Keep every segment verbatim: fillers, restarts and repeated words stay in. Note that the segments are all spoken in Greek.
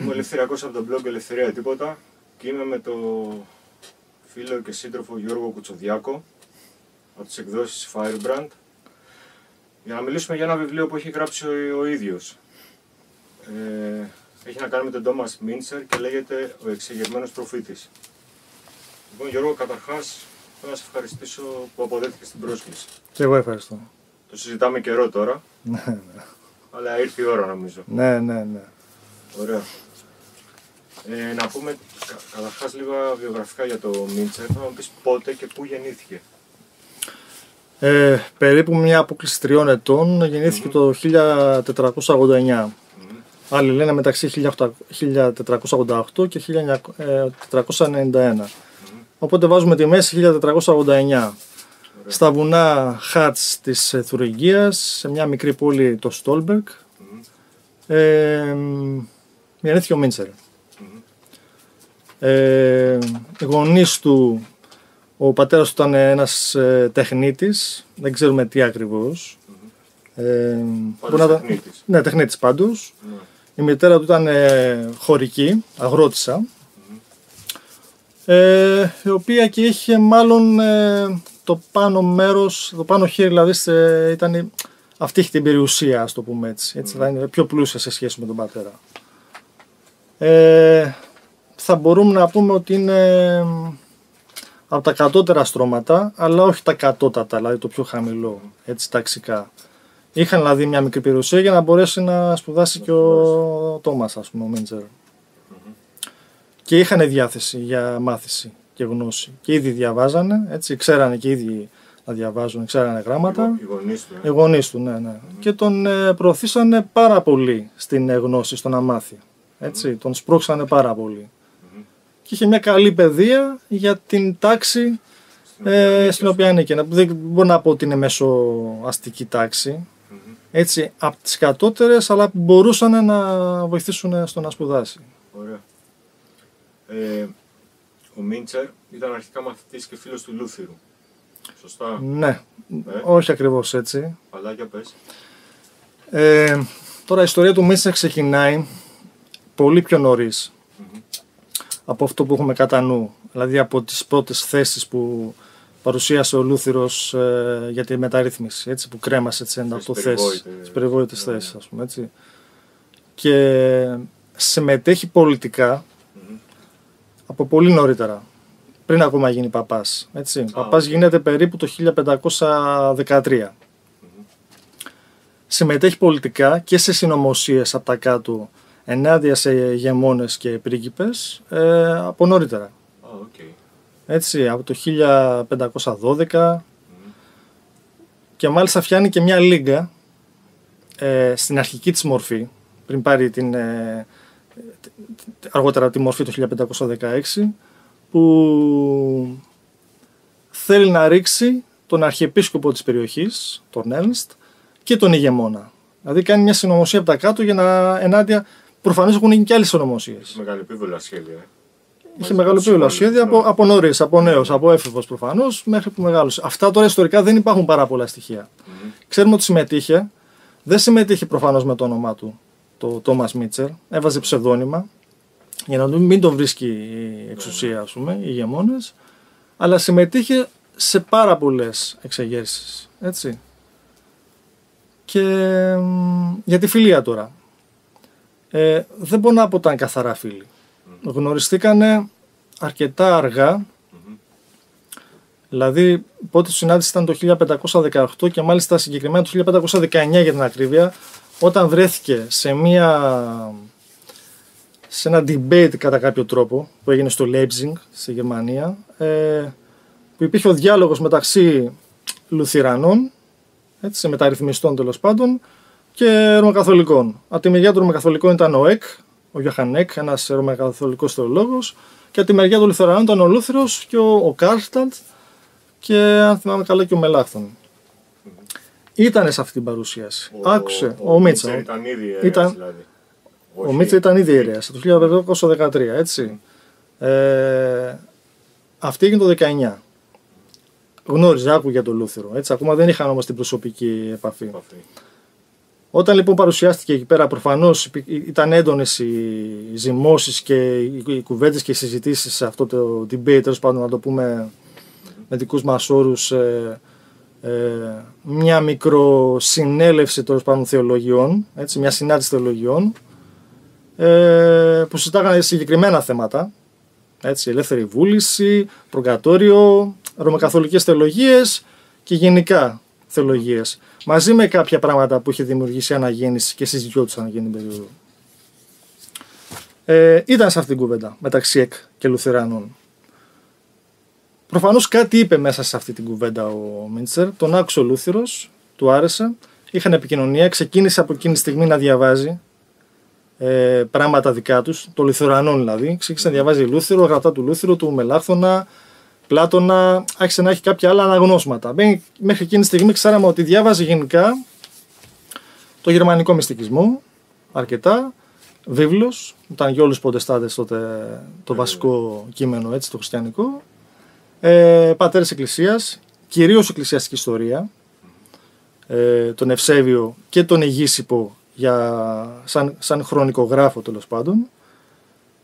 Είμαι ο Ελευθεριακός από τον blog Ελευθερία Τίποτα και είμαι με τον φίλο και σύντροφο Γιώργο Κουτσοδιάκο από τις εκδόσεις Firebrand για να μιλήσουμε για ένα βιβλίο που έχει γράψει ο, ο ίδιος. Ε, έχει να κάνει με τον Τόμας Μίντσερ και λέγεται Ο Εξεγερμένος Προφήτης. Λοιπόν Γιώργο, καταρχάς θέλω να σε ευχαριστήσω που αποδέχτηκες την πρόσκληση. Και εγώ ευχαριστώ. Το συζητάμε καιρό τώρα, ναι, ναι. Αλλά ήρθε η ώρα νομίζω. Ναι, ναι, ναι. Ωραία. Ε, να πούμε κα, καταρχάς λίγα βιογραφικά για το Μίντσερ. Θα μου πεις πότε και πού γεννήθηκε. Ε, περίπου μια απόκληση τριών ετών γεννήθηκε mm-hmm. το χίλια τετρακόσια ογδόντα εννιά. Mm-hmm. Άλλοι λένε μεταξύ χίλια τετρακόσια ογδόντα οκτώ και χίλια τετρακόσια ενενήντα ένα. Mm-hmm. Οπότε βάζουμε τη μέση χίλια τετρακόσια ογδόντα εννιά. Στα βουνά Χαρτς της Θουρινγίας, σε μια μικρή πόλη, το Στόλμπεργκ, mm-hmm. ε, γεννήθηκε ο Μίντσερ. Mm-hmm. ε, οι γονείς του, ο πατέρας του ήταν ένας ε, τεχνίτης, δεν ξέρουμε τι ακριβώς. Mm-hmm. ε, να... τεχνίτης. Ναι, τεχνίτης πάντως. Mm-hmm. Η μητέρα του ήταν ε, χωρική, αγρότισσα, mm-hmm. ε, η οποία και είχε μάλλον... Ε, το πάνω μέρος, το πάνω χέρι, δηλαδή ήταν, αυτή είχε την περιουσία, ας το πούμε έτσι, έτσι mm. θα είναι πιο πλούσια σε σχέση με τον πατέρα. Ε, θα μπορούμε να πούμε ότι είναι από τα κατώτερα στρώματα, αλλά όχι τα κατώτατα, δηλαδή το πιο χαμηλό, έτσι ταξικά. Είχαν δηλαδή μια μικρή περιουσία για να μπορέσει να σπουδάσει mm. και ο Τόμας, ας πούμε, ο Μίντσερ. Mm-hmm. Και είχαν διάθεση για μάθηση και γνώση. Και ήδη διαβάζανε, έτσι, ξέρανε και ήδη να διαβάζουν, ξέρανε γράμματα. Οι γονείς του. Οι γονείς του, ναι, ναι. Mm. Και τον προωθήσανε πάρα πολύ στην γνώση, στο να μάθει. Έτσι, mm. τον σπρώξανε πάρα πολύ. Mm. Και είχε μια καλή παιδεία για την τάξη στην, ε, στην οποία ανήκε. Δεν μπορώ να πω ότι είναι μεσοαστική τάξη. Mm. Έτσι, από τις κατώτερες, αλλά που μπορούσαν να βοηθήσουν στο να σπουδάσει. Ωραία. Ε... Ο Μίντσερ ήταν αρχικά μαθητής και φίλος του Λούθηρου. Σωστά. Ναι, ε? όχι ακριβώς έτσι. Παλάκια πες. Ε, τώρα η ιστορία του Μίντσερ ξεκινάει πολύ πιο νωρίς mm-hmm. από αυτό που έχουμε κατά νου. Δηλαδή από τις πρώτες θέσεις που παρουσίασε ο Λούθηρος ε, για τη μεταρρύθμιση. Έτσι, που κρέμασε τις ενενήντα οκτώ θέσεις. Τις περιβόητες yeah. θέσεις, ας πούμε έτσι. Και συμμετέχει πολιτικά. Από πολύ νωρίτερα, πριν ακόμα γίνει παπάς, έτσι. Ah. Παπάς γίνεται περίπου το χίλια πεντακόσια δεκατρία. Mm-hmm. Συμμετέχει πολιτικά και σε συνωμοσίες από τα κάτω, ενάντια σε γεμόνες και πρίγκιπες, ε, από νωρίτερα. Ah, okay. Έτσι, από το χίλια πεντακόσια δώδεκα mm-hmm. και μάλιστα φτιάνει και μια λίγκα ε, στην αρχική της μορφή, πριν πάρει την... Ε, αργότερα τη μορφή το χίλια πεντακόσια δεκαέξι, που θέλει να ρίξει τον αρχιεπίσκοπο της περιοχής, τον Έρνστ, και τον ηγεμόνα. Δηλαδή κάνει μια συνωμοσία από τα κάτω για να ενάντια, προφανώς έχουν γίνει και άλλες συνωμοσίες. Μεγάλη επίβολα σχέδια. Είχε μεγάλο επίβολα σχέδια από, από νωρίς, από νέος, από έφηβος προφανώς, μέχρι που μεγάλωσε. Αυτά τώρα ιστορικά δεν υπάρχουν πάρα πολλά στοιχεία. Mm-hmm. Ξέρουμε ότι συμμετείχε, δεν συμμετείχε προφανώς με το όνομά του. Το Τόμας Μίντσερ, έβαζε ψευδόνυμα για να μην τον βρίσκει η εξουσία, ας πούμε, οι ηγεμόνες, αλλά συμμετείχε σε πάρα πολλές εξεγέρσεις, έτσι. Και για τη φιλία τώρα. Ε, δεν μπορώ να πω ότι ήταν καθαρά φίλοι. Mm-hmm. Γνωριστήκανε αρκετά αργά, mm-hmm. δηλαδή η πρώτη συνάντηση ήταν το χίλια πεντακόσια δεκαοκτώ και μάλιστα συγκεκριμένα το χίλια πεντακόσια δεκαεννιά για την ακρίβεια, όταν βρέθηκε σε, μια, σε ένα debate κατά κάποιο τρόπο που έγινε στο Leipzig, στη Γερμανία, ε, που υπήρχε ο διάλογος μεταξύ Λουθυρανών, έτσι, μεταρρυθμιστών τέλος πάντων, και Ρωμακαθολικών. Από τη μεριά των Ρωμακαθολικών ήταν ο Εκ, ο Γιόχαν Εκ, ένας Ρωμακαθολικός θεολόγος, και από τη μεριά των Λουθυρανών ήταν ο Λούθηρος και ο, ο Καρλστάντ και αν θυμάμαι καλά και ο Μελάγχθων. Ήτανε σε αυτή την παρουσίαση. Ο, Άκουσε, ο, ο, ο Μίτσερ ήταν ήδη ιερέας, ήταν... δηλαδή. Ο Μίτσερ ήταν ήδη ιερέας, το χίλια πεντακόσια δεκατρία, έτσι. Mm. Ε, αυτή έγινε το δεκαεννιά. Γνώριζε, άκουγε τον Λούθηρο, έτσι. Ακόμα δεν είχαν όμως την προσωπική επαφή. επαφή. Όταν λοιπόν παρουσιάστηκε εκεί πέρα, προφανώς ήταν έντονες οι ζυμώσεις και οι κουβέντες και οι συζητήσεις σε αυτό το debate, τέλος πάντων να το πούμε με δικούς μας όρους, ε, ε, μια μικροσυνέλευση τέλος πάντων θεολογιών, έτσι, μια συνάντηση θεολογιών, ε, που συζητάγανε συγκεκριμένα θέματα, έτσι, ελεύθερη βούληση, προκατόριο, ρωμακαθολικές θεολογίες και γενικά θεολογίες, μαζί με κάποια πράγματα που είχε δημιουργήσει η Αναγέννηση και συζητιόντουσαν εκείνη την περίοδο. Ε, ήταν σε αυτήν την κουβέντα μεταξύ ΕΚ και Λουθερανών. Προφανώς κάτι είπε μέσα σε αυτή την κουβέντα ο Μίντσερ, τον άκουσε ο Λούθηρος, του άρεσε, είχαν επικοινωνία, ξεκίνησε από εκείνη τη στιγμή να διαβάζει ε, πράγματα δικά τους, των Λουθερανών δηλαδή, ξεκίνησε να διαβάζει Λούθηρο, γραπτά του Λούθηρου, του Μελάχθωνα, Πλάτωνα, άρχισε να έχει κάποια άλλα αναγνώσματα. Μέχρι εκείνη τη στιγμή ξέραμε ότι διάβαζε γενικά το γερμανικό μυστικισμό, αρκετά, βίβλος, ήταν για όλους τους ποντεστάδες τότε το βασικό κείμενο, έτσι, το χριστιανικό, ε, πατέρες εκκλησίας, κυρίως εκκλησιαστική ιστορία, ε, τον Ευσέβιο και τον Ηγήσιππο για, σαν, σαν χρονικογράφο τέλος πάντων,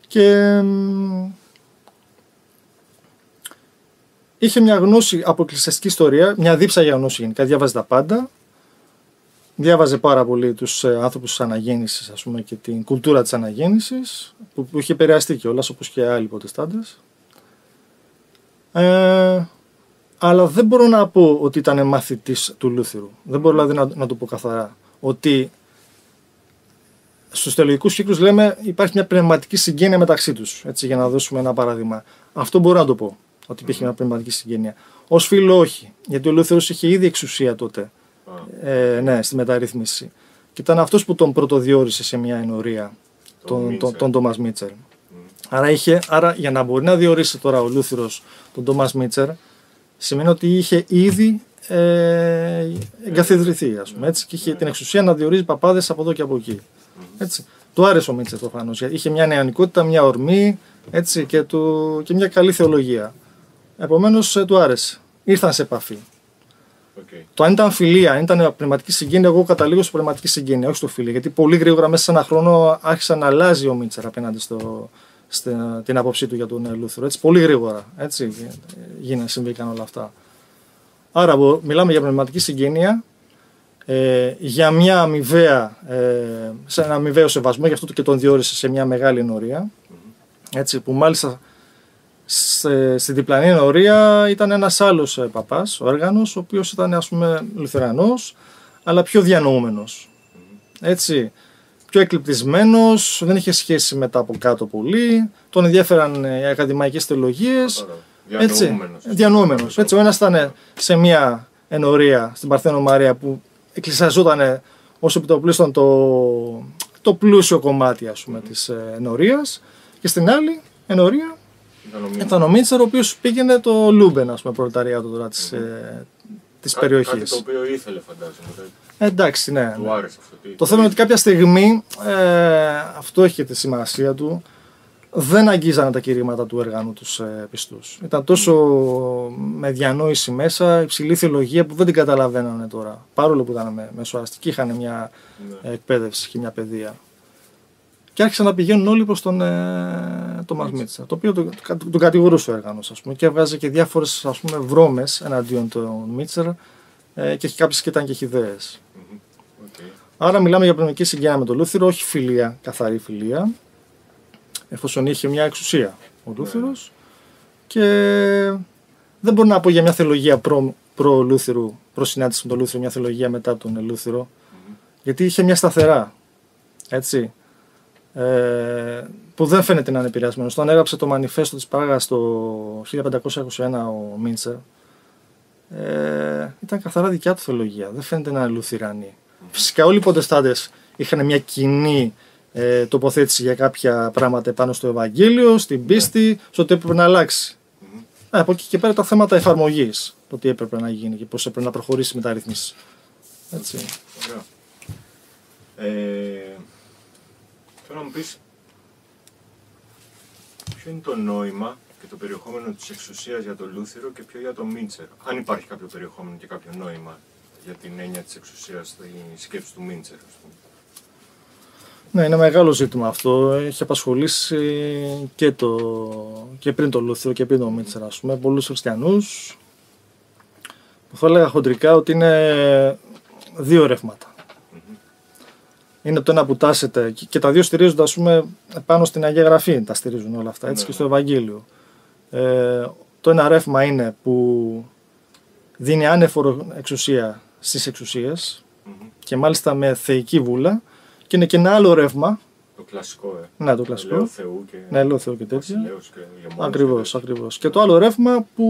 και είχε μια γνώση από εκκλησιαστική ιστορία, μια δίψα για γνώση γενικά, διάβαζε τα πάντα. Διάβαζε πάρα πολύ τους άνθρωπους της Αναγέννησης, ας πούμε, και την κουλτούρα της Αναγέννησης, που, που είχε επηρεαστεί κιόλας, όπως και άλλοι ποντεστάντες. Ε, αλλά δεν μπορώ να πω ότι ήταν μαθητής του Λούθηρου. Δεν μπορώ δηλαδή να, να το πω καθαρά. Ότι στους θεολογικούς κύκλους λέμε υπάρχει μια πνευματική συγγένεια μεταξύ τους. Έτσι, για να δώσουμε ένα παράδειγμα. Αυτό μπορώ να το πω. Ότι υπήρχε μια πνευματική συγγένεια. Ως φίλο, όχι. Γιατί ο Λούθηρος είχε ήδη εξουσία τότε. Ε, ναι, στη μεταρρύθμιση. Και ήταν αυτός που τον πρωτοδιόρισε σε μια ενορία, τον, τον, τον Τόμας Μίντσερ. Mm. Άρα, είχε, άρα, για να μπορεί να διορίσει τώρα ο Λούθηρος τον Τόμας Μίντσερ, σημαίνει ότι είχε ήδη ε, εγκαθιδρυθεί, ας πούμε, έτσι, και είχε την εξουσία να διορίζει παπάδες από εδώ και από εκεί. Έτσι. Του άρεσε ο Μίντσερ προφανώς. Είχε μια νεανικότητα, μια ορμή, έτσι, και, του, και μια καλή θεολογία. Επομένως, του άρεσε. Ήρθαν σε επαφή. Okay. Το αν ήταν φιλία, αν ήταν πνευματική συγγένεια, εγώ καταλήγω στο πνευματική συγγένεια, όχι στο φιλία. Γιατί πολύ γρήγορα μέσα σε ένα χρόνο άρχισε να αλλάζει ο Μίντσερ απέναντι στο, στην, την άποψή του για τον Λούθηρο. Έτσι, πολύ γρήγορα. Έτσι γίνανε, συμβήκαν όλα αυτά. Άρα, μιλάμε για πνευματική συγγένεια, ε, για μια αμοιβαία, ε, σε ένα αμοιβαίο σεβασμό, γι' αυτό και τον διόρισε σε μια μεγάλη ενορία. Έτσι, που μάλιστα στην διπλανή ενορία ήταν ένας άλλος παπάς, ο Έργανος, ο οποίος ήταν, ας πούμε, Λουθερανός, αλλά πιο διανοούμενος, έτσι, πιο εκλειπτισμένος, δεν είχε σχέση μετά από κάτω πολύ, τον ενδιαφέραν οι ακαδημαϊκές θεολογίες, έτσι, διανοούμενος, έτσι, ο ένας ήταν σε μια ενορία στην Παρθένο Μαρία που εκκλησιαζόταν ως επιτοπλίστων το, το πλούσιο κομμάτι, ας πούμε, της ενορίας, και στην άλλη ενορία ήταν ο Μίντσερ, ο οποίος πήγαινε το Λούμπεν, ας πούμε, προλεταριάτο τώρα της, mm-hmm. ε, της κάτι, περιοχής. Κάτι το οποίο ήθελε, φαντάζομαι. Ε, εντάξει, ναι. Του άρεσε αυτό. Το, το θέμα είναι ότι κάποια στιγμή, ε, αυτό έχει τη σημασία του, δεν αγγίζανε τα κηρύγματα του Έργανου τους ε, πιστούς. Ήταν τόσο mm. με διανόηση μέσα, υψηλή θεολογία που δεν την καταλαβαίνανε τώρα. Παρόλο που ήταν μεσοαστικοί, είχαν μια mm. εκπαίδευση και μια παιδεία. Και άρχισαν να πηγαίνουν όλοι προς τον ε, Τόμας Μίντσερ, το οποίο τον το, το, το κατηγορούσε ο Έργανος, ας πούμε, και έβγαζε και διάφορες, ας πούμε, βρώμες εναντίον του Μίντσερ, ε, και κάποιες και ήταν και χυδαίες. Okay. Άρα μιλάμε για πνευματική συγγένεια με τον Λούθηρο, όχι φιλία, καθαρή φιλία, εφόσον είχε μια εξουσία ο Λούθηρος, yeah. και δεν μπορώ να πω για μια θεολογία προ, προ Λούθηρου, προ συνάντηση με τον Λούθηρο, μια θεολογία μετά τον Λούθηρο, mm-hmm. γιατί είχε μια σταθερά, έτσι, Ε, που δεν φαίνεται να είναι επηρεασμένος. Όταν έγραψε το Μανιφέστο της Πράγας το χίλια πεντακόσια είκοσι ένα ο Μίντσερ, ε, ήταν καθαρά δικιά του θεολογία, δεν φαίνεται να είναι Λουθηρανή. Mm. Φυσικά όλοι οι ποντεστάντες είχαν μια κοινή ε, τοποθέτηση για κάποια πράγματα πάνω στο Ευαγγέλιο, στην πίστη, mm. στο ότι έπρεπε να αλλάξει. Mm. Α, από εκεί και πέρα τα θέματα εφαρμογής, το τι έπρεπε να γίνει και πώς έπρεπε να προχωρήσει η μεταρρύθμιση. Έτσι. Ωραία. Ε... Θέλω να μου πεις ποιο είναι το νόημα και το περιεχόμενο της εξουσίας για τον Λούθηρο και ποιο για τον Μίντσερ. Αν υπάρχει κάποιο περιεχόμενο και κάποιο νόημα για την έννοια της εξουσίας στη σκέψη του Μίντσερ. Ναι, είναι μεγάλο ζήτημα αυτό. Έχει απασχολήσει και, το, και πριν τον Λούθηρο και πριν τον Μίντσερ, ας πούμε, πολλούς χριστιανούς. Θα έλεγα χοντρικά ότι είναι δύο ρεύματα. Mm-hmm. Είναι το ένα που τάσεται και, και τα δύο στηρίζονται, ας πούμε, πάνω στην Αγία Γραφή. Τα στηρίζουν όλα αυτά, έτσι, mm-hmm. και στο Ευαγγέλιο. Ε, το ένα ρεύμα είναι που δίνει άνεφορο εξουσία στις εξουσίες, mm-hmm. και μάλιστα με θεϊκή βούλα. Και είναι και ένα άλλο ρεύμα. Το κλασικό, ε. Ναι, το κλασικό. Λέω Θεού και, ναι, λέω Θεού και τέτοια. Ακριβώς, ακριβώς. Και το άλλο ρεύμα που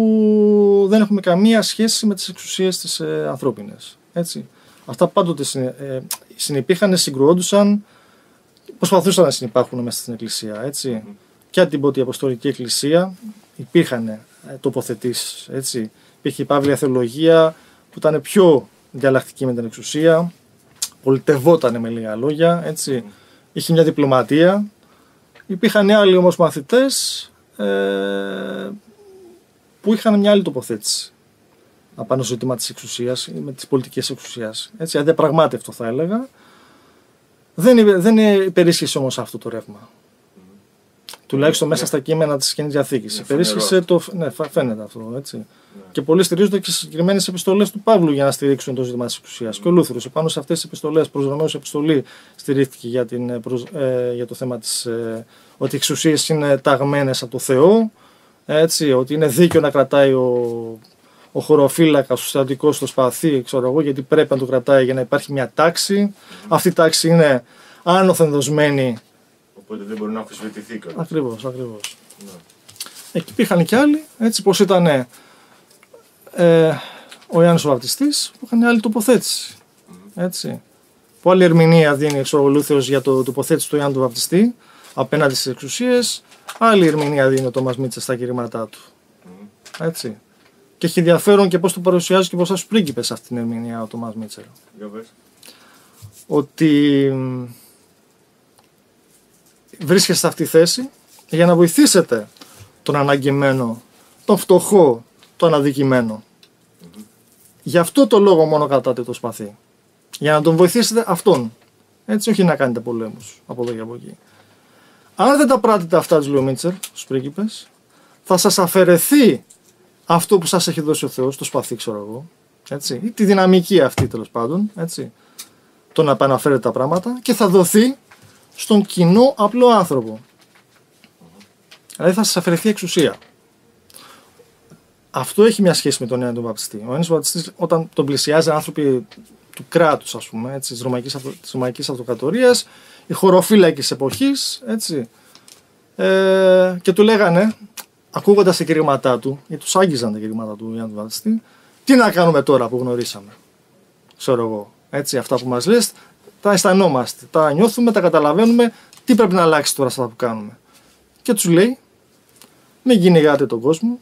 δεν έχουμε καμία σχέση με τις εξουσίες τις ε, ανθρώπινες. Έτσι. Αυτά πάντοτε ε, συνυπήχαν, συγκρουόντουσαν, προσπαθούσαν να συνυπάρχουν μέσα στην Εκκλησία. Έτσι. Mm. Και από την Πρώτη Αποστολική Εκκλησία υπήρχαν ε, τοποθετήσεις. Έτσι. Υπήρχε η Παύλια Θεολογία που ήταν πιο διαλλακτική με την εξουσία. Πολιτευότανε με λίγα λόγια, έτσι. Mm. Είχε μια διπλωματία. Υπήρχαν άλλοι όμως μαθητές ε, που είχαν μια άλλη τοποθέτηση απάνω στο ζήτημα της εξουσίας ή με τις πολιτικές εξουσίας. Έτσι, αδιαπραγμάτευτο θα έλεγα. Δεν, δεν υπερίσχυσε όμως αυτό το ρεύμα. Mm. Τουλάχιστον yeah. μέσα στα κείμενα της Καινής Διαθήκης. Yeah, υπερίσχυσε yeah. το... Ναι, φαίνεται αυτό, έτσι. Yeah. Και πολλοί στηρίζονται και σε συγκεκριμένες επιστολές του Παύλου για να στηρίξουν το ζήτημα της εξουσίας. Mm. Και ο Λούθηρος επάνω σε αυτές τις επιστολές, προς Ρωμαίους επιστολή, στηρίχθηκε για, την, προς, ε, για το θέμα της, ε, ότι οι εξουσίες είναι ταγμένες από το Θεό, έτσι, ότι είναι δίκαιο να κρατάει ο, ο χωροφύλακας, ο στρατικός στο σπαθί, ξέρω εγώ, γιατί πρέπει να το κρατάει για να υπάρχει μια τάξη. Mm. Αυτή η τάξη είναι άνωθεν δοσμένη. Οπότε δεν μπορεί να αμφισβητηθεί. Ακριβώς, ακριβώς. Yeah. Εκεί υπήρχαν και άλλοι, έτσι, πως ήταν. Ε, ο Ιωάννης ο Βαπτιστής που είχαν άλλη τοποθέτηση. Mm-hmm. Έτσι. Που άλλη ερμηνεία δίνει ο Λούθηρος για το τοποθέτηση του Ιωάννη του Βαπτιστή απέναντι στις εξουσίες, άλλη ερμηνεία δίνει ο Τόμας Μίντσερ στα κηρύγματά του. Mm-hmm. Έτσι. Και έχει ενδιαφέρον και πώς το παρουσιάζει και μπροστά στους πρίγκιπες αυτή την ερμηνεία ο Τόμας Μίντσερ. Mm-hmm. Ότι βρίσκεστε σε αυτή τη θέση για να βοηθήσετε τον αναγκημένο, τον φτωχό, το αναδικημένο. Mm-hmm. Γι' αυτό το λόγο μόνο κρατάτε το σπαθί. Για να τον βοηθήσετε αυτόν. Έτσι, όχι να κάνετε πολέμους από εδώ και από εκεί. Αν δεν τα πράτετε αυτά, τους λέει ο Μίντσερ στους πρίγκιπες, θα σας αφαιρεθεί αυτό που σας έχει δώσει ο Θεός, το σπαθί, ξέρω εγώ. Έτσι, ή τη δυναμική αυτή, τέλος πάντων. Έτσι, το να επαναφέρετε τα πράγματα και θα δοθεί στον κοινό απλό άνθρωπο. Mm-hmm. Δηλαδή θα σας αφαιρεθεί εξουσία. Αυτό έχει μια σχέση με τον Ιωάννη τον Βαπτιστή. Ο Ιωάννης ο Βαπτιστής, όταν τον πλησιάζαν άνθρωποι του κράτους, ας πούμε, έτσι, της Ρωμαϊκής, της Ρωμαϊκής Αυτοκρατορίας, οι χωροφύλακες εποχής, έτσι, ε, και του λέγανε, ακούγοντας τα κηρύγματά του, γιατί τους άγγιζαν τα κηρύγματα του Ιωάννη του Βαπτιστή, τι να κάνουμε τώρα που γνωρίσαμε, ξέρω εγώ, έτσι, αυτά που μας λες, τα αισθανόμαστε, τα νιώθουμε, τα καταλαβαίνουμε, τι πρέπει να αλλάξει τώρα αυτά που κάνουμε. Και τους λέει, μην κυνηγάτε τον κόσμο.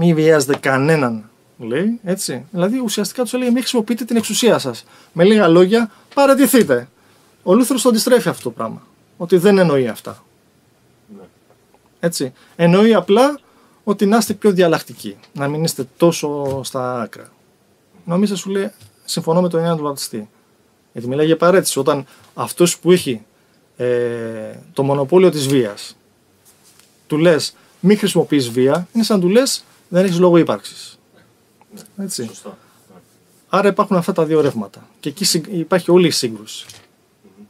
Μην βιάζετε κανέναν, λέει, έτσι. Δηλαδή ουσιαστικά τους έλεγε μην χρησιμοποιείτε την εξουσία σας. Με λίγα λόγια, παρατηθείτε. Ο Λούθηρος το αντιστρέφει αυτό το πράγμα. Ότι δεν εννοεί αυτά. Ναι. Έτσι. Εννοεί απλά ότι να είστε πιο διαλλακτικοί. Να μην είστε τόσο στα άκρα. Νομίζω σου λέει, συμφωνώ με τον Ιωάννη τον Βαπτιστή. Γιατί μιλάει για παρέτηση. Όταν αυτός που έχει ε, το μονοπόλιο της βίας, του λες μην χρησιμοποιείς βία, είναι σαν του λες. Δεν έχεις λόγο ύπαρξης. Ναι, έτσι. Σωστά. Άρα υπάρχουν αυτά τα δύο ρεύματα. Και εκεί υπάρχει όλη η σύγκρουση. Mm-hmm.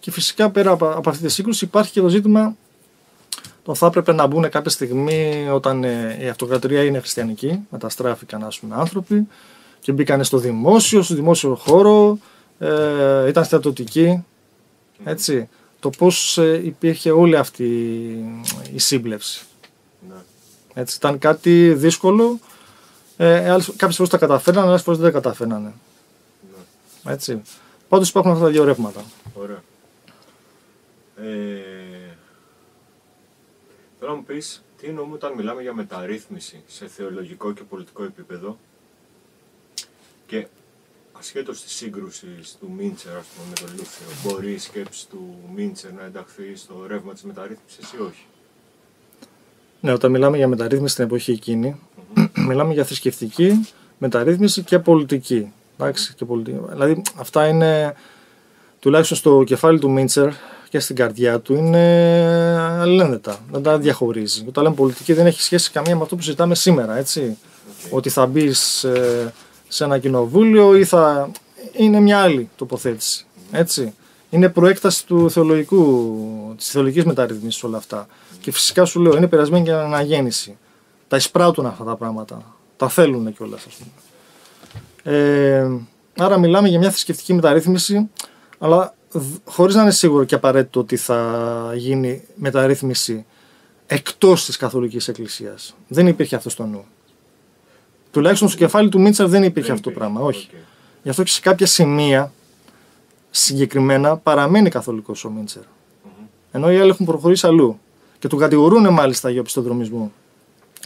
Και φυσικά πέρα από αυτή τη σύγκρουση υπάρχει και το ζήτημα το θα έπρεπε να μπουν κάποια στιγμή όταν ε, η αυτοκρατορία είναι χριστιανική, μεταστράφηκαν ας πούμε άνθρωποι και μπήκαν στο δημόσιο, στο δημόσιο χώρο, ε, ήταν στρατιωτικοί, mm-hmm. έτσι. Το πώς ε, υπήρχε όλη αυτή η σύμπλευση. Ναι. Έτσι, ήταν κάτι δύσκολο, ε, κάποιες φορές τα καταφέρνανε, άλλες φορές δεν τα καταφέρνανε. Ναι. Έτσι. Πάντως υπάρχουν αυτά τα δύο ρεύματα. Ωραία. Ε, θέλω να μου πεις, τι εννοούμε όταν μιλάμε για μεταρρύθμιση σε θεολογικό και πολιτικό επίπεδο και ασχέτως της σύγκρουσης του Μίντσερ, ας πούμε, με τον Λούθηρο, μπορεί η σκέψη του Μίντσερ να ενταχθεί στο ρεύμα της μεταρρύθμισης ή όχι? Ναι, όταν μιλάμε για μεταρρύθμιση στην εποχή εκείνη, mm-hmm. μιλάμε για θρησκευτική μεταρρύθμιση και πολιτική. Εντάξει, και πολιτική. Δηλαδή αυτά είναι, τουλάχιστον στο κεφάλι του Μίντσερ και στην καρδιά του, είναι αλληλένδετα, δεν τα διαχωρίζει. Όταν λέμε πολιτική δεν έχει σχέση καμία με αυτό που συζητάμε σήμερα, έτσι. Okay. Ότι θα μπει σε, σε ένα κοινοβούλιο ή θα... είναι μια άλλη τοποθέτηση, έτσι. Είναι προέκταση του θεολογικού, της θεολογικής μεταρρύθμισης όλα αυτά. Και φυσικά σου λέω, είναι περασμένη και αναγέννηση. Τα εισπράττουν αυτά τα πράγματα, τα θέλουν κιόλας, ας πούμε. Ε, άρα μιλάμε για μια θρησκευτική μεταρρύθμιση, αλλά χωρίς να είναι σίγουρο και απαραίτητο ότι θα γίνει μεταρρύθμιση εκτός της Καθολικής Εκκλησίας. Δεν υπήρχε αυτό στο νου. Τουλάχιστον στο κεφάλι του Μίντσερ δεν υπήρχε αυτό το πράγμα, όχι. Okay. Γι' αυτό και σε κάποια σημεία συγκεκριμένα παραμένει καθολικός ο Μίντσερ. Mm-hmm. Ενώ οι άλλοι έχουν προχωρήσει αλλού. Και τον κατηγορούν μάλιστα για οπισθοδρομισμό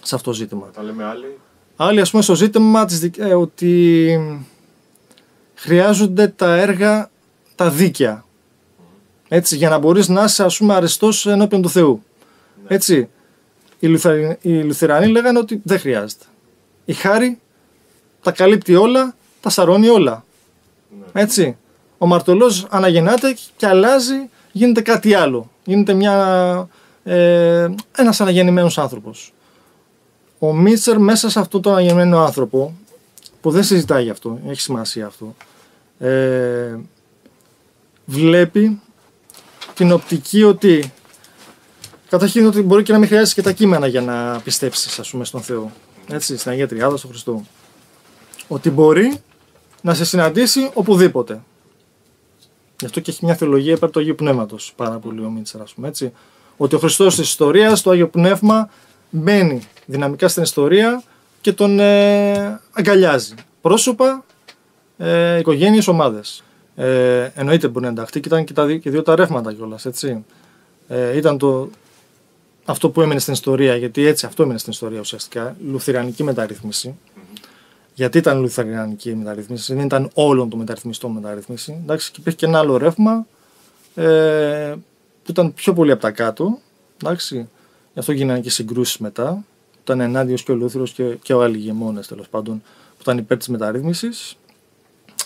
σε αυτό το ζήτημα. Τα λέμε άλλοι. Άλλοι, ας πούμε, στο ζήτημα της δικ... ε, ότι χρειάζονται τα έργα τα δίκαια. Mm-hmm. Έτσι, για να μπορείς να είσαι, ας πούμε, αρεστός ενώπιον του Θεού. Mm-hmm. Έτσι. Οι, Λουθερ... οι Λουθερανοί λέγανε ότι δεν χρειάζεται. Η χάρη τα καλύπτει όλα, τα σαρώνει όλα. Mm-hmm. Έτσι. Ο μαρτωλός αναγεννάται και αλλάζει, γίνεται κάτι άλλο. Γίνεται μια, ε, ένας αναγεννημένος άνθρωπος. Ο Μίντσερ μέσα σε αυτόν τον αναγεννημένο άνθρωπο, που δεν συζητάει γι' αυτό, έχει σημασία αυτό, ε, βλέπει την οπτική ότι καταρχήν ότι μπορεί και να μην χρειάζεται και τα κείμενα για να πιστέψεις, ας πούμε, στον Θεό. Έτσι, στην Αγία Τριάδα, στον Χριστό. Ότι μπορεί να σε συναντήσει οπουδήποτε. Γι' αυτό και έχει μια θεολογία υπέρ του Αγίου Πνεύματος πάρα πολύ ο Μίντσερ, ας πούμε, έτσι. Ότι ο Χριστός της ιστορίας, το Άγιο Πνεύμα, μπαίνει δυναμικά στην ιστορία και τον ε, αγκαλιάζει. Πρόσωπα, ε, οικογένειες, ομάδες. Ε, εννοείται μπορεί να ενταχθεί και ήταν και, τα, και δύο τα ρεύματα κιόλας, έτσι. Ε, ήταν το, αυτό που έμεινε στην ιστορία, γιατί έτσι αυτό έμεινε στην ιστορία ουσιαστικά, λουθηρανική μεταρρύθμιση. Γιατί ήταν λουθερανική μεταρρύθμιση, δεν ήταν όλων των μεταρρυθμιστών μεταρρύθμιση. Εντάξει, και υπήρχε και ένα άλλο ρεύμα ε, που ήταν πιο πολύ από τα κάτω. Εντάξει, γι' αυτό γίνανε και συγκρούσεις μετά. Ήταν ενάντιος και ο Λούθηρος και, και ο άλλοι ηγεμόνες, τέλος πάντων, που ήταν υπέρ της μεταρρύθμισης,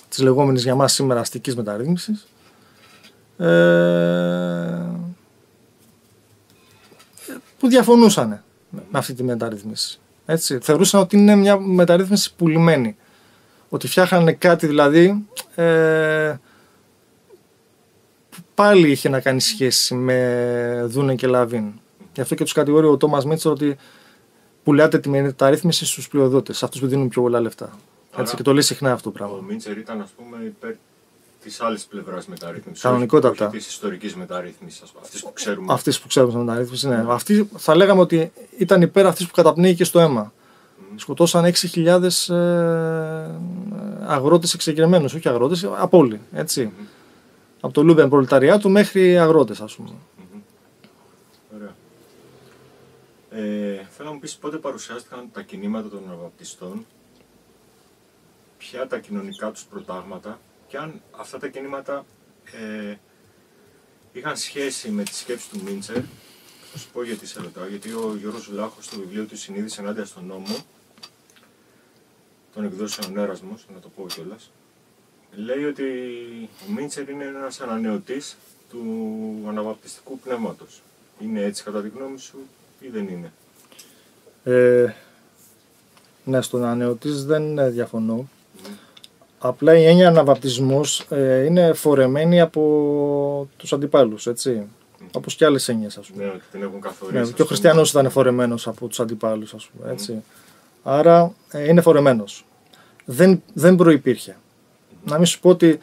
της λεγόμενης για μας σήμερα αστικής μεταρρύθμισης. Ε, που διαφωνούσαν με αυτή τη μεταρρύθμιση. Έτσι, θεωρούσαν ότι είναι μια μεταρρύθμιση πουλημένη. Ότι φτιάχνανε κάτι δηλαδή ε, που πάλι είχε να κάνει σχέση με Δούνε και Λαβίν. Γι' αυτό και τους κατηγορεί ο Τόμας Μίντσερ ότι πουλάτε τη μεταρρύθμιση στους πλειοδότες, αυτούς που δίνουν πιο πολλά λεφτά. Έτσι, και το λέει συχνά αυτό το πράγμα. Ο Μίντσερ ήταν, ας πούμε, υπέρ της άλλης πλευράς μεταρρύθμισης. Κανονικότατα. Της ιστορικής μεταρρύθμισης, αυτής που ξέρουμε. Αυτής που ξέρουμε μεταρρύθμιση, ναι. Mm. Αυτή θα λέγαμε ότι ήταν υπέρ αυτής που καταπνίγηκε στο αίμα. Mm. Σκοτώσαν έξι χιλιάδες ε, αγρότες εξεγερμένους, όχι αγρότες, από όλοι. Έτσι. Mm. Από το Λούμπεν προλεταριάτου μέχρι αγρότες, ας πούμε. Mm-hmm. Ωραία. Ε, θέλω να μου πεις πότε παρουσιάστηκαν τα κινήματα των Αναβαπτιστών, ποια τα κοινωνικά τους προτάγματα. Και αν αυτά τα κινήματα ε, είχαν σχέση με τη σκέψη του Μίντσερ, θα σου πω γιατί σε ρωτάω, γιατί ο Γιώργος Βλάχος στο βιβλίο του «Συνείδηση ενάντια στον νόμο», των εκδόσεων Έρασμος, να το πω κιόλας, λέει ότι ο Μίντσερ είναι ένας ανανεωτής του αναβαπτιστικού πνεύματος. Είναι έτσι κατά τη γνώμη σου ή δεν είναι? Ε, ναι, στον ανανεωτής δεν διαφωνώ. Mm. Απλά η έννοια αναβαπτισμός ε, είναι φορεμένη από τους αντιπάλους, έτσι. Mm. Όπως και άλλες έννοιες, ας πούμε. Ναι, την έχουν καθορίσει. Ναι, και ο χριστιανός ήταν φορεμένος από τους αντιπάλους, ας πούμε, έτσι. Mm. Άρα ε, είναι φορεμένος. Δεν, δεν προϋπήρχε. Mm. Να μην σου πω ότι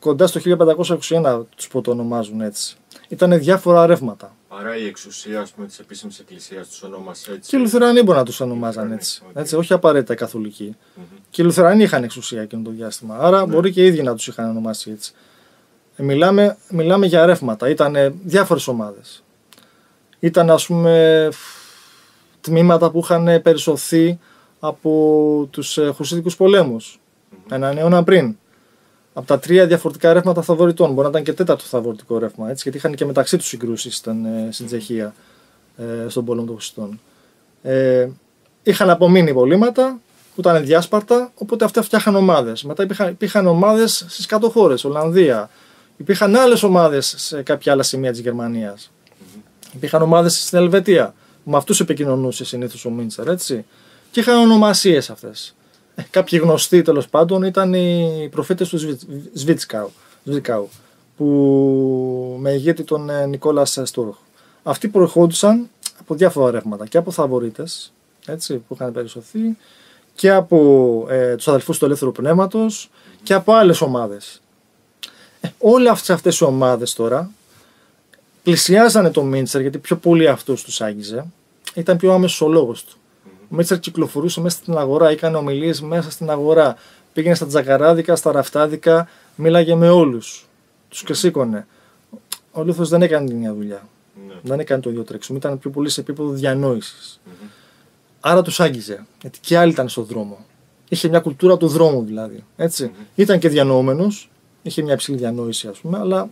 κοντά στο χίλια πεντακόσια είκοσι ένα τους πρωτονομάζουν έτσι. Ήτανε διάφορα ρεύματα. Άρα η εξουσία, ας πούμε, της επίσημης εκκλησίας τους ονόμασε έτσι. Και οι Λουθερανοί μπορεί να τους ονομάζαν έτσι. Okay. Έτσι. Όχι απαραίτητα οι Καθολικοί. Mm-hmm. Και οι Λουθερανοί είχαν εξουσία εκείνο το διάστημα. Άρα mm-hmm. μπορεί και οι ίδιοι να τους είχαν ονομάσει έτσι. Ε, μιλάμε, μιλάμε για ρεύματα. Ήτανε διάφορες ομάδες. Ήταν, ας πούμε, τμήματα που είχαν περισσωθεί από τους χουσίτικους πολέμους. Mm-hmm. Έναν αιώνα πριν. Από τα τρία διαφορετικά ρεύματα θαυοριτών. Μπορεί να ήταν και τέταρτο θαυοριτικό ρεύμα, έτσι, γιατί είχαν και μεταξύ τους συγκρούσεις ε, στην Τσεχία, ε, στον πόλεμο των Χουσιτών. Ε, είχαν απομείνει υπολείμματα που ήταν διάσπαρτα, οπότε αυτά φτιάχαν ομάδες. Μετά υπήρχαν, υπήρχαν ομάδες στις κάτω χώρες, Ολλανδία. Υπήρχαν άλλες ομάδες σε κάποια άλλα σημεία της Γερμανίας. Mm-hmm. Υπήρχαν ομάδες στην Ελβετία. Με αυτούς επικοινωνούσε συνήθως ο Μίντσερ, έτσι. Και είχαν ονομασίες αυτές. Ε, κάποιοι γνωστοί τέλος πάντων ήταν οι προφήτες του Σβίτσκαου, Σβίτσκαου, που με ηγέτη τον ε, Νικόλα Στούρχ. Αυτοί προερχόντουσαν από διάφορα ρεύματα και από θαβορίτες, έτσι, που είχαν περισσωθεί, και από ε, τους αδελφούς του ελεύθερου πνεύματος και από άλλες ομάδες. Ε, όλες αυτές οι ομάδες τώρα πλησιάζανε τον Μίντσερ, γιατί πιο πολύ αυτός τους άγγιζε, ήταν πιο άμεσος ο λόγος του. Ο Μίντσερ κυκλοφορούσε μέσα στην αγορά, έκανε ομιλίες μέσα στην αγορά, πήγαινε στα τζακαράδικα, στα ραφτάδικα, μίλαγε με όλους, τους ξεσήκωνε. Ο Λούθος δεν έκανε την ίδια δουλειά, ναι. δεν έκανε το ίδιο τρέξιμο, ήταν πιο πολύ σε επίπεδο διανόησης. Mm-hmm. Άρα τους άγγιζε, γιατί και άλλοι ήταν στον δρόμο. Είχε μια κουλτούρα του δρόμου δηλαδή. Έτσι. Mm-hmm. Ήταν και διανοούμενος, είχε μια υψηλή διανόηση, ας πούμε, αλλά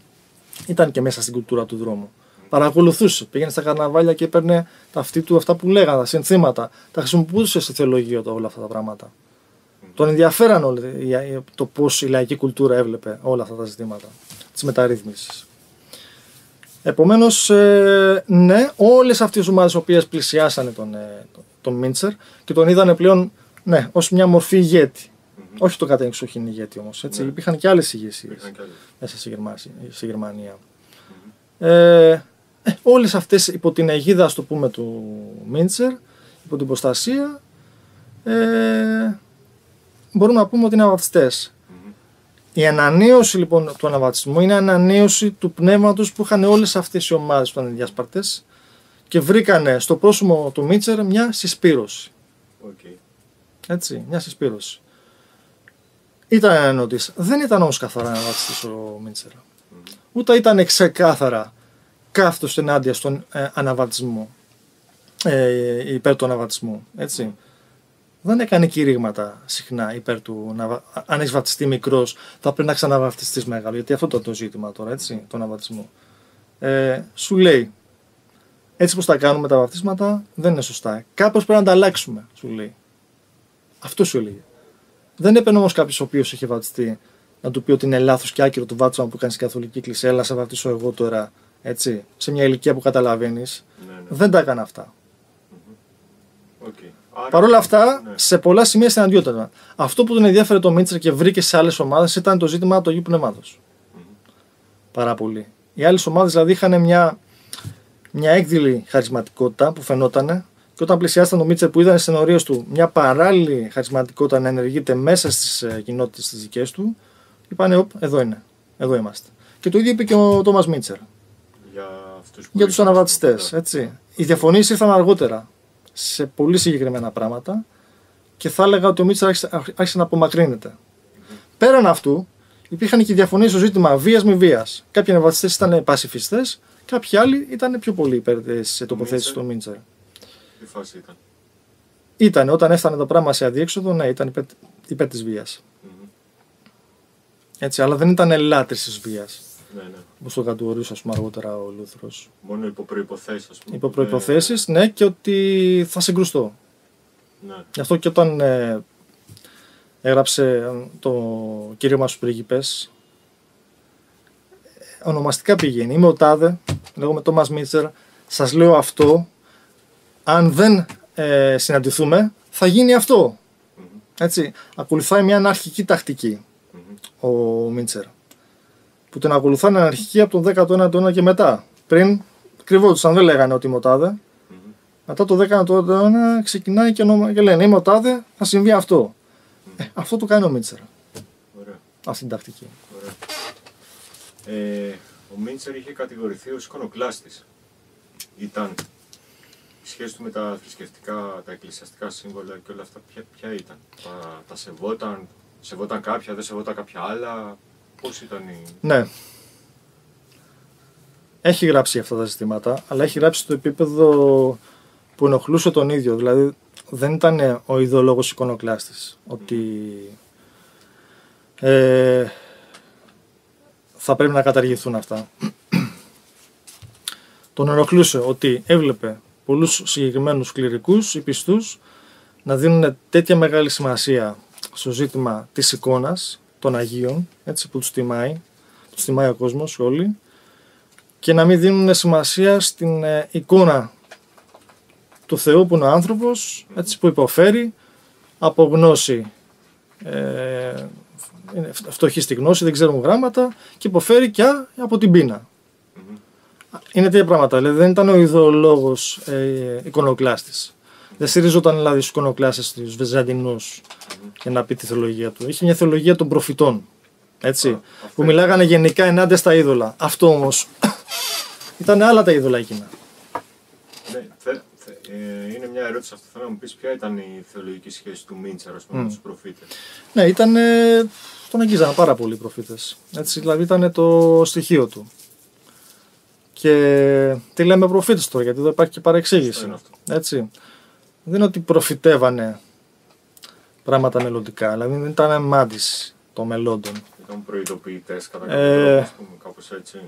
ήταν και μέσα στην κουλτούρα του δρόμου. Mm-hmm. Παρακολουθούσε, πήγαινε στα καρναβάλια και έπαιρνε ταυτή του αυτά που λέγανε, τα συνθήματα. Τα χρησιμοποιούσε στη θεολογία του όλα αυτά τα πράγματα. Mm-hmm. Τον ενδιαφέραν όλοι, το πώς η λαϊκή κουλτούρα έβλεπε όλα αυτά τα ζητήματα της μεταρρύθμισης. Επομένως, ε, ναι, όλες αυτές οι ομάδες οι οποίες πλησιάσανε τον, ε, τον Μίντσερ και τον είδανε πλέον, ναι, ως μια μορφή ηγέτη. Mm-hmm. Όχι το κατεξοχήν ηγέτη όμως, έτσι. Mm-hmm. Υπήρχαν και άλλες ηγεσίες μέσα στη Γερμανία. Γερμανία. Mm-hmm. Ε, ε, όλες αυτές υπό την αιγίδα, ας το πούμε, του Μίντσερ, υπό την προστασία, ε, μπορούμε να πούμε ότι είναι βαπτιστές. Η ανανέωση λοιπόν του αναβαπτισμού είναι ανανέωση του πνεύματος που είχαν όλες αυτές οι ομάδες που ήταν διάσπαρτες και βρήκανε στο πρόσωπο του Μίντσερ μια συσπήρωση. Okay. Έτσι, μια συσπήρωση. Ήταν ανανεωτής. Δεν ήταν όμως καθαρά αναβαπτιστής ο Μίντσερ. Mm-hmm. Ούτε ήταν ξεκάθαρα καύτος ενάντια στον ε, αναβαπτισμό, ε, υπέρ του αναβαπτισμού. Έτσι. Mm-hmm. Δεν έκανε κηρύγματα συχνά υπέρ του να, αν έχει βαπτιστεί μικρός θα πρέπει να ξαναβαπτιστείς μεγάλο, γιατί αυτό ήταν το ζήτημα τώρα, έτσι, τον αναβαπτισμό. Ε, σου λέει, έτσι πως τα κάνουμε τα βαπτίσματα δεν είναι σωστά, κάπως πρέπει να τα αλλάξουμε, σου λέει. Αυτό σου λέει. Δεν έπαιρνε όμως κάποιος ο οποίος είχε βαπτιστεί να του πει ότι είναι λάθος και άκυρο το βάπτισμα που κάνεις στην Καθολική Εκκλησία, έλα σε βαπτίσω εγώ τώρα, έτσι, σε μια ηλικία που καταλαβαίνεις. Ναι, ναι. Δεν τα έκανε αυτά. Okay. Παρ' όλα αυτά, ναι. σε πολλά σημεία συναντιόταν. Αυτό που τον ενδιαφέρε τον Μίντσερ και βρήκε σε άλλες ομάδες ήταν το ζήτημα του Αγίου Πνεύματος. Mm-hmm. Πάρα πολύ. Οι άλλες ομάδες δηλαδή είχαν μια, μια έκδηλη χαρισματικότητα που φαινόταν, και όταν πλησιάσταν τον Μίντσερ που είδαν στις ενορίες του μια παράλληλη χαρισματικότητα να ενεργείται μέσα στις ε, κοινότητες τις δικές του, είπανε: Ωπ, εδώ είναι, εδώ είμαστε. Και το ίδιο είπε και ο Τόμας Μίντσερ για, για τους αναβαπτιστές. Yeah. Οι διαφωνίες ήρθαν αργότερα σε πολύ συγκεκριμένα πράγματα και θα έλεγα ότι ο Μίντσερ άρχισε να απομακρύνεται. Mm-hmm. Πέραν αυτού, υπήρχαν και διαφωνίες στο ζήτημα βίας με βίας. Κάποιοι αναβαπτιστές ήταν πασιφιστές, κάποιοι άλλοι ήταν πιο πολύ υπέρ της τοποθέτησης του Μίντσερ. Τι φάση ήταν? Ήταν, όταν έφτανε τα πράγματα σε αδιέξοδο, ναι, ήταν υπέρ, υπέρ της βίας. Mm-hmm. Έτσι, αλλά δεν ήταν ελάτρηση της βίας. Ναι, ναι. Όπως το κατηγορούσε, ας πούμε, αργότερα ο Λούθηρος. Μόνο υπό προϋποθέσεις, ας πούμε. Υπό προϋποθέσεις, ναι, και ότι θα συγκρουστώ. Ναι. Γι' αυτό και όταν ε, έγραψε το Κύριο στους πρίγκιπες, ονομαστικά πηγαίνει. Είμαι ο τάδε, λέγομαι Τόμας Μίντσερ, σας λέω αυτό. Αν δεν ε, συναντηθούμε, θα γίνει αυτό. Mm-hmm. Έτσι. Ακολουθάει μια αναρχική τακτική mm-hmm. ο Μίντσερ, που την ακολουθάνε αναρχική από τον δέκατο ένατο αιώνα και μετά. Πριν κρυβόντουσαν, δεν λέγανε ότι είμαι ο τάδε. Mm-hmm. Μετά το δέκατο ένατο αιώνα ξεκινάει και, ονομα... και λένε: Είμαι ο τάδε, θα συμβεί αυτό. Mm-hmm. Ε, αυτό το κάνει ο Μίντσερ. Ωραία. Αυτή την τακτική. Ωραία. Ε, ο Μίντσερ είχε κατηγορηθεί ως εικονοκλάστης. Ήταν. Η σχέση του με τα θρησκευτικά, τα εκκλησιαστικά σύμβολα και όλα αυτά, ποια, ποια ήταν? Τα, τα σεβόταν, σεβόταν κάποια, δεν σεβόταν κάποια άλλα. Πώς ήταν η... Ναι. Έχει γράψει αυτά τα ζητήματα, αλλά έχει γράψει το επίπεδο που ενοχλούσε τον ίδιο. Δηλαδή δεν ήταν ο ιδεολόγος εικονοκλάστης. Mm. Ότι ε, θα πρέπει να καταργηθούν αυτά. Τον ενοχλούσε ότι έβλεπε πολλούς συγκεκριμένους κληρικούς ή πιστούς να δίνουν τέτοια μεγάλη σημασία στο ζήτημα της εικόνας των Αγίων, έτσι, που τους τιμάει, που τους τιμάει ο κόσμος όλοι, και να μην δίνουν σημασία στην εικόνα του Θεού που είναι ο άνθρωπος, έτσι, που υποφέρει από γνώση, ε, είναι φτωχή στη γνώση, δεν ξέρουν γράμματα και υποφέρει και από την πείνα. Είναι τέτοια πράγματα, δηλαδή δεν ήταν ο ιδεολόγος ε, εικονοκλάστης. Δεν στηριζόταν δηλαδή στους εικονοκλάστες, στους Βυζαντινούς, για να πει τη θεολογία του. Είχε μια θεολογία των προφητών, έτσι, Α, που αφή. μιλάγανε γενικά ενάντια στα είδωλα. Αυτό όμως ήταν άλλα τα είδωλα εκείνα. Ναι, θε, θε, ε, είναι μια ερώτηση αυτή, θέλω να μου πεις ποια ήταν η θεολογική σχέση του Μίντσερ, ας πούμε, mm. με τους προφήτες. Ναι, ήταν, ε, τον αγγίζαν πάρα πολλοί οι προφήτες, έτσι, δηλαδή ήταν το στοιχείο του. Και τι λέμε προφήτες τώρα, γιατί εδώ υπάρχει και παρεξήγηση. Έτσι. Δεν είναι ότι προφητεύανε πράγματα μελλοντικά, δηλαδή δεν ήταν μάντης των μελλόντων. Ήταν προειδοποιητές κατά κάποιο ε... τρόπο, ας πούμε, κάπως έτσι.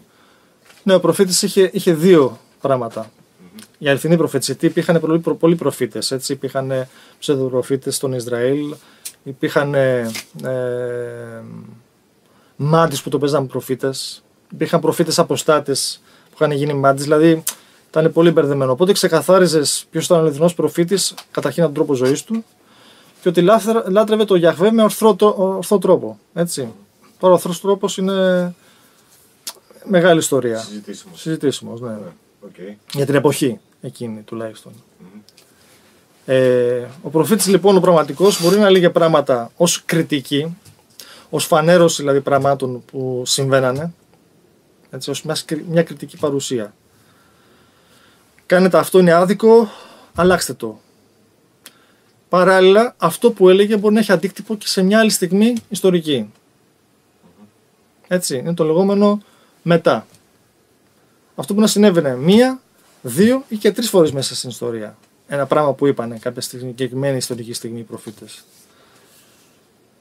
Ναι, ο προφήτης είχε, είχε δύο πράγματα. Mm-hmm. Η αληθινή προφήτηση, γιατί υπήρχαν πολλοί, προ, πολλοί προφήτες, έτσι. Υπήρχαν ψευδοπροφήτες στον Ισραήλ, υπήρχαν ε, μάντης που το παίζαν προφήτες, υπήρχαν προφήτες αποστάτες που είχαν γίνει μάντης, δηλαδή ήταν πολύ μπερδεμένο. Οπότε ξεκαθάριζες ποιος ήταν ο αληθινός προφήτης, καταρχήν από τον τρόπο ζωής του, και ότι λάτρευε το Γιαχβέ με ορθό, ορθό τρόπο. Έτσι. Τώρα ο ορθός τρόπος είναι μεγάλη ιστορία. Συζητήσιμος. Συζητήσιμος, ναι. Okay. Για την εποχή εκείνη τουλάχιστον. Mm-hmm. Ε, ο προφήτης λοιπόν ο πραγματικός μπορεί να λέγει πράγματα ως κριτική, ως φανέρωση δηλαδή πραγμάτων που συμβαίνανε, έτσι, ως μια, μια κριτική παρουσία. Κάνετε αυτό, είναι άδικο, αλλάξτε το. Παράλληλα, αυτό που έλεγε μπορεί να έχει αντίκτυπο και σε μια άλλη στιγμή ιστορική. Έτσι, είναι το λεγόμενο μετά. Αυτό που να συνέβαινε μία, δύο ή και τρεις φορές μέσα στην ιστορία. Ένα πράγμα που είπανε κάποια συγκεκριμένη ιστορική στιγμή οι προφήτες.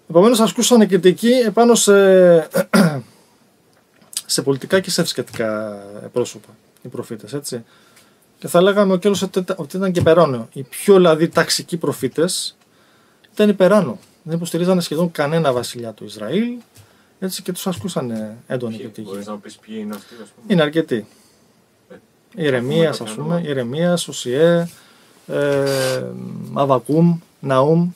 Επομένως, ασκούσαν κριτική επάνω σε, σε πολιτικά και σε θρησκευτικά πρόσωπα οι προφήτες, έτσι. Και θα λέγαμε ο Κέλος ότι ήταν και περάνο. Οι πιο δηλαδή ταξικοί προφήτες ήταν υπεράνω. Δεν υποστηρίζανε σχεδόν κανένα βασιλιά του Ισραήλ, έτσι, και τους ασκούσαν έντονη κριτική. Μπορείς να πεις ποιοι είναι αυτοί, ας πούμε. Είναι αρκετοί. Ε, Ηρεμίας, ας πούμε. Ηρεμίας, Οσιέ, ε, Αβακούμ, Ναούμ.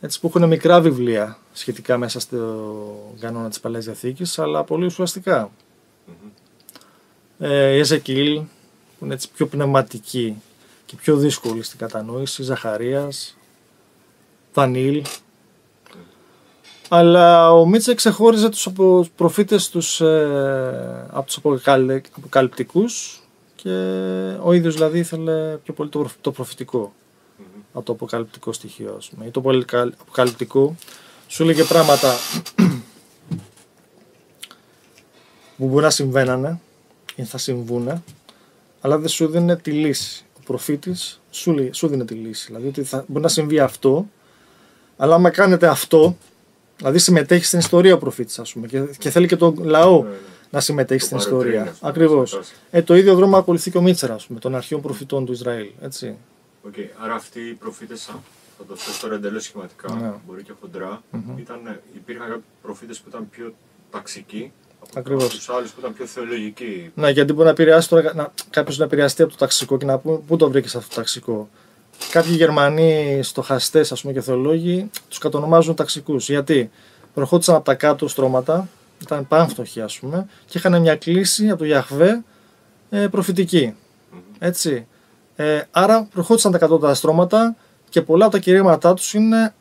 Έτσι, που έχουν μικρά βιβλία σχετικά μέσα στο κανόνα της Παλαιάς Διαθήκης, αλλά πολύ ουσιαστικά. Mm-hmm. Ε, Εζεκίλ, που είναι έτσι πιο πνευματική και πιο δύσκολη στην κατανόηση, Ζαχαρίας, Δανιήλ. Mm. Αλλά ο Μίτσερ ξεχώριζε τους προφήτες τους, ε, από τους αποκαλυπτικούς, και ο ίδιος δηλαδή ήθελε πιο πολύ το, προφ, το προφητικό mm-hmm. από το αποκαλυπτικό στοιχείο, ας πούμε. Ή το αποκαλυπτικό σου έλεγε πράγματα που μπορεί να συμβαίνανε, θα συμβούνε, αλλά δεν σου δίνει τη λύση. Ο προφήτης σου, σου δίνει τη λύση. Δηλαδή ότι θα, μπορεί να συμβεί αυτό, αλλά άμα κάνετε αυτό, δηλαδή συμμετέχει στην ιστορία ο προφήτης, ας πούμε, και, και θέλει και τον λαό ε, να συμμετέχει στην ιστορία. Ακριβώς. Ε, το ίδιο δρόμο ακολουθεί και ο Μίτσερ, ας πούμε, των αρχαίων προφητών του Ισραήλ. Έτσι. Okay. Άρα αυτοί οι προφήτες, θα το θέσω τώρα εντελώς σχηματικά, yeah. μπορεί και χοντρά, mm-hmm. ήταν, υπήρχαν κάποιοι προφήτες που ήταν πιο ταξικοί. Ακριβώς. Τους άλλους που ήταν πιο θεολογικοί. Ναι, γιατί μπορεί να επηρεάσει τώρα να, κάποιος να επηρεαστεί από το ταξικό και να πού το βρήκες αυτό το ταξικό. Κάποιοι Γερμανοί στοχαστές, ας πούμε, και θεολόγοι τους κατονομάζουν ταξικούς. Γιατί προχώρησαν από τα κάτω στρώματα, ήταν πανφτωχοί, ας πούμε, και είχαν μια κλίση από το Γιαχβέ ε, προφητική. Mm-hmm. Έτσι. Ε, άρα προχώρησαν τα κατώτερα στρώματα και πολλά από τα κηρύγματά τους είναι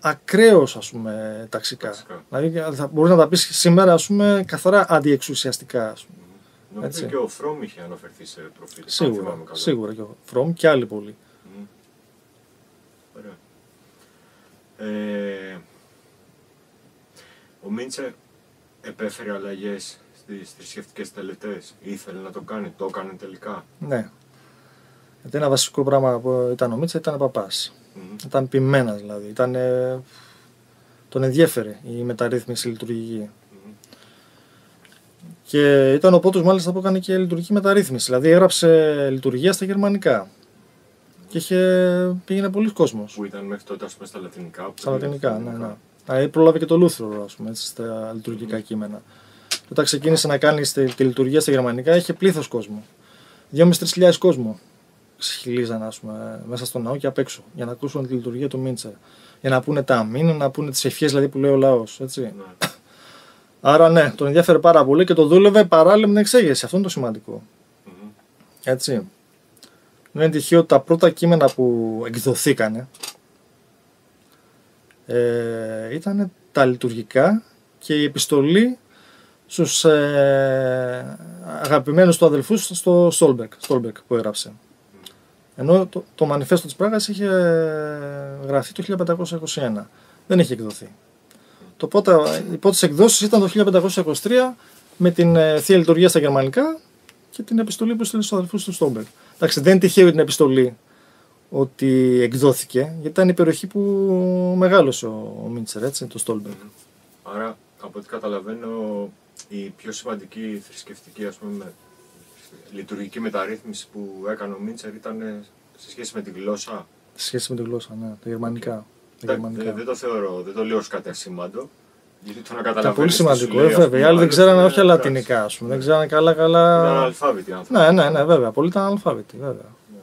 ακραίως, ας πούμε, ταξικά. Ταξικά. Δηλαδή θα μπορείς να τα πεις σήμερα, ας πούμε, καθαρά αντιεξουσιαστικά. Ας πούμε. Mm. Νομίζω και ο Φρόμ είχε αναφερθεί σε προφήτη. Σίγουρα, σίγουρα και ο Φρόμ και άλλοι πολλοί. Mm. Ωραία. Ε, ο Μίντσερ επέφερε αλλαγές στις θρησκευτικές τελετές. Ήθελε να το κάνει, το έκανε τελικά. Ναι. Γιατί ένα βασικό πράγμα που ήταν ο Μίντσερ ήταν παπάς. Mm-hmm. Ήταν πειμένα δηλαδή, ήταν, ε, τον ενδιέφερε η μεταρρύθμιση λειτουργική. Mm-hmm. Και ήταν ο πρώτος μάλιστα που έκανε και λειτουργική μεταρρύθμιση, δηλαδή έγραψε λειτουργία στα γερμανικά. Και είχε... πήγαινε πολλοί κόσμος. Που ήταν μέχρι τότε, ας πούμε, στα λατινικά. Στα λατινικά, ναι, ναι. Δηλαδή πρόλαβε και το Λούθηρο, ας πούμε, έτσι, στα λειτουργικά mm. κείμενα. Όταν ξεκίνησε να κάνει τη λειτουργία στα γερμανικά, είχε πλήθος κόσμο. δύο με τρεις χιλιάδες κόσμο ξεχυλίζαν, ας πούμε, μέσα στον ναό και απ' έξω για να ακούσουν τη λειτουργία του Μίντσερ. Για να πούνε τα αμήν, να πούνε τις ευχές δηλαδή, που λέει ο λαός. Έτσι. Mm. Άρα, ναι, τον ενδιαφέρε πάρα πολύ και το δούλευε παράλληλα με την εξέγερση. Αυτό είναι το σημαντικό. Mm. Έτσι. Δεν είναι τυχαίο ότι τα πρώτα κείμενα που εκδοθήκανε ε, ήταν τα λειτουργικά και η επιστολή στους ε, αγαπημένους του αδελφούς στο Στόλμπεργκ, Στόλμπεργκ που έγραψε. Ενώ το, το Μανιφέστο της Πράγας είχε γραφεί το χίλια πεντακόσια είκοσι ένα. Δεν είχε εκδοθεί. Το πότα, οι πρώτες εκδόσεις ήταν το χίλια πεντακόσια είκοσι τρία με την ε, θεία λειτουργία στα γερμανικά και την επιστολή που στείλει στους αδελφούς του Στόλμπεργκ. Εντάξει, δεν είναι τυχαίο την επιστολή ότι εκδόθηκε, γιατί ήταν η περιοχή που μεγάλωσε ο Μίντσερ, έτσι, το Στόλμπεργκ. Άρα, από ό,τι καταλαβαίνω, η πιο σημαντική θρησκευτική, ας πούμε, λειτουργική μεταρρύθμιση που έκανε ο Μίντσερ ήταν σε σχέση με τη γλώσσα. Σε σχέση με τη γλώσσα, ναι, τα γερμανικά. Τα γερμανικά. Δεν, δεν το θεωρώ, δεν το λέω ως κάτι ασήμαντο. Γιατί το να καταλαβαίνεις. Πολύ σημαντικό, ε, βέβαια. Οι άλλοι δεν ξέρανε όχι λατινικά, ας πούμε. Δεν ξέρανε καλά-καλά. Ήταν αλφάβητοι άνθρωποι. Ναι, ναι, ναι, βέβαια. Πολλοί ήταν αλφάβητοι, βέβαια. Ναι.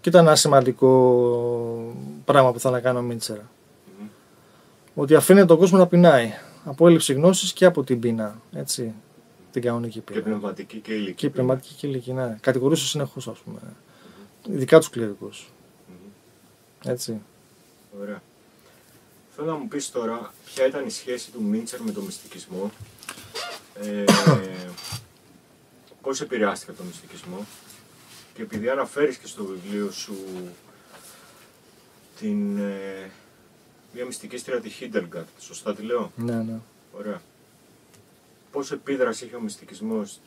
Και ήταν ένα σημαντικό πράγμα που θα να κάνει ο Μίντσερ. Mm-hmm. Ότι αφήνεται τον κόσμο να πεινάει. Από έλλειψη γνώσης και από την πείνα. Έτσι. Την κανονική πείνα. Και πνευματική και ηλική. Και πνευματική και ηλική, ναι. Κατηγορούσε συνεχώς, ας πούμε. Mm-hmm. Ειδικά τους κληρικούς. Mm-hmm. Έτσι. Ωραία. Θέλω να μου πεις τώρα ποια ήταν η σχέση του Μίντσερ με τον μυστικισμό, ε, πώς επηρεάστηκε από τον μυστικισμό και επειδή αναφέρεις και στο βιβλίο σου την, ε, μια μυστική στρατηγική Χίλντεγκαρντ, σωστά τη λέω? Ναι, ναι. Ωραία. Πώς επίδραση είχε ο μυστικισμός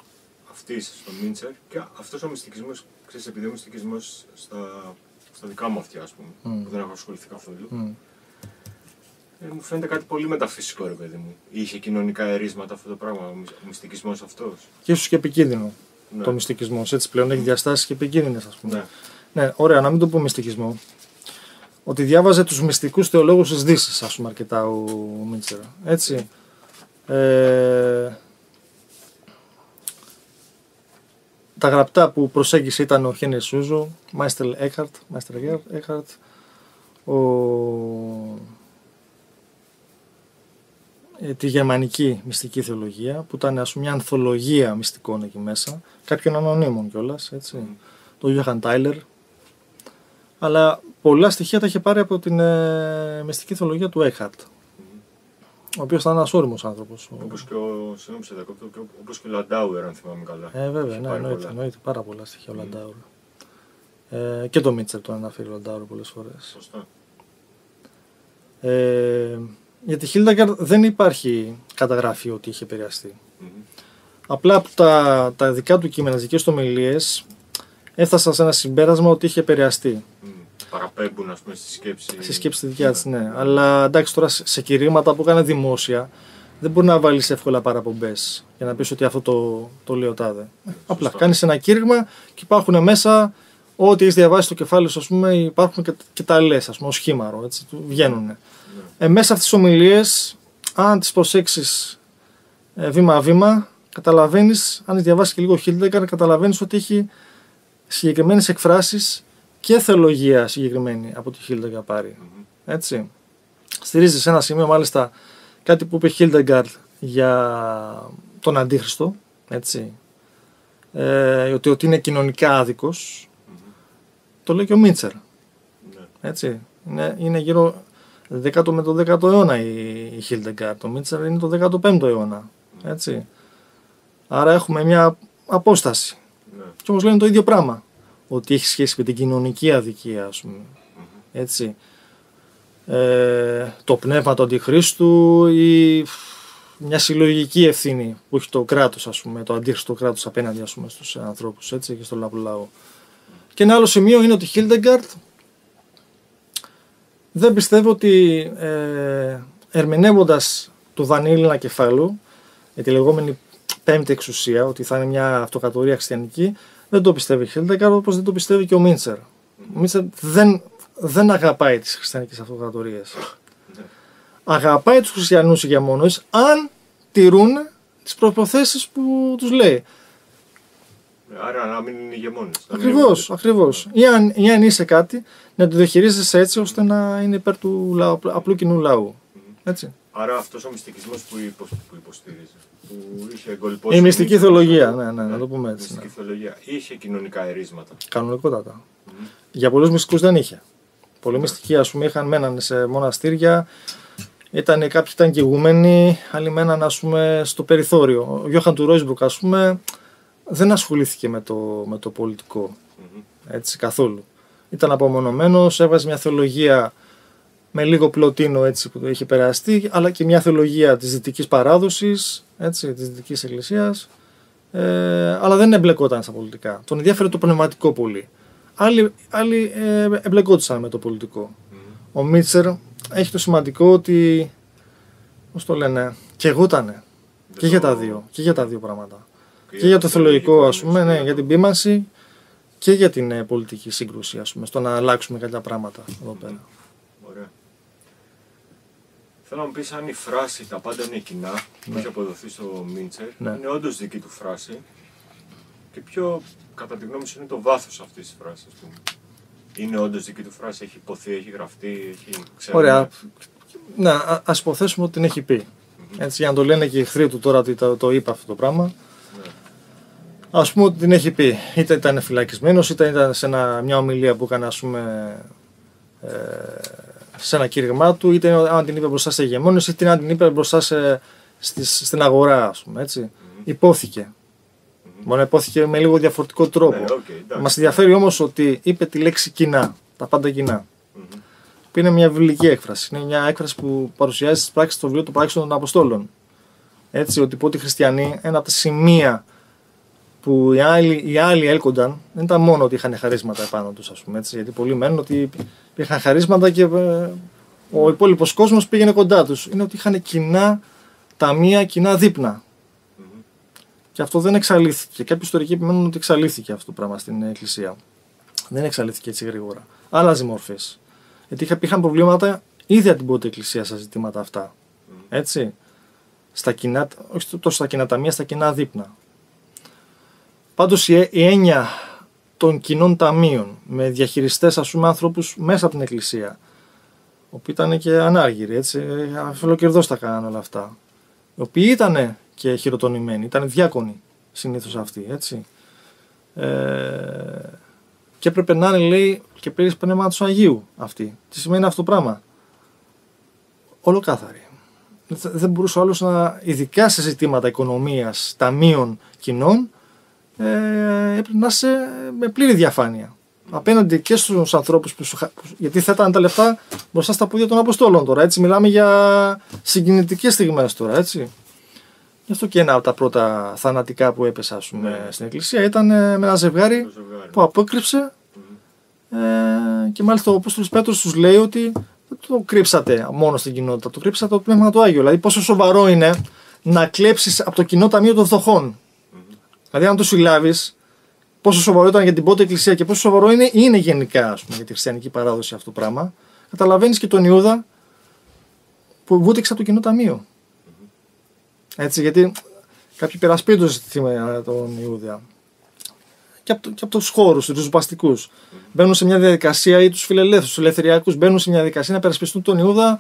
αυτής στο Μίντσερ και αυτός ο μυστικισμός, ξέρεις, επειδή ο μυστικισμός στα, στα δικά μου αυτιά, ας πούμε, mm. που δεν έχω ασχοληθεί καθόλου. Mm. Ε, μου φαίνεται κάτι πολύ μεταφυσικό, ρε παιδί μου. Είχε κοινωνικά ερίσματα αυτό το πράγμα, ο μυστικισμός αυτός. Και ίσως και επικίνδυνο, ναι, το μυστικισμός. Έτσι πλέον έχει διαστάσεις και επικίνδυνες, ας πούμε. Ναι. Ναι, ωραία, να μην το πω μυστικισμό. Ότι διάβαζε τους μυστικούς θεολόγους της Δύσης, ας πούμε, αρκετά ο Μίντσερ. Έτσι. Ε, τα γραπτά που προσέγγισε ήταν ο Χένι Σούζο, Μάιστερ Έχαρτ, Μάιστερ Έχαρτ, ο... τη γερμανική μυστική θεολογία, που ήταν, ας πούμε, μια ανθολογία μυστικών εκεί μέσα, κάποιων ανωνύμων κιόλας, έτσι, mm. τον Γιώχαν Τάιλερ. Αλλά πολλά στοιχεία τα είχε πάρει από την ε, μυστική θεολογία του Έχαρτ, mm. ο οποίος ήταν ένας όριμος άνθρωπος. Όπως και ο, συγγνώμη, όπως και ο Λαντάουερ, αν θυμάμαι καλά. Ε, βέβαια, ναι, εννοείται, εννοείται, πάρα πολλά στοιχεία mm. ο Λαντάουερ. Ε, και το Μίντσερ τον αναφέρει ο Λαντάουερ πολλές φορές. Σωστά. Ε, Για τη Χίλντεγκαρντ δεν υπάρχει καταγραφή ότι είχε επηρεαστεί. Mm-hmm. Απλά από τα, τα δικά του κείμενα, τις δικές του ομιλίες, έφτασαν σε ένα συμπέρασμα ότι είχε επηρεαστεί. Mm. Παραπέμπουν, ας πούμε, στη σκέψη. Στη σκέψη τη δικιά της, ναι. Αλλά εντάξει, τώρα σε κηρύγματα που έκανε δημόσια, δεν μπορεί να βάλεις εύκολα παραπομπές για να πεις ότι αυτό το, το λέει ο τάδε. Mm. Απλά σωστά. Κάνεις ένα κήρυγμα και υπάρχουν μέσα ό,τι έχεις διαβάσει στο κεφάλι σου, ας πούμε, υπάρχουν και, και τα λες, ας πούμε, ως χήμαρο, έτσι, βγαίνουνε. Ε, μέσα αυτές τις ομιλίες, αν τις προσέξεις ε, βήμα-βήμα, καταλαβαίνεις, αν τις διαβάσεις και λίγο Χίλντεγκαρντ, καταλαβαίνεις ότι έχει συγκεκριμένες εκφράσεις και θεολογία συγκεκριμένη από τη Χίλντεγκαρντ πάρει. Mm-hmm. Έτσι. Στηρίζει σε ένα σημείο, μάλιστα, κάτι που είπε Χίλντεγκαρντ για τον Αντίχριστο, έτσι, ε, ότι, ότι είναι κοινωνικά άδικος, mm-hmm. το λέει και ο Μίντσερ. Mm-hmm. Έτσι. Είναι, είναι γύρω... δέκατο με τον δέκατο αιώνα η Χίλντεγκαρντ, το Μίντσερ είναι το δέκατο πέμπτο αιώνα, έτσι. Άρα έχουμε μια απόσταση. Ναι. Και όμως λένε το ίδιο πράγμα, ότι έχει σχέση με την κοινωνική αδικία, ας πούμε, mm-hmm. έτσι. Ε, το πνεύμα του Αντιχρίστου ή μια συλλογική ευθύνη που έχει το κράτος, ας πούμε, το αντίχρηστο κράτος απέναντι, ας πούμε, στους ανθρώπους, έτσι, και στον λαό. Mm-hmm. Και ένα άλλο σημείο είναι ότι η Χίλντεγκαρντ δεν πιστεύω ότι ε, ερμηνεύοντας το Δανιήλ ένα κεφάλαιο, τη λεγόμενη πέμπτη εξουσία, ότι θα είναι μια αυτοκρατορία χριστιανική, δεν το πιστεύει η Χίλντεγκαρντ, όπως δεν το πιστεύει και ο Μίντσερ. Mm. Μίντσερ δεν, δεν αγαπάει τις χριστιανικές αυτοκρατορίες. Αγαπάει τους χριστιανούς ηγεμόνες αν τηρούν τις προϋποθέσεις που τους λέει. Άρα να μην είναι ηγεμόνες. Ακριβώς, ακριβώς. Ή αν, ή αν είσαι κάτι, να το διαχειρίζεσαι έτσι ώστε να είναι υπέρ του λαού, απλού κοινού λαού. Έτσι. Άρα αυτός ο μυστικισμός που, υπο, που υποστηρίζει, που είχε εγκολπώσει... Η μυστική θεολογία, ναι, ναι, ναι, να το πούμε έτσι. Η μυστική θεολογία είχε κοινωνικά ερίσματα. Κανονικότατα. Mm. Για πολλούς μυστικούς δεν είχε. Πολλοί yeah. μυστικοί, ας πούμε, είχαν, μέναν σε μοναστήρια, ήτανε, κάποιοι ήταν κηγούμενοι, άλλοι μέναν, ας πούμε, στο περιθώριο. Ο Γιώχαν του Ρόισμπρουκ, ας πούμε, δεν ασχολήθηκε με το, με το πολιτικό, mm-hmm. έτσι, καθόλου. Ήταν απομονωμένος, έβγαζε μια θεολογία με λίγο πλωτίνο, έτσι, που το είχε περαστεί, αλλά και μια θεολογία της δυτικής παράδοσης, έτσι, της δυτικής εκκλησίας, ε, αλλά δεν εμπλεκόταν στα πολιτικά. Τον ενδιαφέρε το πνευματικό πολύ. Άλλοι, άλλοι ε, εμπλεκόντουσαν με το πολιτικό. Mm. Ο Μίντσερ έχει το σημαντικό ότι, πώς το λένε, καιγότανε και, το... για τα δύο, και για τα δύο πράγματα. Και, και για το θεολογικό, ας πούμε, ναι, για την ποίμανση και για την ε, πολιτική σύγκρουση, ας πούμε, στο να αλλάξουμε κάποια πράγματα εδώ πέρα. Mm. Θέλω να μου πεις αν η φράση «τα πάντα είναι κοινά» που έχει αποδοθεί στο Μίντσερ, ναι, είναι όντως δική του φράση και ποιο, κατά τη γνώμη σου, είναι το βάθος αυτής της φράσης, ας πούμε. Είναι όντως δική του φράση, έχει υποθεί, έχει γραφτεί, έχει ξέρει. Ωραία. Να, ας υποθέσουμε ότι την έχει πει. Mm-hmm. Έτσι, για να το λένε και οι εχθροί του τώρα ότι το, το είπε αυτό το πράγμα. Ναι. Ας πούμε ότι την έχει πει. Είτε ήταν φυλακισμένος, είτε ήταν σε ένα, μια ομιλία που έκανε, ας πούμε, ε, σε ένα κήρυγμά του, είτε αν την είπε μπροστά σε ηγεμόνες, είτε αν την είπε μπροστά σε, στις, στην αγορά, ας πούμε, έτσι. Mm-hmm. Υπόθηκε. Mm-hmm. Μόνο υπόθηκε με λίγο διαφορετικό τρόπο. Yeah, okay, μας ενδιαφέρει όμως ότι είπε τη λέξη κοινά, τα πάντα κοινά. Mm-hmm. Που είναι μια βιβλική έκφραση. Είναι μια έκφραση που παρουσιάζει στις πράξεις στο βιβλίο των πράξεων των Αποστόλων. Έτσι, ότι πότε οι χριστιανοί, ένα από τα σημεία που οι άλλοι, οι άλλοι έλκονταν, δεν ήταν μόνο ότι είχαν χαρίσματα επάνω τους, ας πούμε, έτσι, γιατί πολλοί μένουν ότι είχαν χαρίσματα και ο υπόλοιπος κόσμος πήγαινε κοντά τους. Είναι ότι είχαν κοινά ταμεία, κοινά δείπνα. Mm-hmm. Και αυτό δεν εξαλείφθηκε. Κάποιοι ιστορικοί επιμένουν ότι εξαλείφθηκε αυτό το πράγμα στην Εκκλησία. Δεν εξαλείφθηκε έτσι γρήγορα. Άλλαζε μορφές. Γιατί είχαν, είχαν προβλήματα ήδη από την πρώτη Εκκλησία στα ζητήματα αυτά. Mm-hmm. Έτσι. Στα κοινά, όχι τόσο στα κοινά ταμεία, στα κοινά δείπνα. Πάντως η έννοια των κοινών ταμείων με διαχειριστές, ας πούμε, ανθρώπους μέσα από την Εκκλησία, οι οποίοι ήταν και ανάργυροι, έτσι, αφελοκερδώς τα κάνανε όλα αυτά, οι οποίοι ήταν και χειροτονημένοι, ήταν διάκονοι συνήθως αυτοί, έτσι, ε, και έπρεπε να είναι, λέει, και πλήρης πνεύματος Αγίου αυτοί. Τι σημαίνει αυτό το πράγμα? Ολοκάθαροι. Δεν μπορούσε ο άλλος να, ειδικά σε ζητήματα οικονομίας, ταμείων κοινών, Ε, έπρεπε να είσαι με πλήρη διαφάνεια απέναντι και στους ανθρώπους που σου, γιατί θα ήταν τα λεφτά μπροστά στα πόδια των Αποστόλων τώρα, έτσι, μιλάμε για συγκινητικές στιγμές τώρα, έτσι. Γι' αυτό και ένα από τα πρώτα θανατικά που έπεσε, ας πούμε, ναι, στην Εκκλησία ήταν με ένα ζευγάρι, ζευγάρι. που απόκρυψε mm-hmm. ε, και μάλιστα ο Απόστολος Πέτρος τους λέει ότι δεν το κρύψατε μόνο στην κοινότητα, το κρύψατε το Πνεύμα του Άγιο. Δηλαδή πόσο σοβαρό είναι να κλέψεις από το κοινό ταμείο των φτωχών. Δηλαδή, αν το συλλάβεις, πόσο σοβαρό ήταν για την πρώτη Εκκλησία και πόσο σοβαρό είναι, είναι γενικά, ας πούμε, για τη χριστιανική παράδοση αυτό το πράγμα, καταλαβαίνεις και τον Ιούδα που βούτυξε από το κοινό ταμείο. Έτσι, γιατί κάποιοι υπερασπίζονται τον Ιούδα και από, και από τους χώρους, τους ριζοσπαστικούς. Μπαίνουν σε μια διαδικασία, ή τους φιλελεύθερους, τους ελευθεριακούς, μπαίνουν σε μια διαδικασία να υπερασπιστούν τον Ιούδα.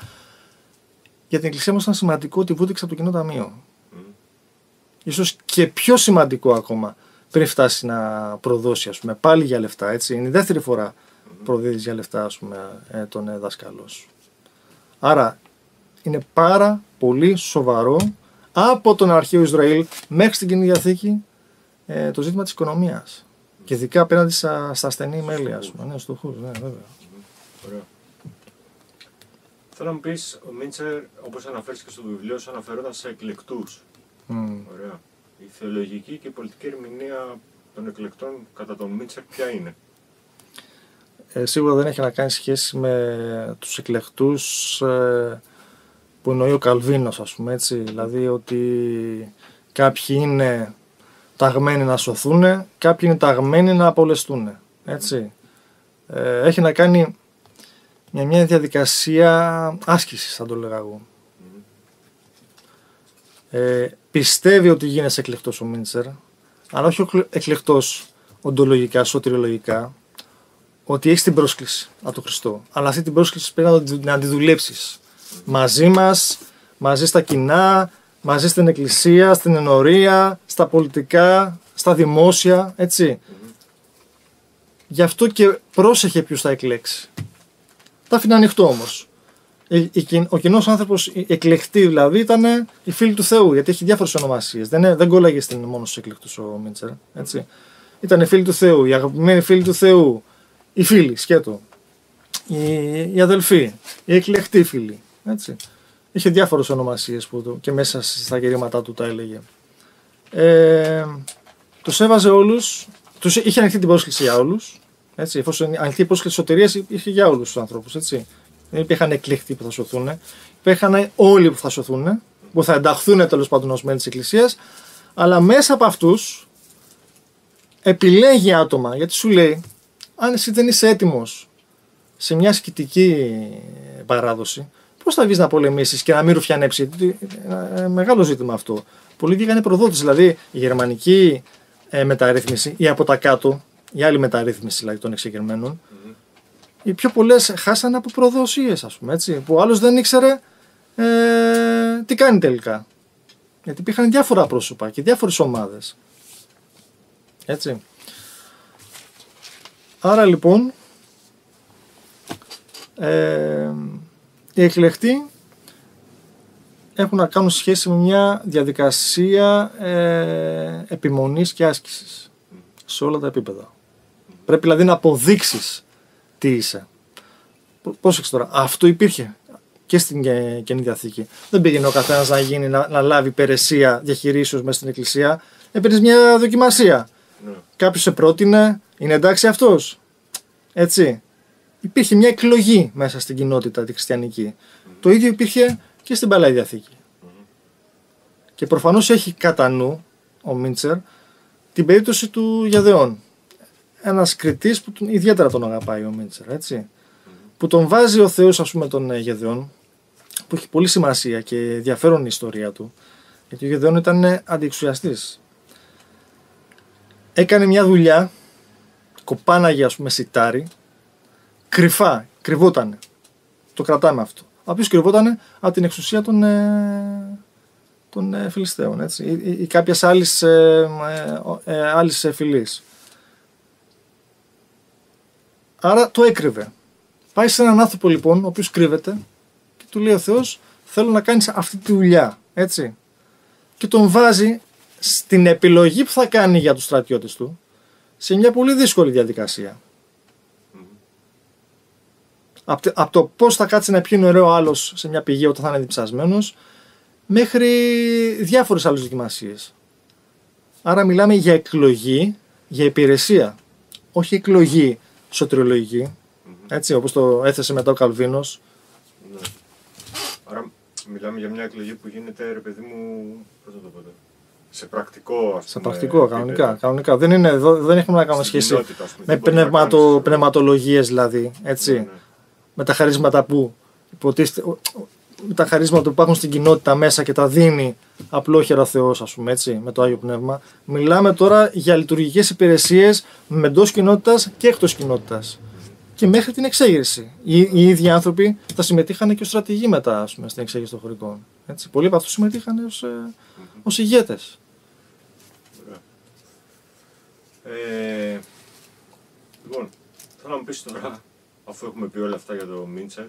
Για την Εκκλησία όμως ήταν σημαντικό ότι βούτυξε από το κοινό ταμείο. Ίσως και πιο σημαντικό ακόμα πριν φτάσει να προδώσει, ας πούμε, πάλι για λεφτά, έτσι. Είναι η δεύτερη φορά που προδίδεις για λεφτά, ας πούμε, ε, τον δάσκαλό σου. Άρα είναι πάρα πολύ σοβαρό από τον αρχαίο Ισραήλ μέχρι στην Καινή Διαθήκη ε, το ζήτημα της οικονομίας. Και ειδικά απέναντι στα, στα ασθενή μέλη, ας πούμε. Ναι, στους φτωχούς, ναι, βέβαια. Ωραία. Θέλω να μου πεις, ο Μίντσερ, όπως αναφέρεις και στο βιβλίο σου, αναφερόταν σε εκλεκτούς. Mm. Ωραία. Η θεολογική και η πολιτική ερμηνεία των εκλεκτών κατά τον Μίντσερ ποια είναι? Ε, σίγουρα δεν έχει να κάνει σχέση με τους εκλεκτούς ε, που εννοεί ο Καλβίνος, ας πούμε, έτσι. Δηλαδή ότι κάποιοι είναι ταγμένοι να σωθούν, κάποιοι είναι ταγμένοι να απολεστούν, έτσι. Mm. ε, έχει να κάνει με μια διαδικασία άσκησης, θα το λέγα εγώ. Ε, πιστεύει ότι γίνεσαι εκλεκτός ο Μίντσερ, αλλά όχι ο εκλεκτός οντολογικά, σωτηριολογικά, ότι έχεις την πρόσκληση από τον Χριστό. Αλλά αυτή την πρόσκληση πρέπει να τη δουλέψεις μαζί μας, μαζί στα κοινά, μαζί στην εκκλησία, στην ενορία, στα πολιτικά, στα δημόσια, έτσι. Γι' αυτό και πρόσεχε ποιους θα εκλέξει. Τα αφήνει ανοιχτό όμως. Ο κοινός άνθρωπος, οι εκλεκτοί δηλαδή, ήταν οι φίλοι του Θεού, γιατί έχει διάφορες ονομασίες. Δεν, δεν κόλλαγε στην μόνο στους εκλεκτούς ο Μίντσερ, έτσι. Ήταν οι φίλοι του Θεού, οι αγαπημένοι φίλοι του Θεού, οι φίλοι, σκέτο, οι, οι αδελφοί, οι εκλεκτοί φίλοι, έτσι. Είχε διάφορες ονομασίες που το, και μέσα στα κηρύματά του τα έλεγε. Ε, τους σέβαζε όλους, τους, είχε ανοιχτή την πρόσκληση για όλους, έτσι, εφόσον ανοιχτή η πρόσκληση σωτηρίας είχε για όλους τους ανθρώπους, έτσι. Δεν υπήρχαν εκλεκτοί που θα σωθούν, υπήρχαν όλοι που θα σωθούν, που θα ενταχθούν τέλος πάντων ως μέλη της Εκκλησίας, αλλά μέσα από αυτούς επιλέγει άτομα, γιατί σου λέει, αν εσύ δεν είσαι έτοιμος σε μια σκητική παράδοση, πώς θα βγεις να πολεμήσεις και να μην ρουφιανέψεις? Μεγάλο ζήτημα αυτό. Πολλοί βγήκανε προδότες, δηλαδή η γερμανική ε, μεταρρύθμιση ή από τα κάτω, η άλλη μεταρρύθμιση δηλαδή των εξεγερμένων. Οι πιο πολλές χάσανε από προδοσίες, ας πούμε, έτσι, που ο άλλος δεν ήξερε ε, τι κάνει τελικά. Γιατί υπήρχαν διάφορα πρόσωπα και διάφορες ομάδες. Έτσι. Άρα λοιπόν, ε, οι εκλεκτοί έχουν να κάνουν σχέση με μια διαδικασία ε, επιμονής και άσκησης σε όλα τα επίπεδα. Πρέπει δηλαδή να αποδείξεις τι είσαι. Πρόσεξε τώρα, αυτό υπήρχε και στην Καινή Διαθήκη. Δεν πήγαινε ο καθένας να, γίνει, να, να λάβει υπηρεσία διαχειρήσεως μέσα στην Εκκλησία. Έπαιρνες μια δοκιμασία. Ναι. Κάποιος σε πρότεινε, είναι εντάξει αυτός. Έτσι. Υπήρχε μια εκλογή μέσα στην κοινότητα τη χριστιανική. Mm. Το ίδιο υπήρχε και στην Παλαιά Διαθήκη. Mm. Και προφανώς έχει κατά νου ο Μίντσερ την περίπτωση του Γεδεών. Ένας κριτής που τον, ιδιαίτερα τον αγαπάει ο Μίντσερ, έτσι. Mm. Που τον βάζει ο Θεός, ας πούμε, των Γεδεών, που έχει πολύ σημασία και ενδιαφέρον η ιστορία του, γιατί ο Γεδεών ήταν αντιεξουσιαστής. Έκανε μια δουλειά, κοπάναγε, ας πούμε, σιτάρι, κρυφά, κρυβότανε. Το κρατάμε αυτό. Από ποιος κρυβότανε? Από την εξουσία των, ε, των ε, Φιλιστέων, έτσι, ή, ή, ή κάποιας άλλης, ε, ε, ε, άλλης ε, φυλής. Άρα το έκρυβε. Πάει σε έναν άνθρωπο λοιπόν, ο οποίος κρύβεται, και του λέει ο Θεός, θέλω να κάνεις αυτή τη δουλειά, έτσι. Και τον βάζει στην επιλογή που θα κάνει για τους στρατιώτες του, σε μια πολύ δύσκολη διαδικασία. Από απ το πώς θα κάτσει να πιει νερό ο άλλος σε μια πηγή όταν θα είναι διψασμένος, μέχρι διάφορες άλλες δοκιμασίες. Άρα μιλάμε για εκλογή, για υπηρεσία, όχι εκλογή σωτηριολογική, έτσι, όπως το έθεσε μετά ο Καλβίνος. Ναι. Άρα μιλάμε για μια εκλογή που γίνεται, ρε παιδί μου, πώς θα το πω, σε πρακτικό, ας σε πούμε, πρακτικό, κανονικά, κανονικά. Δεν, είναι, δεν έχουμε να κάνουμε σχέση με πνευματο, πνευματολογίες δηλαδή, έτσι, ναι, ναι. Με τα χαρίσματα που υποτίθεται, με τα χαρίσματα που υπάρχουν στην κοινότητα μέσα και τα δίνει απλόχερα Θεός, ας πούμε, έτσι, με το Άγιο Πνεύμα. Μιλάμε τώρα για λειτουργικές υπηρεσίες εντός κοινότητας και εκτός κοινότητας. Και μέχρι την εξέγερση. Οι, οι ίδιοι άνθρωποι θα συμμετείχαν και ως στρατηγοί μετά, ας πούμε, στην εξέγερση των χωρικών. Έτσι. Πολλοί από αυτούς συμμετείχαν ως, ε, ως ηγέτες. Ε, λοιπόν, θέλω να μου πεις τώρα, αφού έχουμε πει όλα αυτά για το Μίντσερ,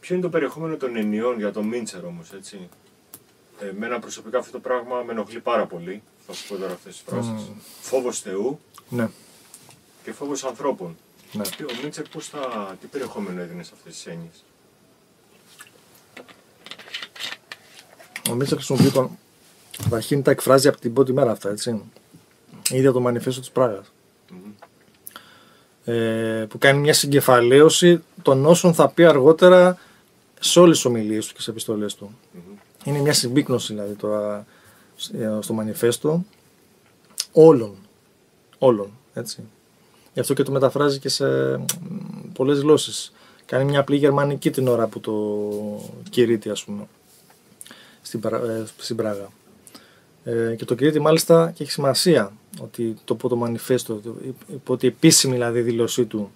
ποιο είναι το περιεχόμενο των ενιών για το Μίντσερ όμως, έτσι. Εμένα προσωπικά αυτό το πράγμα με ενοχλεί πάρα πολύ, θα σου πω τώρα αυτές τις φράσεις. Mm. Φόβος Θεού, ναι, και φόβος ανθρώπων. Ναι. Ο Μίντσερ πώς θα, τι περιεχόμενο έδινε σε αυτές τις έννοιες? Ο Μίντσερ χρησιμοποιεί τον, καταρχήν τα εκφράζει από την πρώτη μέρα αυτά, έτσι. Ήδη από το Μανιφέστο της Πράγας. Mm-hmm. Που κάνει μια συγκεφαλαίωση των όσων θα πει αργότερα σε όλες τις ομιλίες του και σε επιστολές του. Mm-hmm. Είναι μια συμπίκνωση δηλαδή τώρα στο Μανιφέστο όλων, όλων, έτσι. Γι' αυτό και το μεταφράζει και σε πολλές γλώσσες. Κάνει μια απλή γερμανική την ώρα που το κηρύττει, ας πούμε, στην, Πρα... στην Πράγα. Ε, και το κηρύττει μάλιστα και έχει σημασία ότι το πρώτο μανιφέστο, ότι η επίσημη δηλαδή δήλωσή του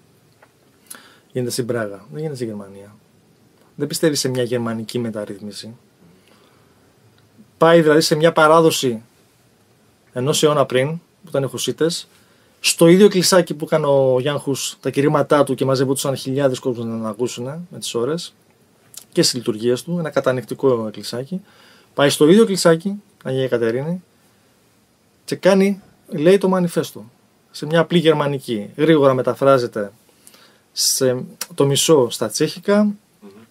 γίνεται στην Πράγα. Δεν γίνεται στη Γερμανία. Δεν πιστεύει σε μια γερμανική μεταρρύθμιση. Πάει δηλαδή σε μια παράδοση ενός αιώνα πριν, που ήταν οι Χουσίτες, στο ίδιο κλεισάκι που έκανε ο Γιαν Χους τα κηρύματά του και μαζεύονταν χιλιάδες κόσμους να τον ακούσουν με τις ώρες και στις λειτουργίες του, ένα κατανοητικό κλεισάκι. Πάει στο ίδιο κλεισάκι, Αγία Κατερίνη, και κάνει, λέει, το μανιφέστο σε μια απλή γερμανική. Γρήγορα μεταφράζεται σε το μισό στα τσέχικα,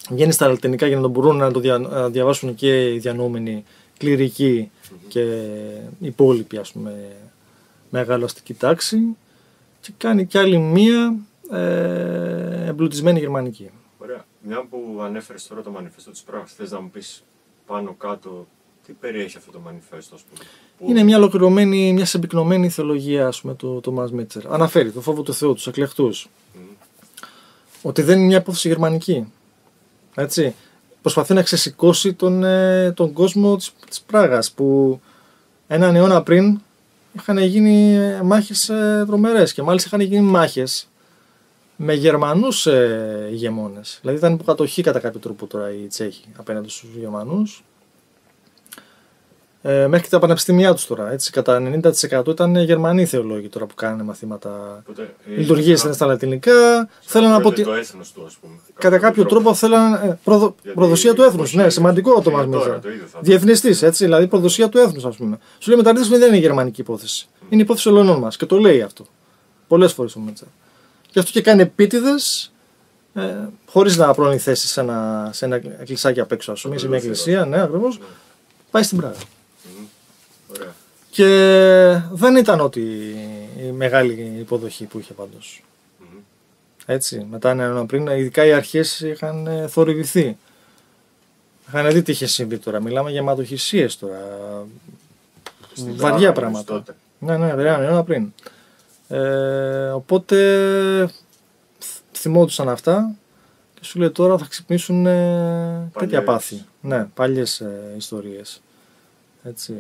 βγαίνει στα λατινικά για να τον μπορούν να το δια, να διαβάσουν και οι διανοούμενοι κληρικοί και οι υπόλοιποι, ας πούμε, μεγαλοαστική τάξη, και κάνει κι άλλη μία ε, εμπλουτισμένη γερμανική. Ωραία. Μια που ανέφερες τώρα το μανιφέστο της Πράγας, θες να μου πεις πάνω κάτω τι περιέχει αυτό το μανιφέστο, ας πούμε? Που... Είναι μια ολοκληρωμένη, μια συμπυκνωμένη θεολογία, ας πούμε, του Τόμας Μίντσερ. Αναφέρει το φόβο του Θεού, τους εκλεκτούς. Mm. Ότι δεν είναι μια υπόθεση γερμανική. Έτσι. Προσπαθεί να ξεσηκώσει τον, τον κόσμο της, της Πράγας, που έναν αιώνα πριν είχαν γίνει μάχες τρομερές, και μάλιστα είχαν γίνει μάχες με Γερμανούς ηγεμόνες. Δηλαδή ήταν υποκατοχή κατά κάποιο τρόπο τώρα οι Τσέχοι απέναντι στους Γερμανούς. Ε, μέχρι και τα πανεπιστήμια τους τώρα. Έτσι, κατά ενενήντα τοις εκατό ήταν Γερμανοί θεολόγοι τώρα που κάνανε μαθήματα. Λειτουργήσαν στα λατινικά. Θέλανε από ότι... το έθνος του, ας πούμε. Κατά κάποιο τρόπο, τρόπο θέλανε. Προδο... Προδοσία του έθνους. Ναι, σημαντικό το Τόμας Μίντσερ. Διεθνιστής, έτσι. Δηλαδή, προδοσία του έθνους, ας πούμε. Σου λέει, μεταρρύθμιση δεν είναι γερμανική υπόθεση. Mm. Είναι υπόθεση ολονών μας. Και το λέει αυτό πολλές φορές ο Μίντσερ. Γι' αυτό και κάνει επίτηδες, ε, χωρίς να πρώνει θέση σε ένα, σε ένα κλεισάκι απ' έξω, ας πούμε, σε μια εκκλησία. Ναι, ακριβώς. Πάει στην Πράγα. Ωραία. Και δεν ήταν ότι η μεγάλη υποδοχή που είχε πάντως. Mm-hmm. Έτσι, μετά έναν αιώνα πριν, ειδικά οι αρχές είχαν ε, θορυβηθεί. Είχαν δει τι είχε συμβεί τώρα. Μιλάμε για αιματοχυσίες τώρα. Στην βαριά πράγματα. Τότε. Ναι, ναι, έναν αιώνα πριν. Ε, οπότε θυμόντουσαν αυτά και σου λέει τώρα θα ξυπνήσουν ε, τέτοια πάθη. Ναι, παλιές ε, ιστορίες. Έτσι.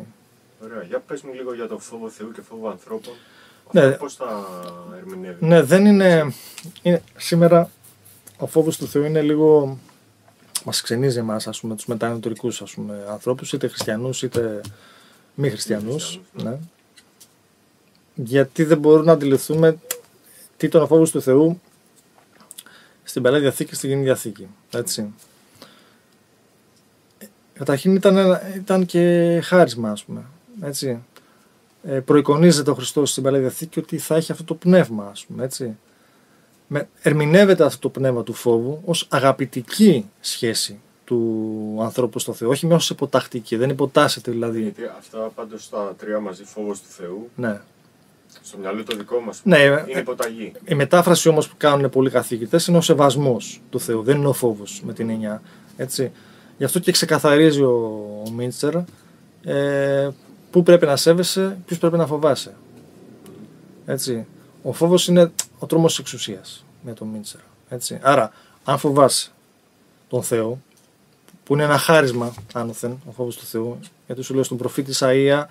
Ωραία, για πες μου λίγο για το φόβο Θεού και φόβο ανθρώπων. Ναι, πώς θα ερμηνεύει? Ναι, δεν είναι, είναι... Σήμερα ο φόβος του Θεού είναι λίγο... Μας ξενίζει εμάς, ας πούμε, τους μετανατορικούς, ας πούμε, ανθρώπους, είτε χριστιανούς είτε μη χριστιανούς. Ναι. Ναι. Γιατί δεν μπορούμε να αντιληφθούμε τι ήταν ο φόβος του Θεού στην Παλαιά Διαθήκη και στην Καινή Διαθήκη. Έτσι. Καταρχήν ήταν, ήταν και χάρισμα, ας πούμε. Έτσι. Ε, προεικονίζεται ο Χριστός στην Παλαιά Διαθήκη ότι θα έχει αυτό το πνεύμα, ας πούμε, έτσι. Με, ερμηνεύεται αυτό το πνεύμα του φόβου ως αγαπητική σχέση του ανθρώπου στο Θεό, όχι με ως υποτακτική, δεν υποτάσσεται δηλαδή. Γιατί αυτά πάντως τα τρία μαζί, φόβος του Θεού, ναι, στο μυαλό το δικό μας, ναι, είναι υποταγή. Η μετάφραση όμως που κάνουν πολλοί καθηγητές είναι ο σεβασμός του Θεού, δεν είναι ο φόβος με την έννοια, έτσι. Γι' αυτό και ξεκαθαρίζει ο, ο Μίντσερ ε, πού πρέπει να σέβεσαι, ποιους πρέπει να φοβάσαι. Έτσι. Ο φόβος είναι ο τρόμος της εξουσίας με τον Μίντσερ. Έτσι. Άρα, αν φοβάσαι τον Θεό, που είναι ένα χάρισμα άνωθεν, ο φόβος του Θεού, γιατί σου λέω στον προφήτη Ισαΐα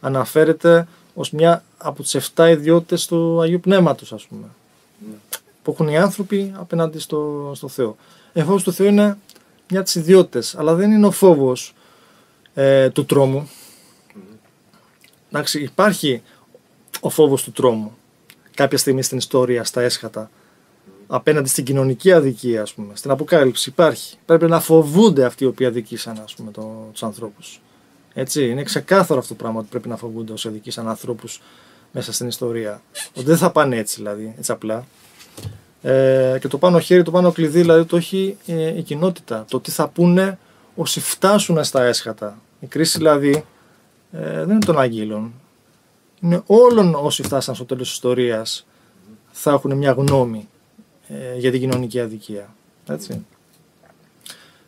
αναφέρεται ως μια από τις επτά ιδιότητες του Αγίου Πνεύματος, ας πούμε, yeah, που έχουν οι άνθρωποι απέναντι στο, στο Θεό. Ο φόβος του Θεού είναι μια από τις ιδιότητες, αλλά δεν είναι ο φόβος ε, του τρόμου. Mm. Εντάξει, υπάρχει ο φόβος του τρόμου κάποια στιγμή στην ιστορία, στα έσχατα, mm, απέναντι στην κοινωνική αδικία, ας πούμε, στην αποκάλυψη υπάρχει. Πρέπει να φοβούνται αυτοί οι οποίοι αδικήσαν, ας πούμε, το, τους ανθρώπους. Έτσι, είναι ξεκάθαρο αυτό το πράγμα, ότι πρέπει να φοβούνται όσοι αδικήσαν ανθρώπους μέσα στην ιστορία. Ότι δεν θα πάνε έτσι, δηλαδή, έτσι απλά. Ε, και το πάνω χέρι, το πάνω κλειδί, δηλαδή το έχει ε, η κοινότητα. Το τι θα πούνε όσοι φτάσουν στα έσχατα. Η κρίση δηλαδή ε, δεν είναι των αγγέλων. Είναι όλων όσοι φτάσαν στο τέλος της ιστορίας θα έχουν μια γνώμη ε, για την κοινωνική αδικία. Έτσι.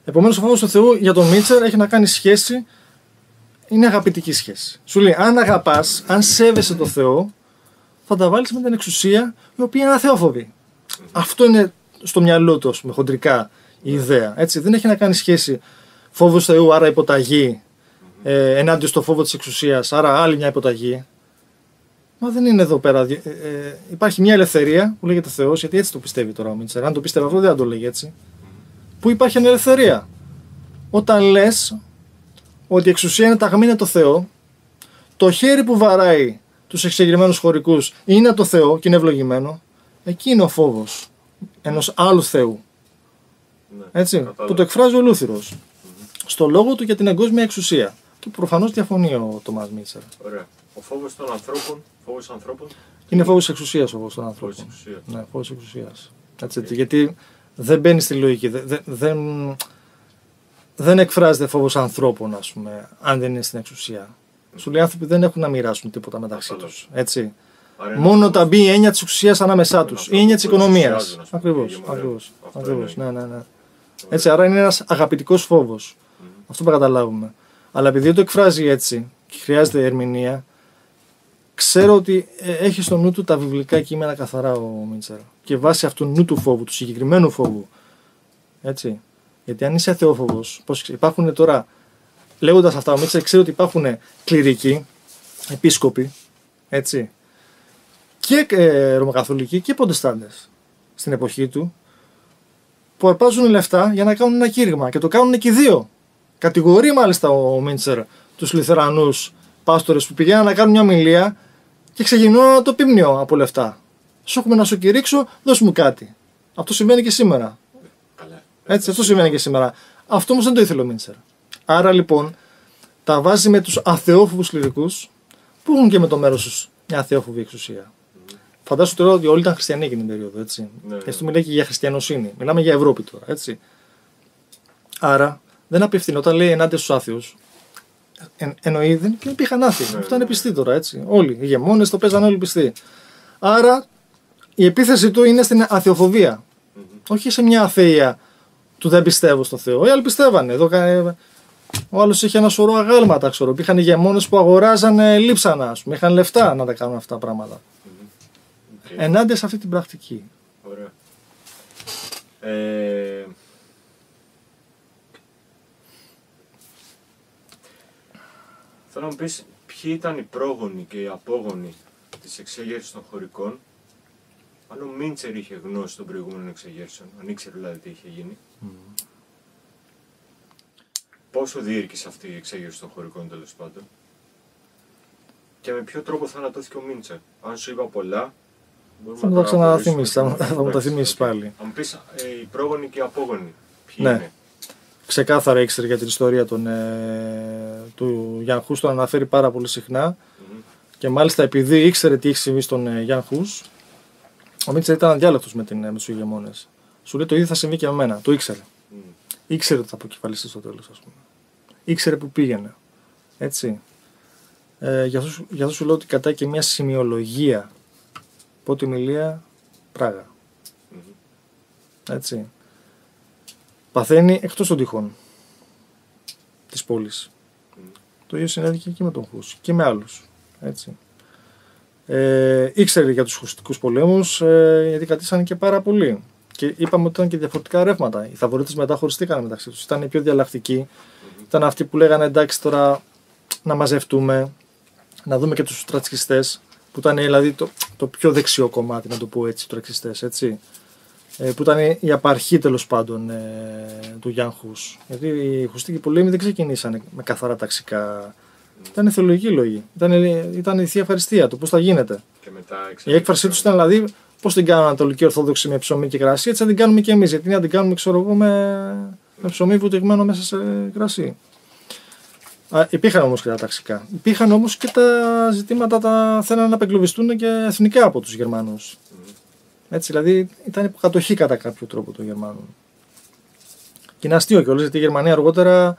Επομένως ο φόβος του Θεού για τον Μίντσερ έχει να κάνει σχέση, είναι αγαπητική σχέση. Σου λέει, αν αγαπάς, αν σέβεσαι τον Θεό, θα τα βάλεις με την εξουσία η οποία είναι αθεόφοβη. Mm -hmm. Αυτό είναι στο μυαλό του, με χοντρικά η ιδέα. Έτσι, δεν έχει να κάνει σχέση φόβος Θεού, άρα υποταγή, ε, ενάντια στο φόβο της εξουσίας, άρα άλλη μια υποταγή. Μα δεν είναι εδώ πέρα. Ε, ε, υπάρχει μια ελευθερία που λέγεται Θεός, γιατί έτσι το πιστεύει τώρα ο Μίντσερ. Αν το πίστευε αυτό, δεν θα το λέγει έτσι. Που υπάρχει ανελευθερία. Όταν λες ότι η εξουσία είναι ταγμένη από το Θεό, το χέρι που βαράει τους εξεγερμένους χωρικούς είναι από το Θεό και είναι ευλογημένο, εκεί είναι ο φόβος ενός άλλου Θεού. Ναι, έτσι, κατάλαβα. Που το εκφράζει ο Λούθηρος. Mm-hmm. Στο λόγο του για την εγκόσμια εξουσία. Και προφανώς διαφωνεί ο Τόμας Μίντσερ. Ωραία. Ο φόβος των ανθρώπων, φόβος ανθρώπων. Είναι φόβος εξουσίας ο φόβος των ανθρώπων. Φόβος εξουσίας. Ναι, φόβος εξουσίας. Έτσι, okay. Γιατί δεν μπαίνει στη λογική. Δεν, δεν, δεν εκφράζεται φόβος ανθρώπων, ας πούμε, αν δεν είναι στην εξουσία. Mm. Σου λέει, άνθρωποι δεν έχουν να μοιράσουν τίποτα μεταξύ τους. Έτσι. Άρα, μόνο τα μπει η έννοια της εξουσίας ανάμεσά τους, η έννοια της οικονομίας. Ακριβώς, ακριβώς, ακριβώς, ναι, ναι, ναι. Έτσι, άρα είναι ένας αγαπητικός φόβος. Mm. Αυτό που καταλάβουμε. Αλλά επειδή το εκφράζει έτσι και χρειάζεται ερμηνεία, ξέρω ότι έχει στο νου του τα βιβλικά κείμενα καθαρά ο Μίντσερ. Και βάσει αυτού νου του φόβου, του συγκεκριμένου φόβου. Έτσι. Γιατί αν είσαι αθεόφοβος, πώς υπάρχουν τώρα, λέγοντας αυτά, ο Μίντσερ ξέρει ότι υπάρχουν κληρικοί, επίσκοποι, έτσι, και ε, Ρωμακαθολικοί και Ποντεστάντες στην εποχή του, που αρπάζουν λεφτά για να κάνουν ένα κήρυγμα και το κάνουν και οι δύο. Κατηγορεί μάλιστα ο Μίντσερ τους λιθερανούς πάστορες που πηγαίνουν να κάνουν μια ομιλία και ξεγυμνώνουν το πίμνιο από λεφτά. Σου έχουμε να σου κηρύξω, δώσ' μου κάτι. Αυτό σημαίνει και σήμερα. Καλά. Έτσι, αυτό σημαίνει και σήμερα. Αυτό όμως δεν το ήθελε ο Μίντσερ. Άρα λοιπόν τα βάζει με τους αθεόφοβους κληρικούς που έχουν και με το μέρος τους μια αθεόφοβη εξουσία. Φαντάσου τώρα ότι όλοι ήταν χριστιανοί εκείνη την περίοδο. Έτσι. Ναι, ναι. Και αυτό μιλάει και για χριστιανοσύνη. Μιλάμε για Ευρώπη τώρα. Έτσι. Άρα δεν απευθύνω. Όταν λέει ενάντια στους άθεους, εν, εννοεί δεν υπήρχαν άθεοι. Ναι, ναι. Ήταν πιστοί τώρα. Έτσι. Όλοι. Οι ηγεμόνες το παίζαν όλοι πιστοί. Άρα η επίθεση του είναι στην αθεοφοβία. Mm-hmm. Όχι σε μια αθεία του δεν πιστεύω στο Θεό. Οι άλλοι πιστεύανε. Εδώ, ο άλλος είχε ένα σωρό αγάλματα. Ξέρω. Υπήρχαν ηγεμόνες που αγοράζανε λείψανα. Είχαν λεφτά να τα κάνουν αυτά τα πράγματα. Ενάντια σε αυτή την πρακτική. Ωραία. Ε... Θέλω να μου πεις ποιοι ήταν οι πρόγονοι και οι απόγονοι της εξέγερσης των χωρικών. Αν ο Μίντσερ είχε γνώση των προηγούμενων εξεγέρσεων, αν ήξερε δηλαδή τι είχε γίνει. Mm. Πόσο διήρκησε αυτή η εξέγερση των χωρικών τέλος πάντων. Και με ποιο τρόπο θανατώθηκε ο Μίντσερ. Αν σου είπα πολλά, θα μου τα ξαναθυμίσεις, θα μου τα θυμίσεις πάλι. Θα μου πεις οι πρόγονοι και οι απόγονοι, ποιοι ναι. είναι. Ξεκάθαρα ήξερε για την ιστορία των, ε, του Γιαν Χους, τον αναφέρει πάρα πολύ συχνά. Mm-hmm. Και μάλιστα επειδή ήξερε τι είχε συμβεί στον ε, Γιαν Χους, ο Μίντσερ ήταν αδιάλεκτος με, με τους ηγεμόνες. Σου λέει το ίδιο θα συμβεί και με εμένα, το ήξερε. Mm. Ήξερε ότι θα αποκεφαλιστεί στο τέλος, ας πούμε. Ήξερε που πήγαινε, έτσι. Ε, γι' αυτό, γι' αυτό σου λέω ότι κατάει και μια σημειολογία. Πρώτη ομιλία, Πράγα. Mm-hmm. Έτσι. Παθαίνει εκτός των τείχων της πόλης. Mm. Το ίδιο συνέβη και με τον Χους και με άλλους. Έτσι. Ε, ήξερε για τους χουσιτικούς πολέμους, ε, γιατί κρατήσαν και πάρα πολύ. Και είπαμε ότι ήταν και διαφορετικά ρεύματα. Οι Θαβορίτες μετά χωριστήκαν μεταξύ τους. Ήταν οι πιο διαλλακτικοί. Mm-hmm. Ήταν αυτοί που λέγανε εντάξει τώρα να μαζευτούμε, να δούμε και τους τρατσκιστές. Που ήταν δηλαδή το, το πιο δεξιό κομμάτι, να το πω έτσι, τρατσκιστές, έτσι. Ε, που ήταν η απαρχή τέλος πάντων ε, του Γιαν Χους. Γιατί οι χουστικοί πολέμοι δεν ξεκινήσαν με καθαρά ταξικά. Mm. Ήταν θεολογικοί λόγοι. Ήταν, ήταν η Θεία Ευχαριστία, το πώς θα γίνεται. Και μετά η έκφρασή του ήταν δηλαδή πώς την κάνουν Ανατολική Ορθόδοξη με ψωμί και κρασί, έτσι θα την κάνουμε και εμείς. Γιατί να την κάνουμε, ξέρω εγώ, με, με ψωμί βουτυγμένο μέσα σε κρασί. Υπήρχαν όμως και τα ταξικά. Υπήρχαν όμως και τα ζητήματα τα θέλανε να απεγκλωβιστούν και εθνικά από τους Γερμανούς. Mm. Έτσι, δηλαδή ήταν υποκατοχή κατά κάποιο τρόπο των Γερμανών. Και είναι αστείο κιόλας, γιατί η Γερμανία αργότερα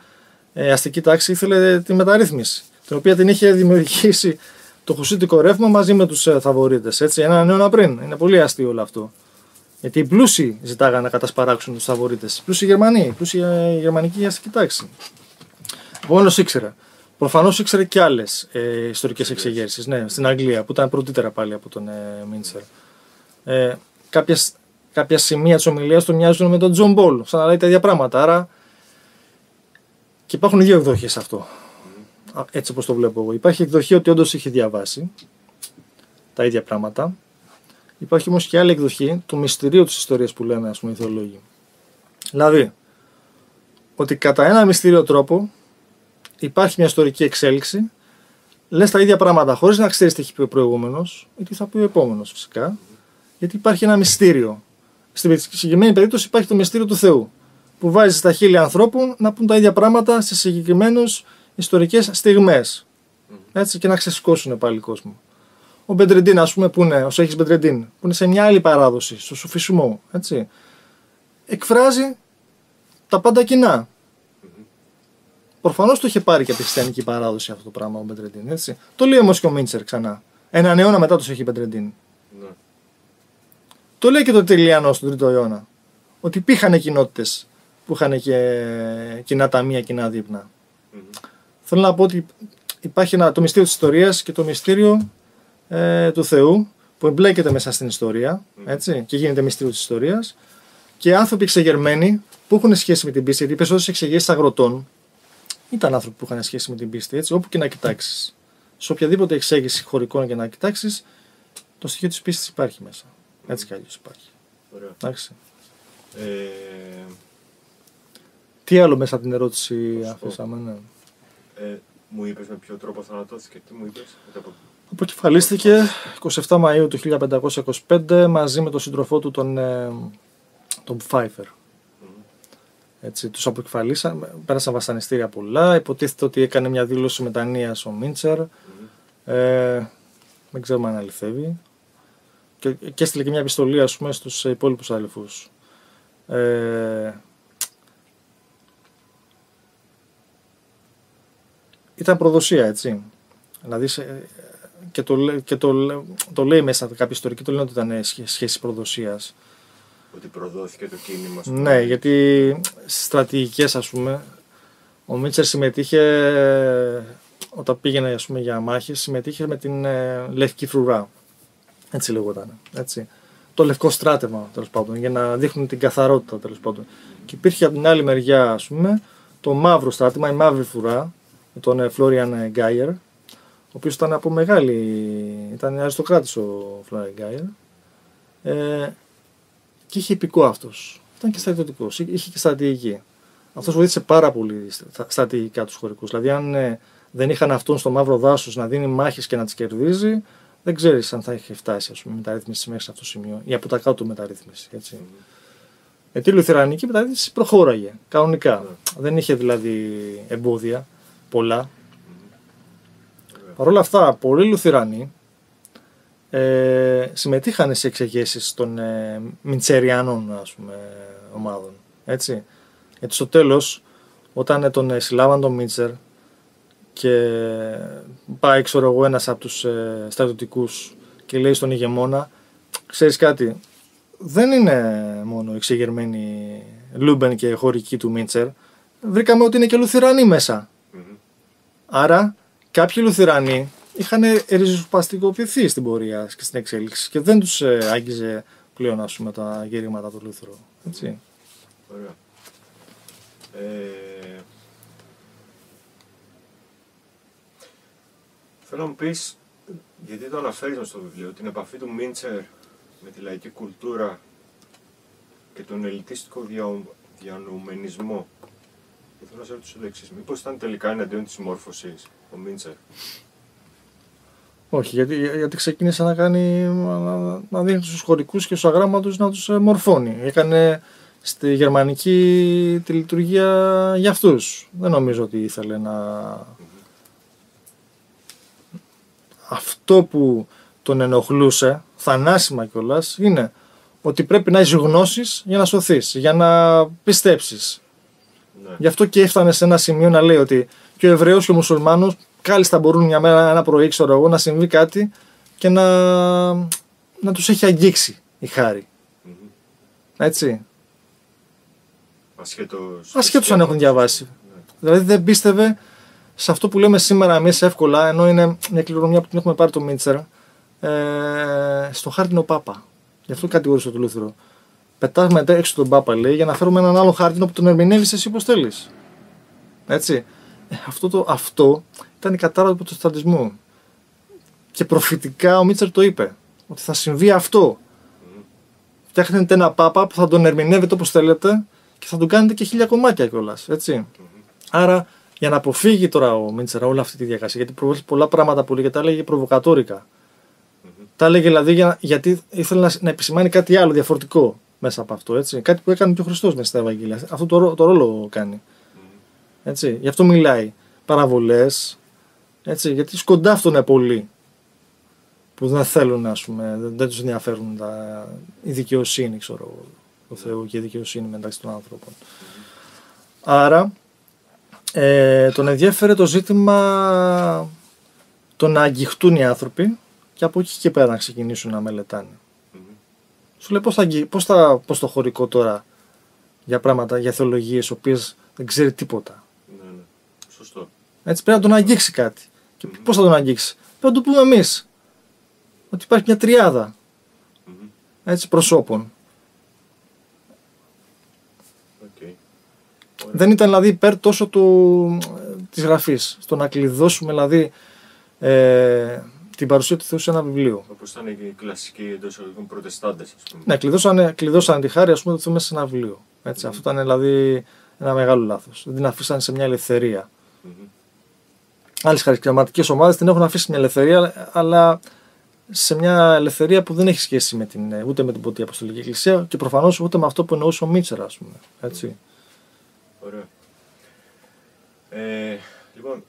ε, αστική τάξη ήθελε τη μεταρρύθμιση, την οποία την είχε δημιουργήσει το χουσίτικο ρεύμα μαζί με τους ε, Θαβορίτες. Έτσι, έναν αιώνα πριν. Είναι πολύ αστείο όλο αυτό. Γιατί οι πλούσιοι ζητάγανε να κατασπαράξουν τους Θαβορίτες. Οι πλούσιοι Γερμανοί, η πλούσια γερμανική αστική τάξη. Ο Όλος ήξερε Προφανώς ήξερε και άλλες ε, ιστορικές εξεγέρσεις, ναι, στην Αγγλία, που ήταν πρωτύτερα πάλι από τον ε, Μίντσερ. Ε, κάποια, κάποια σημεία της ομιλίας του μοιάζουν με τον Τζον Μπολ, σαν να λέει τα ίδια πράγματα. Άρα και υπάρχουν δύο εκδοχές σε αυτό, mm. έτσι όπως το βλέπω εγώ. Υπάρχει εκδοχή ότι όντως είχε διαβάσει τα ίδια πράγματα. Υπάρχει όμως και άλλη εκδοχή του μυστηρίου της ιστορίας που λένε, ας πούμε, οι θεολόγοι. Δηλαδή, ότι κατά ένα μυστήριο τρόπο υπάρχει μια ιστορική εξέλιξη, λες τα ίδια πράγματα χωρίς να ξέρεις τι έχει πει ο προηγούμενος ή τι θα πει ο επόμενος, φυσικά, γιατί υπάρχει ένα μυστήριο. Στην συγκεκριμένη περίπτωση υπάρχει το μυστήριο του Θεού, που βάζει στα χείλη ανθρώπων να πούν τα ίδια πράγματα σε συγκεκριμένες ιστορικές στιγμές. Έτσι, και να ξεσκώσουν πάλι κόσμο. Ο Μπεντρεντίν, ας πούμε, που είναι, ο Σέχης Μπεντρεντίν, που είναι σε μια άλλη παράδοση, στο σουφισμό, έτσι, εκφράζει τα πάντα κοινά. Προφανώς το είχε πάρει και από τη χριστιανική παράδοση αυτό το πράγμα ο Μπεντρεντίν, έτσι. Το λέει όμως και ο Μίντσερ ξανά. Έναν αιώνα μετά το Σέχη Μπεντρεντίν. Ναι. Το λέει και το Τελιανό στον τρίτο αιώνα. Ότι υπήρχαν κοινότητες που είχαν και κοινά ταμεία, κοινά δείπνα. Mm-hmm. Θέλω να πω ότι υπάρχει ένα, το μυστήριο της ιστορίας και το μυστήριο ε, του Θεού που εμπλέκεται μέσα στην ιστορία, έτσι, και γίνεται μυστήριο της ιστορίας. Και άνθρωποι εξεγερμένοι που έχουν σχέση με την πίστη, γιατί οι περισσότερες εξεγέρσεις αγροτών ήταν άνθρωποι που είχαν σχέση με την πίστη, έτσι, όπου και να κοιτάξεις. Σε οποιαδήποτε εξέγερση χωρικών και να κοιτάξεις, το στοιχείο της πίστης υπάρχει μέσα. Έτσι κι αλλιώς υπάρχει. Ωραία. Εντάξει. Ε... Τι άλλο μέσα από την ερώτηση αφήσαμε, ναι. Ε, μου είπες με ποιο τρόπο θανατώθηκε, τι μου είπες. Από... Αποκεφαλίστηκε εικοστή εβδόμη Μαΐου του χίλια πεντακόσια είκοσι πέντε μαζί με τον σύντροφό του, τον, τον Pfeiffer. Έτσι, τους αποκεφαλίσαν, πέρασαν βασανιστήρια πολλά. Υποτίθεται ότι έκανε μια δήλωση μετανοίας ο Μίντσερ. Mm-hmm. ε, δεν ξέρουμε αν αληθεύει. Και, και έστειλε και μια επιστολή, ας πούμε, στους υπόλοιπους αδελφούς. Ε, ήταν προδοσία, έτσι. Δηλαδή, και το, και το, το λέει μέσα κάποια ιστορική, το λένε ότι ήταν σχέση προδοσίας. Ότι προδόθηκε το κίνημα. Ναι, γιατί στις στρατηγικές, ας πούμε, ο Μίντσερ συμμετείχε, όταν πήγαινε, ας πούμε, για μάχες, συμμετείχε με την ε, Λευκή Φρουρά. Έτσι λεγόταν. Έτσι. Το λευκό στράτευμα, τέλος πάντων, για να δείχνουν την καθαρότητα, τέλος πάντων. Και υπήρχε από την άλλη μεριά, ας πούμε, το μαύρο στράτευμα, η μαύρη φρουρά, με τον Φλόριαν Γκάιερ, ο οποίος ήταν από μεγάλη. Ήταν αριστοκράτης ο Φλόριαν Γκάιερ. Ε, Και είχε υπηκό αυτός. Ήταν και στρατιωτικός, είχε και στρατηγική. Αυτός βοήθησε πάρα πολύ στρατηγικά τους χωρικούς. Δηλαδή, αν ε, δεν είχαν αυτόν στο μαύρο δάσος να δίνει μάχες και να τις κερδίζει, δεν ξέρεις αν θα είχε φτάσει, ας πούμε, η μεταρρύθμιση μέχρι σε αυτό το σημείο ή από τα κάτω μεταρρύθμιση. Έτσι. Mm-hmm. Γιατί η λουθερανική μεταρρύθμιση προχώραγε κανονικά. Mm-hmm. Δεν είχε δηλαδή εμπόδια πολλά. Mm-hmm. Παρ' όλα αυτά, πολλοί Λουθηρανοί Ε, συμμετείχαν σε εξεγέσεις των ε, Μιντσεριανών, ας πούμε, ομάδων, έτσι. Γιατί στο τέλος, όταν τον ε, συλλάβαν τον Μίντσερ και πάει, ξέρω εγώ, ένας από τους ε, στρατιωτικούς και λέει στον ηγεμόνα, ξέρεις κάτι, δεν είναι μόνο εξεγερμένοι Λούμπεν και χωρικοί του Μίντσερ, βρήκαμε ότι είναι και Λουθηρανοί μέσα. Mm-hmm. Άρα κάποιοι Λουθηρανοί είχαν ριζοσπαστικοποιηθεί στην πορεία και στην εξέλιξη και δεν τους ε, άγγιζε πλέον, ας πούμε, τα γερήματα του Λούθηρου. Έτσι. Ωραία. Ε, θέλω να μου πεις, γιατί το αναφέρεις στο βιβλίο, την επαφή του Μίντσερ με τη λαϊκή κουλτούρα και τον ελιτίστικο διαου, διανοουμενισμό. Και θέλω να σε ρωτήσω το εξής, μήπως ήταν τελικά εναντίον της μόρφωσης ο Μίντσερ? Όχι, γιατί, γιατί ξεκίνησε να κάνει, να, να δείχνει στους χωρικούς και στους αγράμματους να τους μορφώνει. Έκανε στη γερμανική τη λειτουργία για αυτούς. Δεν νομίζω ότι ήθελε να... Αυτό που τον ενοχλούσε, θανάσιμα κιόλας, είναι ότι πρέπει να έχεις γνώσεις για να σωθείς, για να πιστέψεις. Ναι. Γι' αυτό και έφτανε σε ένα σημείο να λέει ότι και ο Εβραίος και ο Μουσουλμάνος κάλλιστα μπορούν μια μέρα, ένα πρωί, ξέρω εγώ, να συμβεί κάτι και να, να τους έχει αγγίξει η χάρη. Mm-hmm. Έτσι. Ασχέτως αν έχουν διαβάσει. Ναι. Δηλαδή δεν πίστευε σε αυτό που λέμε σήμερα εμείς εύκολα, ενώ είναι μια κληρονομιά που την έχουμε πάρει το Μίντσερ, ε, στον χάρτινο Πάπα. Γι' αυτό κατηγορούσε τον Λούθηρο. Πετάμε έξω τον Πάπα, λέει, για να φέρουμε έναν άλλο χάρτινο που τον ερμηνεύει εσύ όπως θέλεις. Έτσι. Ε, αυτό, το, αυτό ήταν η κατάρα του προτεσταντισμού. Και προφητικά ο Μίντσερ το είπε, ότι θα συμβεί αυτό. Φτιάχνετε ένα Πάπα που θα τον ερμηνεύετε όπως θέλετε και θα τον κάνετε και χίλια κομμάτια κιόλας. Έτσι. Άρα, για να αποφύγει τώρα ο Μίντσερ όλη αυτή τη διακασία, γιατί πολλά πράγματα που λέγε τα έλεγε προβοκατόρικα. Τα έλεγε δηλαδή για, γιατί ήθελε να, να επισημάνει κάτι άλλο διαφορετικό μέσα από αυτό. Έτσι. Κάτι που έκανε και ο Χριστός μέσα στα Ευαγγέλια. Αυτό το, το ρόλο κάνει. Έτσι. Γι' αυτό μιλάει. Παραβολές. Έτσι. Γιατί σκοντάφτουνε πολλοί που δεν θέλουν, ας πούμε, δεν τους ενδιαφέρουν τα, η δικαιοσύνη, ξέρω, το Θεό και η δικαιοσύνη μεταξύ των ανθρώπων. Άρα, ε, τον ενδιέφερε το ζήτημα το να αγγιχτούν οι άνθρωποι και από εκεί και πέρα να ξεκινήσουν να μελετάνε. Mm-hmm. Σου λέει πώς θα, πώς θα, πώς το χωρικό τώρα για πράγματα, για θεολογίες, οποίες δεν ξέρει τίποτα. Ναι, ναι. Σωστό. Έτσι, πρέπει να τον αγγίξει κάτι. Mm-hmm. Και πώς θα τον αγγίξει? Πρέπει να το πούμε εμείς. Ότι υπάρχει μια τριάδα, mm-hmm. έτσι, προσώπων. Okay. Δεν ήταν δηλαδή υπέρ τόσο του, της γραφής, στο να κλειδώσουμε δηλαδή ε, την παρουσία του Θεού σε ένα βιβλίο. Όπως ήταν οι κλασικοί εντός ελληνικών προτεστάντες, ας πούμε. Ναι, κλειδώσανε, κλειδώσανε τη χάρη, ας πούμε, του Θεού μέσα σε ένα βιβλίο. Έτσι, mm-hmm. Αυτό ήταν δηλαδή ένα μεγάλο λάθος. Δεν την αφήσανε σε μια ελευθερία. Mm-hmm. Άλλες χαρισματικές ομάδες την έχουν αφήσει μια ελευθερία, αλλά σε μια ελευθερία που δεν έχει σχέση με την, ούτε με την ποτή Αποστολική Εκκλησία και προφανώς ούτε με αυτό που εννοούσε ο Μίντσερ, ας πούμε. Έτσι. Ωραία. Ε, λοιπόν,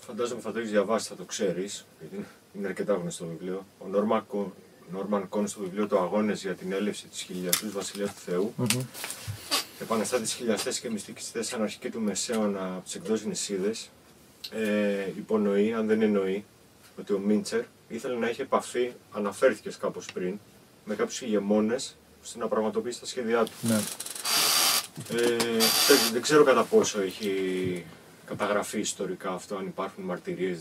φαντάζομαι θα το έχεις διαβάσει, θα το ξέρεις, γιατί είναι αρκετά γνωστό το βιβλίο. Ο Νόρμαν Κον στο βιβλίο του Αγώνες για την έλευση της χιλιαστούς Βασιλείας του Θεού, mm-hmm. επαναστάτης χιλιαστές και μυστικιστές αναρχική του Μεσαίωνα από τις εκδόσεις Νησίδες, ε, υπονοεί, αν δεν εννοεί, ότι ο Μίντσερ ήθελε να έχει επαφή, αναφέρθηκε κάπως πριν, με κάποιους ηγεμόνες ώστε να πραγματοποιήσει τα σχέδιά του. Ναι. Ε, δεν ξέρω κατά πόσο έχει καταγραφεί ιστορικά αυτό, αν υπάρχουν μαρτυρίες,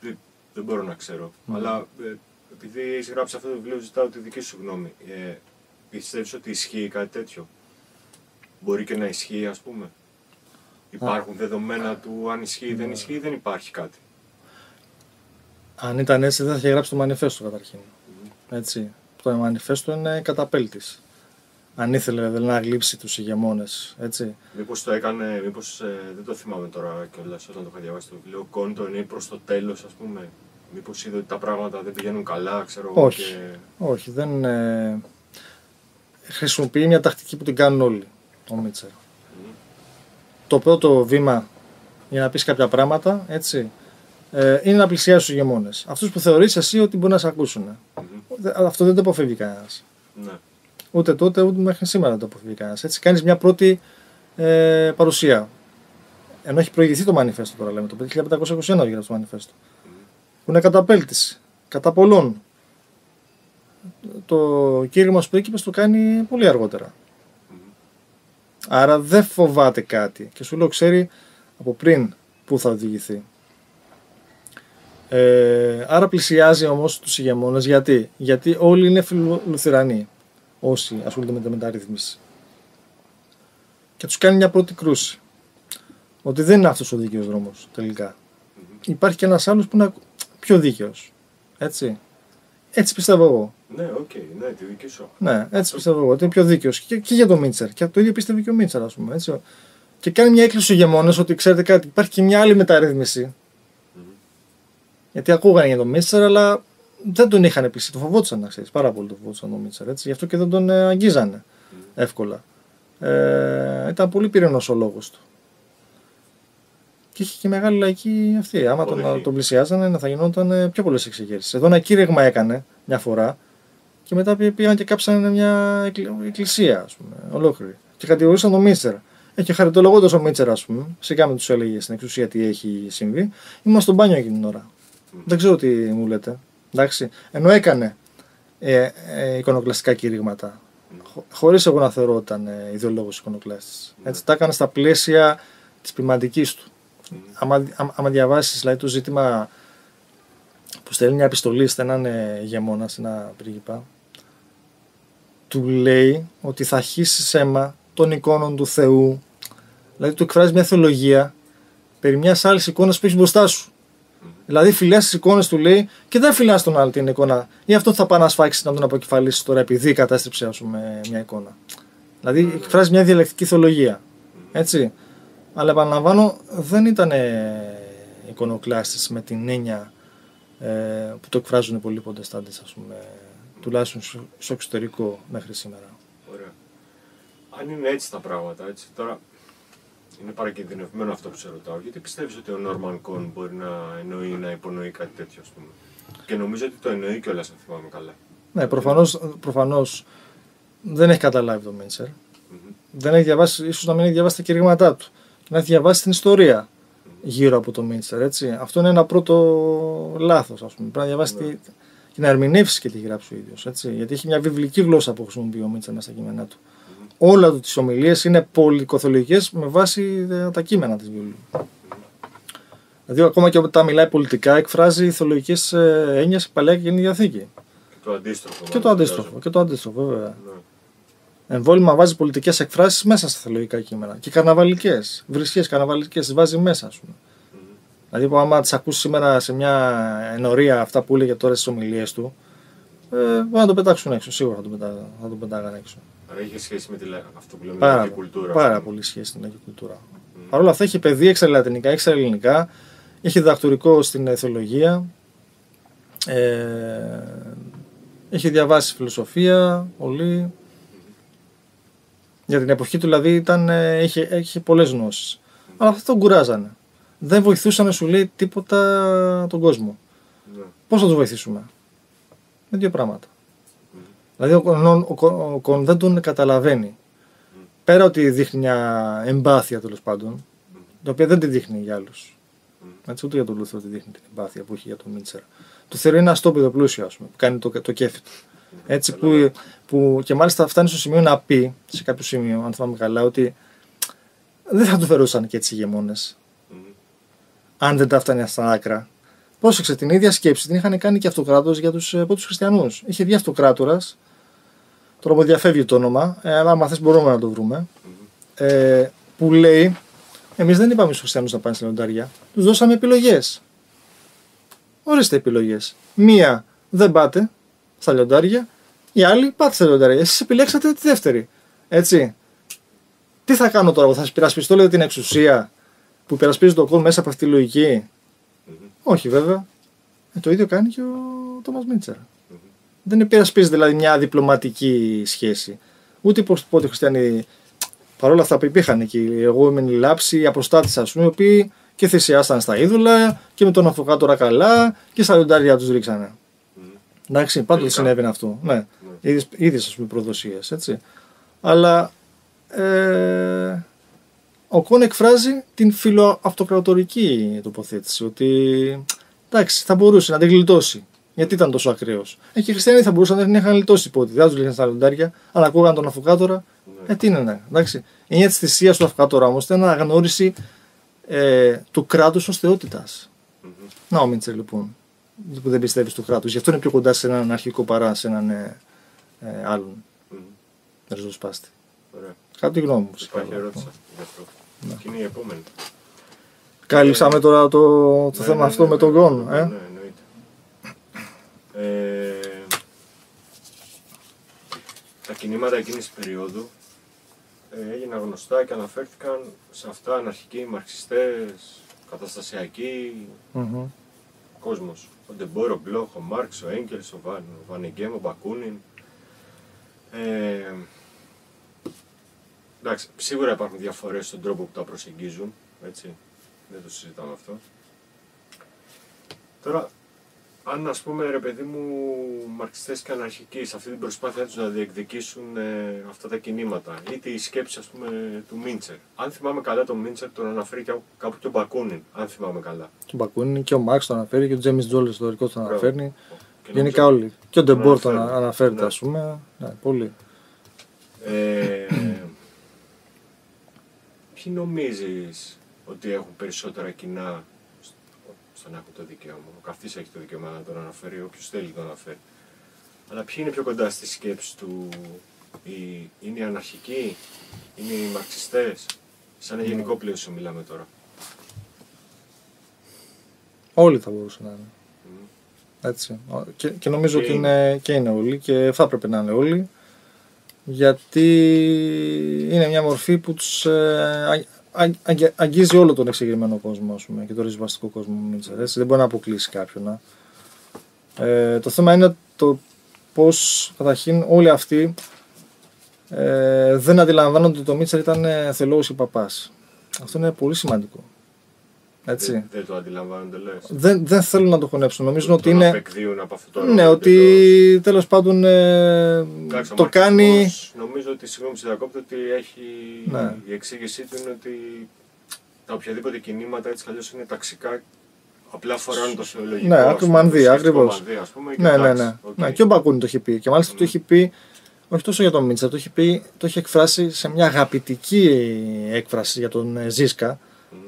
δεν, δεν μπορώ να ξέρω. Mm. Αλλά ε, επειδή έχει γράψει αυτό το βιβλίο, ζητάω τη δική σου γνώμη. Ε, Πιστεύεις ότι ισχύει κάτι τέτοιο? Μπορεί και να ισχύει, ας πούμε. Υπάρχουν yeah. δεδομένα του αν ισχύει ή yeah. δεν ισχύει, δεν υπάρχει κάτι. Αν ήταν έτσι, δεν θα είχε γράψει το Μανιφέστο καταρχήν. Mm-hmm. Έτσι. Το Μανιφέστο είναι καταπέλτης. Αν ήθελε δηλαδή, να γλύψει τους ηγεμόνες. Μήπως το έκανε, μήπως ε, δεν το θυμάμαι τώρα κιόλας όταν το είχα διαβάσει το βιβλίο. Κόντο είναι προς το τέλος, ας πούμε. Μήπως είδε ότι τα πράγματα δεν πηγαίνουν καλά, ξέρω εγώ. Όχι. Και... όχι, δεν. Ε, χρησιμοποιεί μια τακτική που την κάνουν όλοι. Ο Μίντσερ. Mm-hmm. Το πρώτο βήμα για να πεις κάποια πράγματα, έτσι. Είναι να πλησιάσεις τους ηγεμόνες. Αυτούς που θεωρείς εσύ ότι μπορεί να σε ακούσουν. Mm-hmm. Αυτό δεν το αποφεύγει κανένας. Ναι. Ούτε τότε, ούτε μέχρι σήμερα δεν το αποφεύγει κανένας. Έτσι κάνεις μια πρώτη ε, παρουσία. Ενώ έχει προηγηθεί το Μανιφέστο τώρα, λέμε. Το χίλια πεντακόσια είκοσι ένα έχει γράψει το Μανιφέστο. Mm-hmm. Που είναι καταπέλτης, κατά πολλών. Το κήρυγμα στους πρίγκιπες το κάνει πολύ αργότερα. Mm-hmm. Άρα δεν φοβάται κάτι. Και σου λέω, ξέρει από πριν που θα οδηγηθεί. Ε, άρα πλησιάζει όμως τους ηγεμόνες, γιατί? γιατί όλοι είναι φιλολουθερανοί όσοι ασχολούνται με τη μεταρρύθμιση. Και τους κάνει μια πρώτη κρούση. Ότι δεν είναι αυτός ο δίκαιος δρόμος τελικά. Mm-hmm. Υπάρχει και ένας άλλος που είναι πιο δίκαιος. Έτσι. Έτσι πιστεύω εγώ. Ναι, οκ, okay, ναι, τη δική σου. Ναι, έτσι πιστεύω εγώ. Ότι είναι πιο δίκαιος. Και, και για τον Μίντσερ. Και το ίδιο πίστευε και ο Μίντσερ, ας πούμε. Έτσι. Και κάνει μια έκκληση στους ηγεμόνες ότι ξέρετε κάτι, υπάρχει και μια άλλη μεταρρύθμιση. Γιατί ακούγανε για τον Μίντσερ, αλλά δεν τον είχαν πείσει. Το φοβόντουσαν, να ξέρεις. Πάρα πολύ το φοβόντουσαν τον Μίντσερ. Γι' αυτό και δεν τον αγγίζανε εύκολα. Ε, ήταν πολύ πυρηνός ο λόγος του. Και είχε και μεγάλη λαϊκή αυτή. Άμα τον, τον πλησιάζανε, θα γινόταν πιο πολλές εξεγέρσεις. Εδώ ένα κήρυγμα έκανε μια φορά και μετά πήγαν και κάψανε μια εκκλησία, ας πούμε, ολόκληρη. Και κατηγορούσαν τον Μίντσερ. Και χαριτολογώντας ο Μίντσερ, ας πούμε, φυσικά με τους έλεγε στην εξουσία τι έχει συμβεί, ήμουν στο μπάνιο εκείνη την ώρα. Δεν ξέρω τι μου λέτε. Εντάξει. Ενώ έκανε ε, ε, εικονοκλαστικά κηρύγματα. Χω, χωρίς εγώ να θεωρώ ότι ήταν ε, ιδεολόγος εικονοκλάστης. Έτσι, τα έκανε στα πλαίσια της ποιμαντικής του. άμα, άμα διαβάσεις δηλαδή, το ζήτημα που στέλνει μια επιστολή σε έναν ηγεμόνα, σε ένα πρίγκιπα, του λέει ότι θα χύσεις αίμα των εικόνων του Θεού, δηλαδή του εκφράζει μια θεολογία περί μιας άλλης εικόνας που έχεις μπροστά σου. Δηλαδή, φιλιάς τις εικόνες του λέει και δεν φιλιάς τον άλλο την εικόνα. Ή αυτό θα πάει να σφάξει να τον αποκεφαλίσει τώρα επειδή κατέστρεψε μια εικόνα. Δηλαδή, εκφράζει μια διαλεκτική θεολογία. Έτσι. Αλλά επαναλαμβάνω, δεν ήταν εικονοκλάστης με την έννοια ε, που το εκφράζουν πολλοί ποντεστάντες, ας πούμε, τουλάχιστον στο εξωτερικό μέχρι σήμερα. Ωραία. Αν είναι έτσι τα πράγματα, έτσι τώρα. Είναι παρακινδυνευμένο αυτό που σε ρωτάω, γιατί πιστεύεις ότι ο Νόρμαν Κον μπορεί να εννοεί ή να υπονοεί κάτι τέτοιο, ας πούμε. Και νομίζω ότι το εννοεί κιόλας, αν θυμάμαι καλά. Ναι, προφανώς, προφανώς δεν έχει καταλάβει το Μίντσερ. Mm-hmm. Δεν έχει διαβάσει, ίσως να μην έχει διαβάσει τα κηρύγματά του. Και να έχει διαβάσει την ιστορία mm-hmm. γύρω από το Μίντσερ, έτσι. Αυτό είναι ένα πρώτο λάθος, ας πούμε. Πρέπει να διαβάσει mm-hmm. τη, και να ερμηνεύσει και τη γράψει ο ίδιος, έτσι. Γιατί έχει μια βιβλική γλώσσα που χρησιμοποιεί ο Μίντσερ μέσα στα κείμενά του. Όλα τις ομιλίες είναι πολυκοθεολογικές με βάση τα κείμενα της βιβλίου. Δηλαδή, ακόμα και όταν μιλάει πολιτικά, εκφράζει θεολογικές έννοιες παλιά και Καινή Διαθήκη. Και το αντίστροφο. Και το αντίστροφο, και το αντίστροφο, βέβαια. Ναι. Εμβόλυμα βάζει πολιτικές εκφράσεις μέσα στα θεολογικά κείμενα. Και καρναβαλικές. Βρισχές καρναβαλικές τις βάζει μέσα, ας πούμε. Mm. Δηλαδή, άμα τις ακούσει σήμερα σε μια ενορία αυτά που έλεγε τώρα στις ομιλίες του, ε, μπορεί να το πετάξουν έξω. Σίγουρα θα το, πετά, θα το πετάγανε έξω. Έχει σχέση με τη, αυτό που λέμε, πάρα, κουλτούρα. Πάρα πολύ σχέση με την Αγγλική κουλτούρα. Mm. Παρ' όλα αυτά έχει παιδί εξαλλατινικά, εξαλληνικά, έχει διδακτορικό στην θεολογία, ε, έχει διαβάσει φιλοσοφία, πολύ. Mm. Για την εποχή του δηλαδή ήταν, είχε, είχε πολλές γνώσεις. Mm. Αλλά αυτά τον κουράζανε. Δεν βοηθούσαν, σου λέει, τίποτα τον κόσμο. Mm. Πώς θα τους βοηθήσουμε? Με δύο πράγματα. Δηλαδή ο Κον δεν τον καταλαβαίνει. Mm. Πέρα ότι δείχνει μια εμπάθεια τέλος πάντων, mm. την οποία δεν τη δείχνει για άλλους. Mm. Έτσι, ούτε για τον Λούθηρο τη δείχνει την εμπάθεια που έχει για τον Μίντσερ. Το θεωρεί ένα στόπεδο πλούσιο, ας πούμε, που κάνει το, το κέφι του. Mm. Έτσι, που, που και μάλιστα φτάνει στο σημείο να πει, σε κάποιο σημείο, αν θυμάμαι καλά, ότι δεν θα του φερούσαν και έτσι οι ηγεμόνες, mm. αν δεν τα φτάνει στα άκρα. Πρόσεξε, την ίδια σκέψη την είχαν κάνει και αυτοκράτορες για τους πρώτους χριστιανούς. Είχε βγει αυτοκράτορας. Τώρα μου διαφεύγει το όνομα, ε, αλλά άμα θες μπορούμε να το βρούμε. Mm-hmm. Ε, που λέει, εμείς δεν είπαμε στους χριστιανούς να πάνε στην λιοντάρια, τους δώσαμε επιλογές. Ορίστε επιλογές. Μία, δεν πάτε στα λιοντάρια, η άλλη, πάτε στα λιοντάρια. Εσείς επιλέξατε τη δεύτερη. Έτσι. Τι θα κάνω τώρα, θα υπερασπιστώ, λέτε, την εξουσία που υπερασπίζει το κόσμο μέσα από αυτή τη λογική? Mm-hmm. Όχι, βέβαια. Ε, το ίδιο κάνει και ο Τόμας Μίντσερ. Mm-hmm. Δεν υπερασπίζει δηλαδή μια διπλωματική σχέση. Ούτε πω ότι οι χριστιανοί, παρόλα αυτά που υπήρχαν εκεί, εγώ είμαι η λάψη, οι αποστάτες, ας πούμε, οι οποίοι και θυσιάσταν στα είδωλα και με τον αυτοκράτορα καλά και στα λιοντάρια τους ρίξανε. Mm-hmm. Εντάξει, πάντοτε συνέβαινε αυτό. Ναι, mm-hmm. ίδιες, ας πούμε, προδοσίες, έτσι. Αλλά ε, ο Κον εκφράζει την φιλοαυτοκρατορική τοποθέτηση, ότι εντάξει, θα μπορούσε να την γλιτώσει. Γιατί ήταν τόσο ακραίος. Ε, και οι χριστιανοί θα μπορούσαν να την είχαν γλιτώσει ποτέ. Δεν του λέγανε στα λιοντάρια, αλλά ακούγαν τον Αυτοκράτορα. Ε, τι είναι, ναι, εντάξει. Η έννοια τη θυσία του Αυτοκράτορα όμως ήταν αναγνώριση ε, του κράτους ως θεότητας. Mm-hmm. Να ο Μίντσερ, λοιπόν, που δεν πιστεύει στο κράτος. Γι' αυτό είναι πιο κοντά σε έναν αρχικό παρά σε έναν ε, ε, άλλον mm-hmm. ριζοσπάστη. Κάτι γνώμη μου. Υπάρχει ερώτηση. Ναι. Και είναι η επόμενη. Κάλυψαμε ε, τώρα το, το ναι, θέμα ναι, αυτό ναι, με τον Κον. Ναι, ε? ναι, ναι, εννοείται. Ε, τα κινήματα εκείνης της περίοδου ε, έγιναν γνωστά και αναφέρθηκαν σε αυτά αναρχικοί, μαρξιστές, καταστασιακοί, mm-hmm. κόσμος. Ο Ντεμπόρο, ο Μπλόχ, ο Μάρξ, ο Έγκελς, ο Βαν, ο Βανεγκέμ, ο Μπακούνιν. Ε, Εντάξει, σίγουρα υπάρχουν διαφορές στον τρόπο που τα προσεγγίζουν, έτσι, δεν το συζητάμε αυτό. Τώρα, αν ας πούμε, ρε παιδί μου, μαρξιστές και αναρχικοί σε αυτή την προσπάθειά τους να διεκδικήσουν ε, αυτά τα κινήματα, είτε η σκέψη, ας πούμε, του Μίντσερ. Αν θυμάμαι καλά, τον Μίντσερ τον αναφέρει και κάπου και ο Μπακούνιν, αν θυμάμαι καλά. Τον Μπακούνιν και ο Μάρξ τον αναφέρει και ο Τζέιμις Τζόλις το δικό τον αναφέρει, και γενικά όλοι. Και, και ο Ντεμπόρ τον αναφέρει, ναι. ας πούμε, ναι, πολύ. Ε, Ποιοι νομίζεις ότι έχουν περισσότερα κοινά στον άκου το δικαίωμα. Ο καθής έχει το δικαίωμα να τον αναφέρει, όποιος θέλει τον αναφέρει. Αλλά ποιοι είναι πιο κοντά στη σκέψη του, οι... είναι οι αναρχικοί, είναι οι μαρξιστές, σαν ένα γενικό πλαίσιο μιλάμε τώρα. Όλοι θα μπορούσαν να είναι. Mm. Έτσι. Και, και νομίζω και... ότι είναι, και είναι όλοι και θα πρέπει να είναι όλοι. Γιατί είναι μια μορφή που τους ε, α, α, αγγίζει όλο τον εξεγερμένο κόσμο, ας πούμε, και τον ριζοσπαστικό κόσμο Μίντσερ. Δεν μπορεί να αποκλείσει κάποιον. Ε, το θέμα είναι το πώς καταρχήν όλοι αυτοί ε, δεν αντιλαμβάνονται ότι το Μίντσερ ήταν θελώος ή παπάς. Αυτό είναι πολύ σημαντικό. Έτσι. Δεν, δεν το αντιλαμβάνονται, λες. Δεν, δεν θέλουν να το χωνέψουν. Νομίζουν ότι είναι. Απεκδίουν από αυτό το. Ναι, ότι το... τέλος πάντων. Ε... Κάξα, το κάνει. Νομίζω ότι. Συγγνώμη, συντακόπτω ότι έχει. Ναι. Η εξήγησή του είναι ότι τα οποιαδήποτε κινήματα έτσι αλλιώς είναι ταξικά. Απλά φοράνε το θεολογικό. Ναι, άκρημανδί, ακριβώς. Ναι, ναι, ναι. Okay. Ναι. Και ο Μπακούνιν το έχει πει. Και μάλιστα mm. το έχει πει. Όχι τόσο για τον Μίντσερ, το έχει πει. Το έχει εκφράσει σε μια αγαπητική έκφραση για τον Ζίσκα.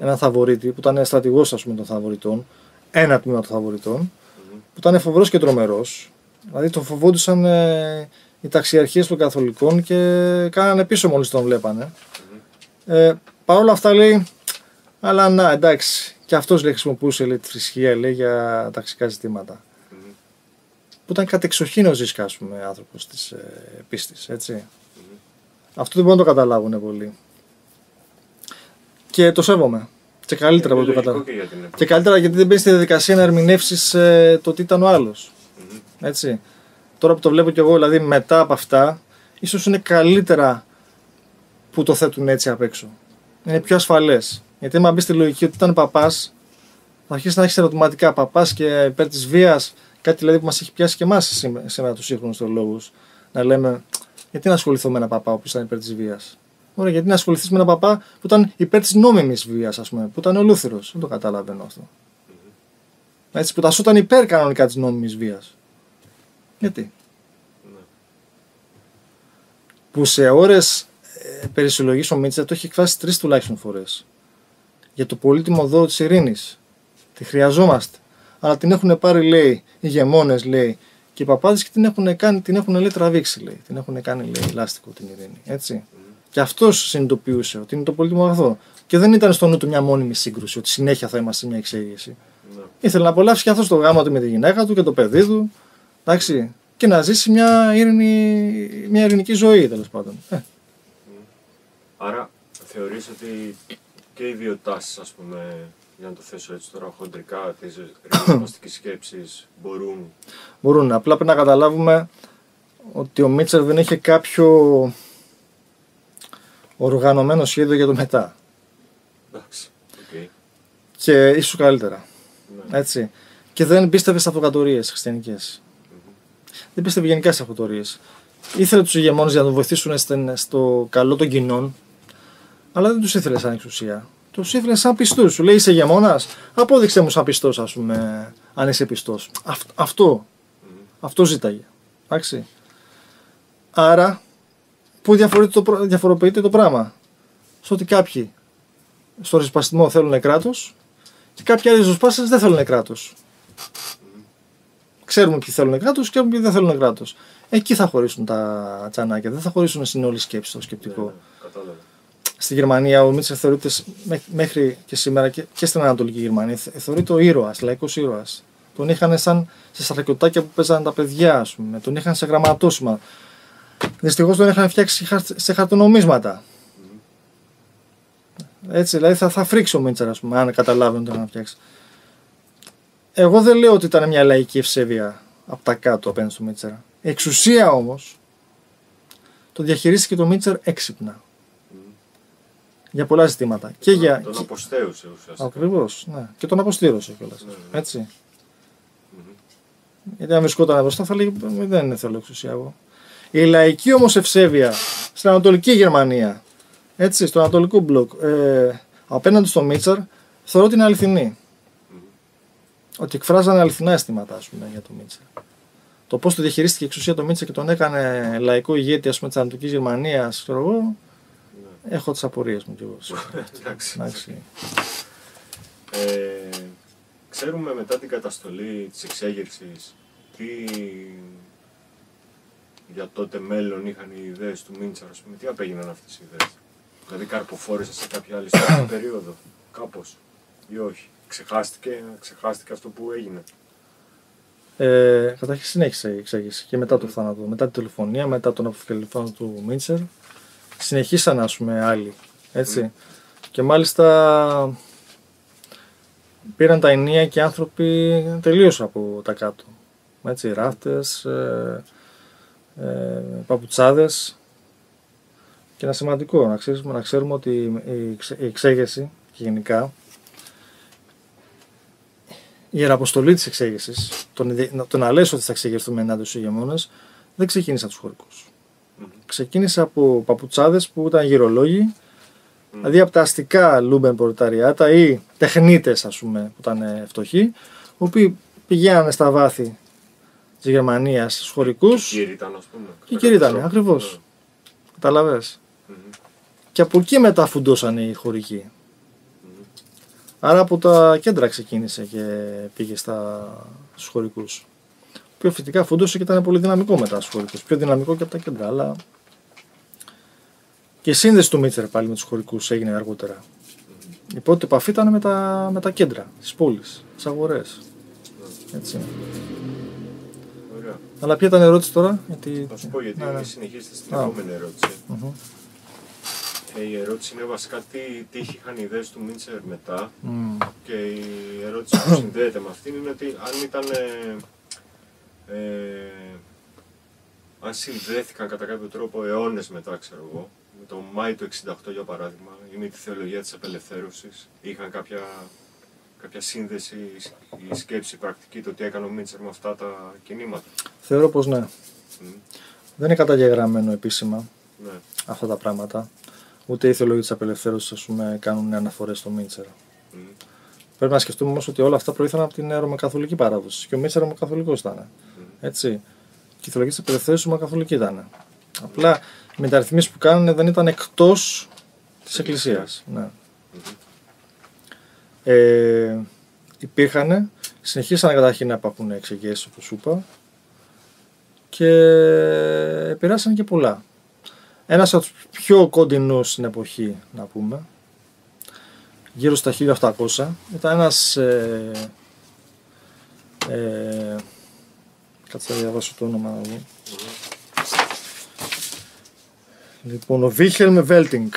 Ένα Θαβορίτη που ήταν στρατηγός, ας πούμε, των Θαβοριτών, ένα τμήμα των Θαβοριτών, mm-hmm. που ήταν φοβερός και τρομερός. Δηλαδή τον φοβόντουσαν ε, οι ταξιαρχίες των Καθολικών και κάνανε πίσω μόλις τον βλέπανε. Mm-hmm. Ε, Παρ' όλα αυτά λέει, αλλά να εντάξει, και αυτός λέει, χρησιμοποιούσε λέει, τη θρησκεία λέει, για ταξικά ζητήματα. Mm-hmm. Που ήταν κατεξοχήν ο Ζίσκα, ας πούμε, άνθρωπος της ε, πίστης. Έτσι. Mm-hmm. Αυτό δεν μπορούν να το καταλάβουν πολύ. Και το σέβομαι. Και καλύτερα από το καταλάβω. Και καλύτερα γιατί δεν μπαίνει στη διαδικασία να ερμηνεύσει ε, το τι ήταν ο άλλο. Mm-hmm. Έτσι. Τώρα που το βλέπω κι εγώ, δηλαδή μετά από αυτά, ίσως είναι καλύτερα που το θέτουν έτσι απ' έξω. Είναι πιο ασφαλές. Γιατί άμα μπει στη λογική ότι ήταν παπάς, θα αρχίσει να έχει ερωτηματικά παπάς και υπέρ της βίας, κάτι δηλαδή που μας έχει πιάσει και εμάς σήμερα τους σύγχρονους θεολόγους. Να λέμε, γιατί να ασχοληθώ με έναν παπά ο οποίος ήταν υπέρ της βίας. Ωραία, γιατί να ασχοληθεί με έναν παπά που ήταν υπέρ της νόμιμης βίας, ας πούμε, που ήταν ο Λούθηρος. Δεν το καταλαβαίνω αυτό. Mm-hmm. Έτσι, που τα σου ήταν υπέρ κανονικά της νόμιμης βίας. Γιατί. Mm-hmm. Που σε ώρες ε, περισυλλογής ο Μίντσερ το έχει εκφράσει τρεις τουλάχιστον φορές. Για το πολύτιμο δώρο της ειρήνης. Τη χρειαζόμαστε. Αλλά την έχουν πάρει, λέει, οι ηγεμόνες, λέει, και οι παπάδες και την έχουν, κάνει, την έχουν λέει, τραβήξει, λέει. Την έχουν κάνει, λέει, λάστιχο την ειρήνη. Έτσι. Mm-hmm. Και αυτός συνειδητοποιούσε ότι είναι το πολύτιμο αγαθό. Και δεν ήταν στο νου του μια μόνιμη σύγκρουση, ότι συνέχεια θα είμαστε μια εξέγερση. Ναι. Ήθελε να απολαύσει και αυτός το γάμο του με τη γυναίκα του και το παιδί του. Εντάξει, και να ζήσει μια, ειρηνη, μια ειρηνική ζωή, τέλος πάντων. Ε. Άρα, θεωρείς ότι και οι δύο τάσεις, ας πούμε, για να το θέσω έτσι τώρα χοντρικά, της ριζοσπαστικής σκέψης μπορούν. Μπορούν. Απλά πρέπει να καταλάβουμε ότι ο Μίντσερ δεν έχει κάποιο οργανωμένο σχέδιο για το μετά. Εντάξει. Okay. Και ίσως καλύτερα. Ναι. Έτσι. Και δεν πίστευε σε αυτοκρατορίες χριστιανικές. Mm-hmm. Δεν πίστευε γενικά σε αυτοκρατορίες. Ήθελε τους ηγεμόνες για να τον βοηθήσουν στο καλό των κοινών, αλλά δεν τους ήθελε σαν εξουσία. Τους ήθελε σαν πιστούς. Σου λέει είσαι ηγεμόνας, απόδειξε μου σαν πιστός, ας πούμε, αν είσαι πιστός. Αυτ, αυτό. Mm-hmm. Αυτό ζήταγε. Εντάξει. Άρα. Πού διαφοροποιείται το πράγμα. Στο ότι κάποιοι στο ριζοσπαστισμό θέλουν κράτος και κάποιοι άλλοι ριζοσπάστες δεν θέλουν κράτος. Ξέρουμε ποιοι θέλουν κράτος και ποιοι δεν θέλουν κράτος. Εκεί θα χωρίσουν τα τσανάκια, δεν θα χωρίσουν στην όλη σκέψη, το σκεπτικό. Yeah, στη Γερμανία ο Μίντσερ θεωρείται μέχρι και σήμερα και, και στην Ανατολική Γερμανία θεωρείται ο ήρωας, λαϊκός ήρωας. Τον είχαν σαν σε στρακιωτάκια που παίζανε τα παιδιά, ας πούμε. Τον είχαν σε γραμματόσημα. Δυστυχώς τον είχαν φτιάξει σε χαρτονομίσματα. Mm. Έτσι, δηλαδή θα, θα φρίξει ο Μίντσερ, ας πούμε, αν καταλάβει ότι τον είχαν φτιάξει. Εγώ δεν λέω ότι ήταν μια λαϊκή ευσέβεια από τα κάτω απέναντι στο Μίντσερ. Η εξουσία όμως το διαχειρίστηκε το Μίντσερ έξυπνα. Mm. Για πολλά ζητήματα. Και, και τον, για... τον αποστέωσε ουσιαστικά. Ακριβώς, ναι. Και τον αποστήρωσε κιόλας. Mm. Έτσι. Mm-hmm. Γιατί αν βρισκόταν μπροστά θα λέει δεν θέλω εξουσία εγώ. Η λαϊκή όμως ευσέβεια στην Ανατολική Γερμανία, έτσι, στο Ανατολικό Μπλοκ, ε, απέναντι στο Μίντσερ, θεωρώ ότι είναι αληθινή. Mm. Ότι εκφράζανε αληθινά αισθήματα, ας πούμε, για τον Μίντσερ. Το πώς το διαχειρίστηκε η εξουσία του Μίντσερ και τον έκανε λαϊκό ηγέτη, ας πούμε, της Ανατολικής Γερμανίας, ξέρω εγώ, mm. Έχω τις απορίες μου κι εγώ. Εντάξει. Ε, ξέρουμε μετά την καταστολή της εξέγερσης τι για τότε μέλλον είχαν οι ιδέες του Μίντσερ, ας πούμε, τι απέγιναν αυτές οι ιδέες? Δηλαδή καρποφόρησαν σε κάποια άλλη περίοδο, κάπως, ή όχι? Ξεχάστηκε, ξεχάστηκε αυτό που έγινε? Ε, Καταρχήν συνέχισε η εξέγερση και μετά το θάνατο, μετά τη τηλεφωνία, μετά τον αποφυγελθόν του Μίντσερ. Συνεχίσαν, ας πούμε, άλλοι, έτσι. Mm. Και μάλιστα πήραν τα ενία και οι άνθρωποι τελείως από τα κάτω. Έτσι, ράφτες, ε, ε, παπουτσάδες. Και ένα σημαντικό, να ξέρουμε, να ξέρουμε ότι η εξέγερση και γενικά η ιεραποστολή της εξέγερσης, το να λες ότι θα εξεγερθούμε ενάντια στους ηγεμόνες, δεν ξεκίνησε από τους χωρικούς. Mm. Ξεκίνησε από παπουτσάδες που ήταν γυρολόγοι, mm. δηλαδή από τα αστικά λούμπεν προλεταριάτα ή τεχνίτες, ας πούμε, που ήταν φτωχοί, οι οποίοι πηγαίνανε στα βάθη της Γερμανίας στους χωρικούς. Και οι κύριοι ήταν, ας πούμε. Και οι κύριοι ήταν, ακριβώς. Yeah. Καταλαβές. Mm -hmm. Και από εκεί μετά φουντώσαν οι χωρικοί. Mm. Άρα από τα κέντρα ξεκίνησε και πήγε στα... στους χωρικούς. Πιο φυτικά φούντωσε και ήταν πολύ δυναμικό μετά στους χωρικούς, πιο δυναμικό και από τα κέντρα, αλλά και η σύνδεση του Μίντσερ πάλι με τους χωρικούς έγινε αργότερα. Mm. Η πρώτη επαφή ήταν με τα, με τα κέντρα, τις πόλεις, τις αγορές. Mm. Έτσι. Ωραία. Αλλά ποια ήταν η ερώτηση τώρα? Γιατί... Θα σου πω γιατί ναι. συνεχίζεται στην επόμενη ερώτηση. Mm-hmm. ε, η ερώτηση είναι βασικά τι, τι είχαν οι ιδέες του Μίντσερ μετά mm. και η ερώτηση που συνδέεται με αυτήν είναι ότι αν ήταν... Ε, Ε, αν συνδέθηκαν κατά κάποιο τρόπο αιώνες μετά, ξέρω εγώ, με το Μάη του εξήντα οκτώ για παράδειγμα, ή με τη θεολογία της απελευθέρωσης, είχαν κάποια, κάποια σύνδεση ή σκέψη πρακτική το τι έκανε ο Μίντσερ με αυτά τα κινήματα? Θεωρώ πως ναι. Mm. Δεν είναι καταγεγραμμένο επίσημα ναι. αυτά τα πράγματα. Ούτε η θεολογία της απελευθέρωσης, ας πούμε, κάνουν αναφορές στο Μίντσερ. Mm. Πρέπει να σκεφτούμε όμως ότι όλα αυτά προήλθαν από την ρωμακαθολική παράδοση. Και ο Μίντσερ ρωμακαθολικός ήταν. Έτσι. Και η θεολογία της απελευθέρωσης ρωμακαθολική ήταν. Απλά οι μεταρρυθμίσεις που κάνανε δεν ήταν εκτός της Εκκλησίας. Ναι. Ε, υπήρχανε, συνεχίσανε καταρχήν να υπάρχουν εξεγγέσεις όπως σου είπα και επηρεάσαν και πολλά. Ένας από τους πιο κοντινούς στην εποχή, να πούμε, γύρω στα χίλια οκτακόσια, ήταν ένας... Ε, ε, κάτσε να διαβάσω το όνομα μου. Λοιπόν, ο Βίχελμ Βέλτινγκ,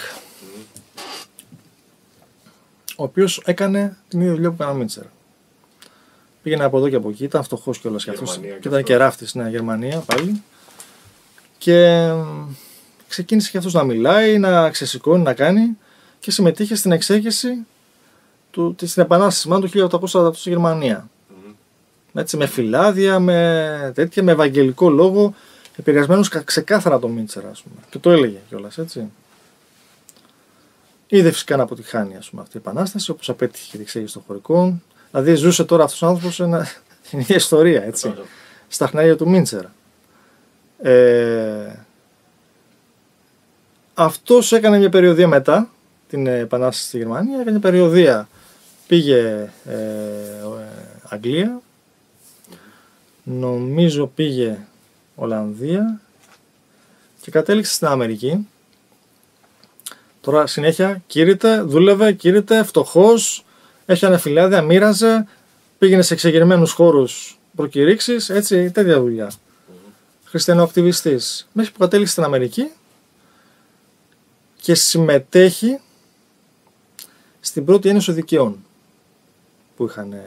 ο οποίος έκανε την ίδια δουλειά που έκανε ο Μίντσερ. Πήγαινε από εδώ και από εκεί, ήταν φτωχός κιόλας και αυτός. Και ήταν και ράφτης, ναι, Γερμανία πάλι. Και ξεκίνησε κι αυτός να μιλάει, να ξεσηκώνει, να κάνει. Και συμμετείχε στην εξέγερση του, στην επανάσταση μάλλον του χίλια οκτακόσια σαράντα οκτώ στη Γερμανία. Mm. Έτσι, με φυλάδια, με τέτοια, με ευαγγελικό λόγο, επηρεασμένος ξεκάθαρα το Μίντσερ, ας πούμε. Και το έλεγε κιόλας, έτσι. Είδε φυσικά να αποτυχάνει, ας πούμε, αυτή η επανάσταση, όπως απέτυχε και η εξέγερση των χωρικών. Δηλαδή, ζούσε τώρα αυτός ο άνθρωπος ένα, μια ιστορία, έτσι. Στα χνάρια του Μίντσερ. Ε, αυτός έκανε μια περιοδία μετά. Την επανάσταση στη Γερμανία, έκανε περιοδία, πήγε ε, ε, Αγγλία, νομίζω πήγε Ολλανδία και κατέληξε στην Αμερική. Τώρα συνέχεια κήρυτε, δούλευε, κήρυτε, φτωχός, έφτιανε φυλάδια, μοίραζε, πήγαινε σε εξεγερμένους χώρους προκηρύξεις, έτσι, τέτοια δουλειά. Χριστιανοακτιβιστής, μέχρι που κατέληξε στην Αμερική και συμμετέχει στην πρώτη ένωση δικαιών που είχαν ε,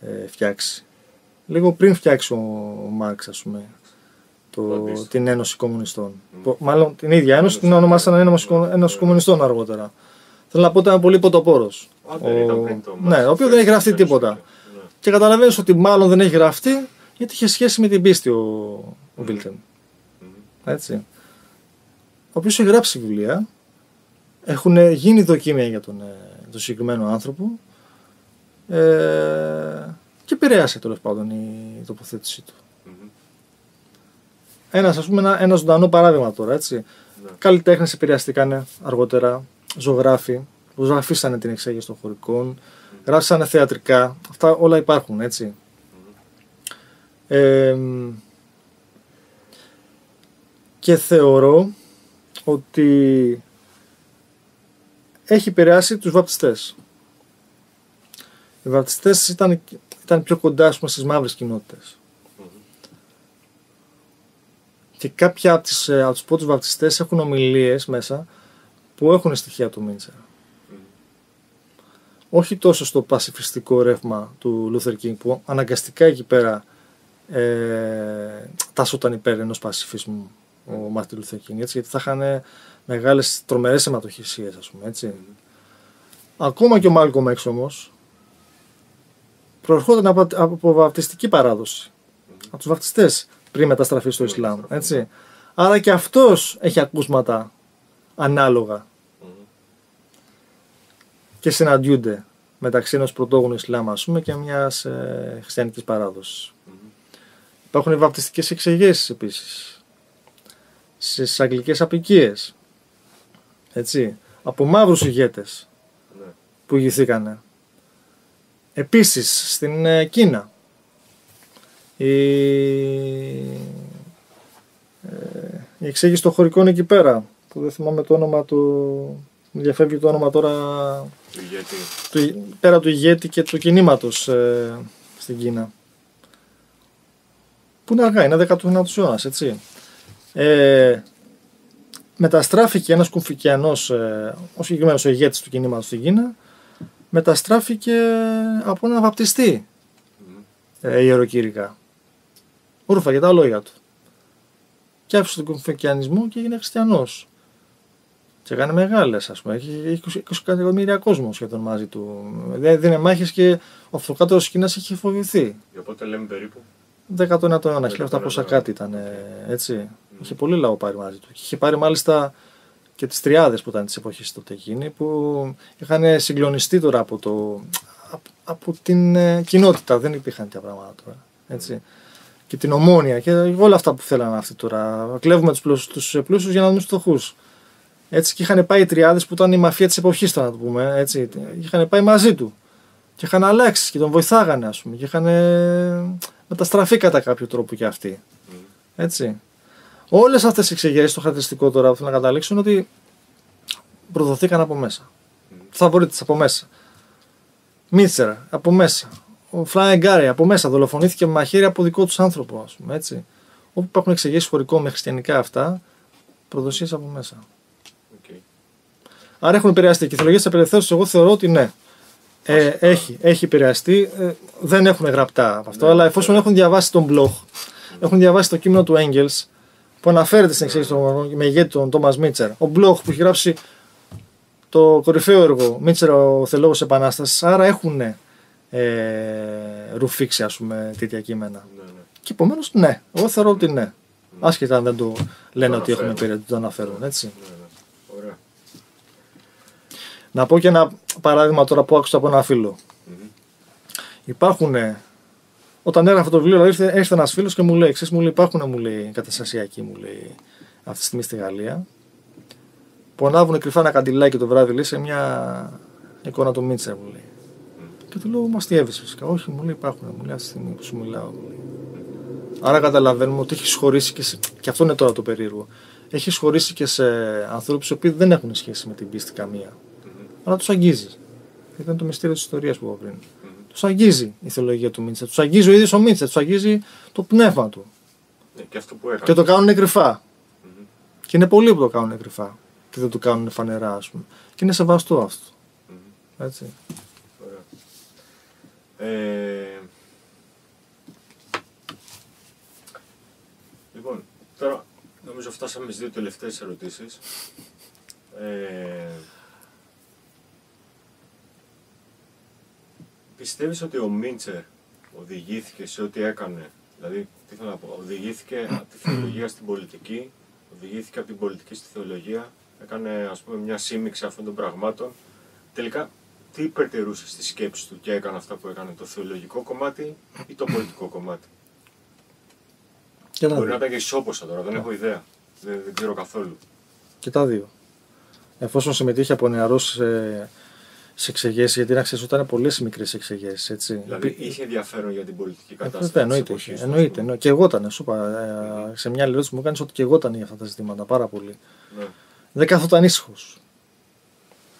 ε, φτιάξει. Λίγο πριν φτιάξει ο, ο Μάρξ, ας πούμε, το, την Ένωση Κομμουνιστών. Mm. Μάλλον την ίδια ένωση, την ονομάσαν Ένωση mm. Κομμουνιστών αργότερα. Mm. Θέλω να πω ότι ήταν πολύ πρωτοπόρος. Mm. Ο, mm. ναι, ο οποίος mm. δεν έχει γραφτεί τίποτα. Mm. Και καταλαβαίνεις ότι μάλλον δεν έχει γραφτεί γιατί είχε σχέση με την πίστη ο Βίλτεμ. Mm. Έτσι. Ο οποίος έχει γράψει βιβλία. Έχουν γίνει δοκίμια για τον, τον συγκεκριμένο άνθρωπο ε, και επηρέασε τέλος πάντων η τοποθέτησή του. Mm-hmm. Ένας, ας πούμε, ένα, ένα ζωντανό παράδειγμα τώρα, έτσι. Καλλιτέχνες επηρεαστήκανε αργότερα, ζωγράφοι, που ζωγραφίσανε την εξέγερση των χωρικών, γράψανε θεατρικά, αυτά όλα υπάρχουν, έτσι. Ε, και θεωρώ ότι έχει επηρεάσει τους βαπτιστές. Οι βαπτιστές ήταν, ήταν πιο κοντά πούμε, στις μαύρες κοινότητες. Και κάποια από, τις, από τους πρώτους βαπτιστές έχουν ομιλίες μέσα που έχουν στοιχεία του Μίντσερ. Mm. Όχι τόσο στο πασιφιστικό ρεύμα του Λούθερ Κίνγκ που αναγκαστικά εκεί πέρα ε, τάσσονταν υπέρ ενός πασιφισμού mm. ο Μάρτιν Λούθερ Κίνγκ, έτσι, γιατί θα είχαν μεγάλες τρομερές αιματοχυσίες, ας πούμε, έτσι. Mm. Ακόμα και ο Μάλκομ Εξ όμως προερχόταν από, από βαπτιστική παράδοση, mm. από τους βαπτιστές, πριν μεταστραφεί στο Ισλάμ, έτσι. Άρα και αυτός έχει ακούσματα ανάλογα mm. και συναντιούνται μεταξύ ενός πρωτόγονου Ισλάμ, ας πούμε, και μιας ε, χριστιανικής παράδοσης. Mm. Υπάρχουν οι βαπτιστικές εξεγέσεις επίσης, στις αγγλικές αποικίες, έτσι, από μαύρους ηγέτες mm. που ηγηθήκανε. Επίσης στην ε, Κίνα. Η εξέγερση των χωρικών εκεί πέρα, που δεν θυμάμαι το όνομα του, μου διαφεύγει το όνομα τώρα, του, πέρα του ηγέτη και του κινήματος ε, στην Κίνα, που είναι αργά, είναι δέκατος ένατος αιώνας, έτσι. Ε, μεταστράφηκε ένας κουφικιανός, ε, ο συγκεκριμένος ο ηγέτης του κινήματος στην Κίνα, μεταστράφηκε από έναν βαπτιστή, ε, ιεροκήρυκα. Ούρφαγε τα λόγια του και άφησε τον κομφικιανισμό και έγινε χριστιανός και έκανε μεγάλες, ας πούμε, έχει είκοσι εκατομμύρια κόσμο σχεδόν μαζί του, δίνε μάχες και ο αυτοκράτορας της Κίνας είχε φοβηθεί. Για πότε λέμε περίπου? δέκατο ένατο αιώνα, χίλια επτακόσια κάτι ήταν, έτσι, mm. είχε πολύ λαό πάρει μαζί του και είχε πάρει μάλιστα και τις τριάδες που ήταν της εποχής τότε εκείνη, που είχαν συγκλονιστεί τώρα από, το, από, από την ε, κοινότητα, δεν υπήρχαν τέτοια πράγματα τώρα, έτσι. Και την ομόνοια και όλα αυτά που θέλανε αυτοί τώρα. Κλέβουμε τους πλούσιους για να δούμε τους φτωχούς. Έτσι, και είχαν πάει οι τριάδες που ήταν η μαφία της εποχής, να το πούμε. Έτσι, είχαν πάει μαζί του. Και είχαν αλλάξει και τον βοηθάγανε, ας πούμε. Και είχαν μεταστραφεί κατά κάποιο τρόπο και αυτοί. Έτσι. Όλες αυτές οι εξεγέρσεις, το χαρακτηριστικό τώρα που θέλω να καταλήξω είναι ότι προδοθήκαν από μέσα. Θα βρείτε από μέσα. Μίντσερ, από μέσα. Ο Φλόριαν Γκάιερ από μέσα δολοφονήθηκε με μαχαίρι από δικό του άνθρωπο, ας πούμε, έτσι. Όπου υπάρχουν εξεγέρσεις χωρικό με χριστιανικά αυτά, προδοσίες από μέσα. Okay. Άρα έχουν επηρεαστεί. Και οι θεολογίες της απελευθέρωσης, εγώ θεωρώ ότι ναι. Ε, έχει, έχει επηρεαστεί. Ε, δεν έχουν γραπτά από αυτό, ναι, αλλά εφόσον ναι. έχουν διαβάσει τον Bloch, ναι. έχουν διαβάσει το κείμενο του Engels, που αναφέρεται στην εξέγερση των με ηγέτη τον Τόμας Μίντσερ. Ο Bloch που έχει γράψει το κορυφαίο έργο Μίντσερ, ο Θεολόγος Επανάστασης. Άρα έχουν. Ε, ρουφήξει, ας πούμε, τέτοια κείμενα. Ναι, ναι. Και επομένως, ναι, εγώ θεωρώ ότι ναι. ναι. Άσχετα αν δεν το λένε το ότι έχουμε πήρε, το αναφέρουν, ναι, έτσι. Ναι, ναι. Ωραία. Να πω και ένα παράδειγμα τώρα που άκουσα από ένα φίλο. Mm-hmm. Υπάρχουν, όταν έγραφε το βιβλίο, ήρθε, ήρθε ένας φίλος και μου λέει, ξέρεις, μου λέει, υπάρχουν, μου λέει, καταστασιακοί, μου λέει, αυτή τη στιγμή στη Γαλλία, πονάβουν κρυφά ένα καντιλάκι το βράδυ, λέει, σε μια εικόνα του Μίντσερ, μου λέει. Και του λέω, μας τι έβεσαι φυσικά. Όχι, μου λέει, υπάρχουν, μου λέει, αυτή τη στιγμή που σου μιλάω. Άρα καταλαβαίνουμε ότι έχει χωρίσει και, σε... και αυτό είναι τώρα το περίεργο. Έχει χωρίσει και σε ανθρώπους οι οποίοι δεν έχουν σχέση με την πίστη καμία. Mm-hmm. Άρα τους αγγίζει. Ήταν το μυστήριο της ιστορίας που είπα πριν. Mm-hmm. Τους αγγίζει η θεολογία του Μίντσερ, τους αγγίζει ο ίδιος ο Μίντσερ, τους αγγίζει το πνεύμα του. Yeah, και, αυτό που και το κάνουν κρυφά. Mm-hmm. Και είναι πολλοί που το κάνουν κρυφά και δεν το κάνουν φανερά, ας πούμε. Και είναι σεβαστό αυτό. Mm-hmm. Έτσι. Ε... Λοιπόν, τώρα νομίζω φτάσαμε στις δύο τελευταίες ερωτήσεις. Ε... Πιστεύεις ότι ο Μίντσερ οδηγήθηκε σε ό,τι έκανε, δηλαδή τι θέλω να πω, οδηγήθηκε από τη θεολογία στην πολιτική, οδηγήθηκε από την πολιτική στη θεολογία, έκανε, ας πούμε, μια σύμμιξη αυτών των πραγμάτων, τελικά τι υπερτερούσε στη σκέψη του και έκανε αυτά που έκανε, το θεολογικό κομμάτι ή το πολιτικό κομμάτι? Μπορεί να ήταν και ισόποσα τώρα, δεν έχω ιδέα. Δεν, δεν ξέρω καθόλου. και τα δύο. Εφόσον συμμετείχε από νεαρός ε, σε εξεγέσεις, γιατί να ξέρεις ότι ήταν πολλές μικρές εξεγέσεις, έτσι. Δηλαδή είχε ενδιαφέρον για την πολιτική κατάσταση. Ε, εννοείται, της εποχής, εννοείται, εννοείται. Και εγώ ήταν, σου είπα, ε, mm. σε μια άλλη ερώτηση που μου κάνεις ότι και εγώ ήταν για αυτά τα ζητήματα πάρα πολύ. Mm. Δεν καθόταν ήσυχος.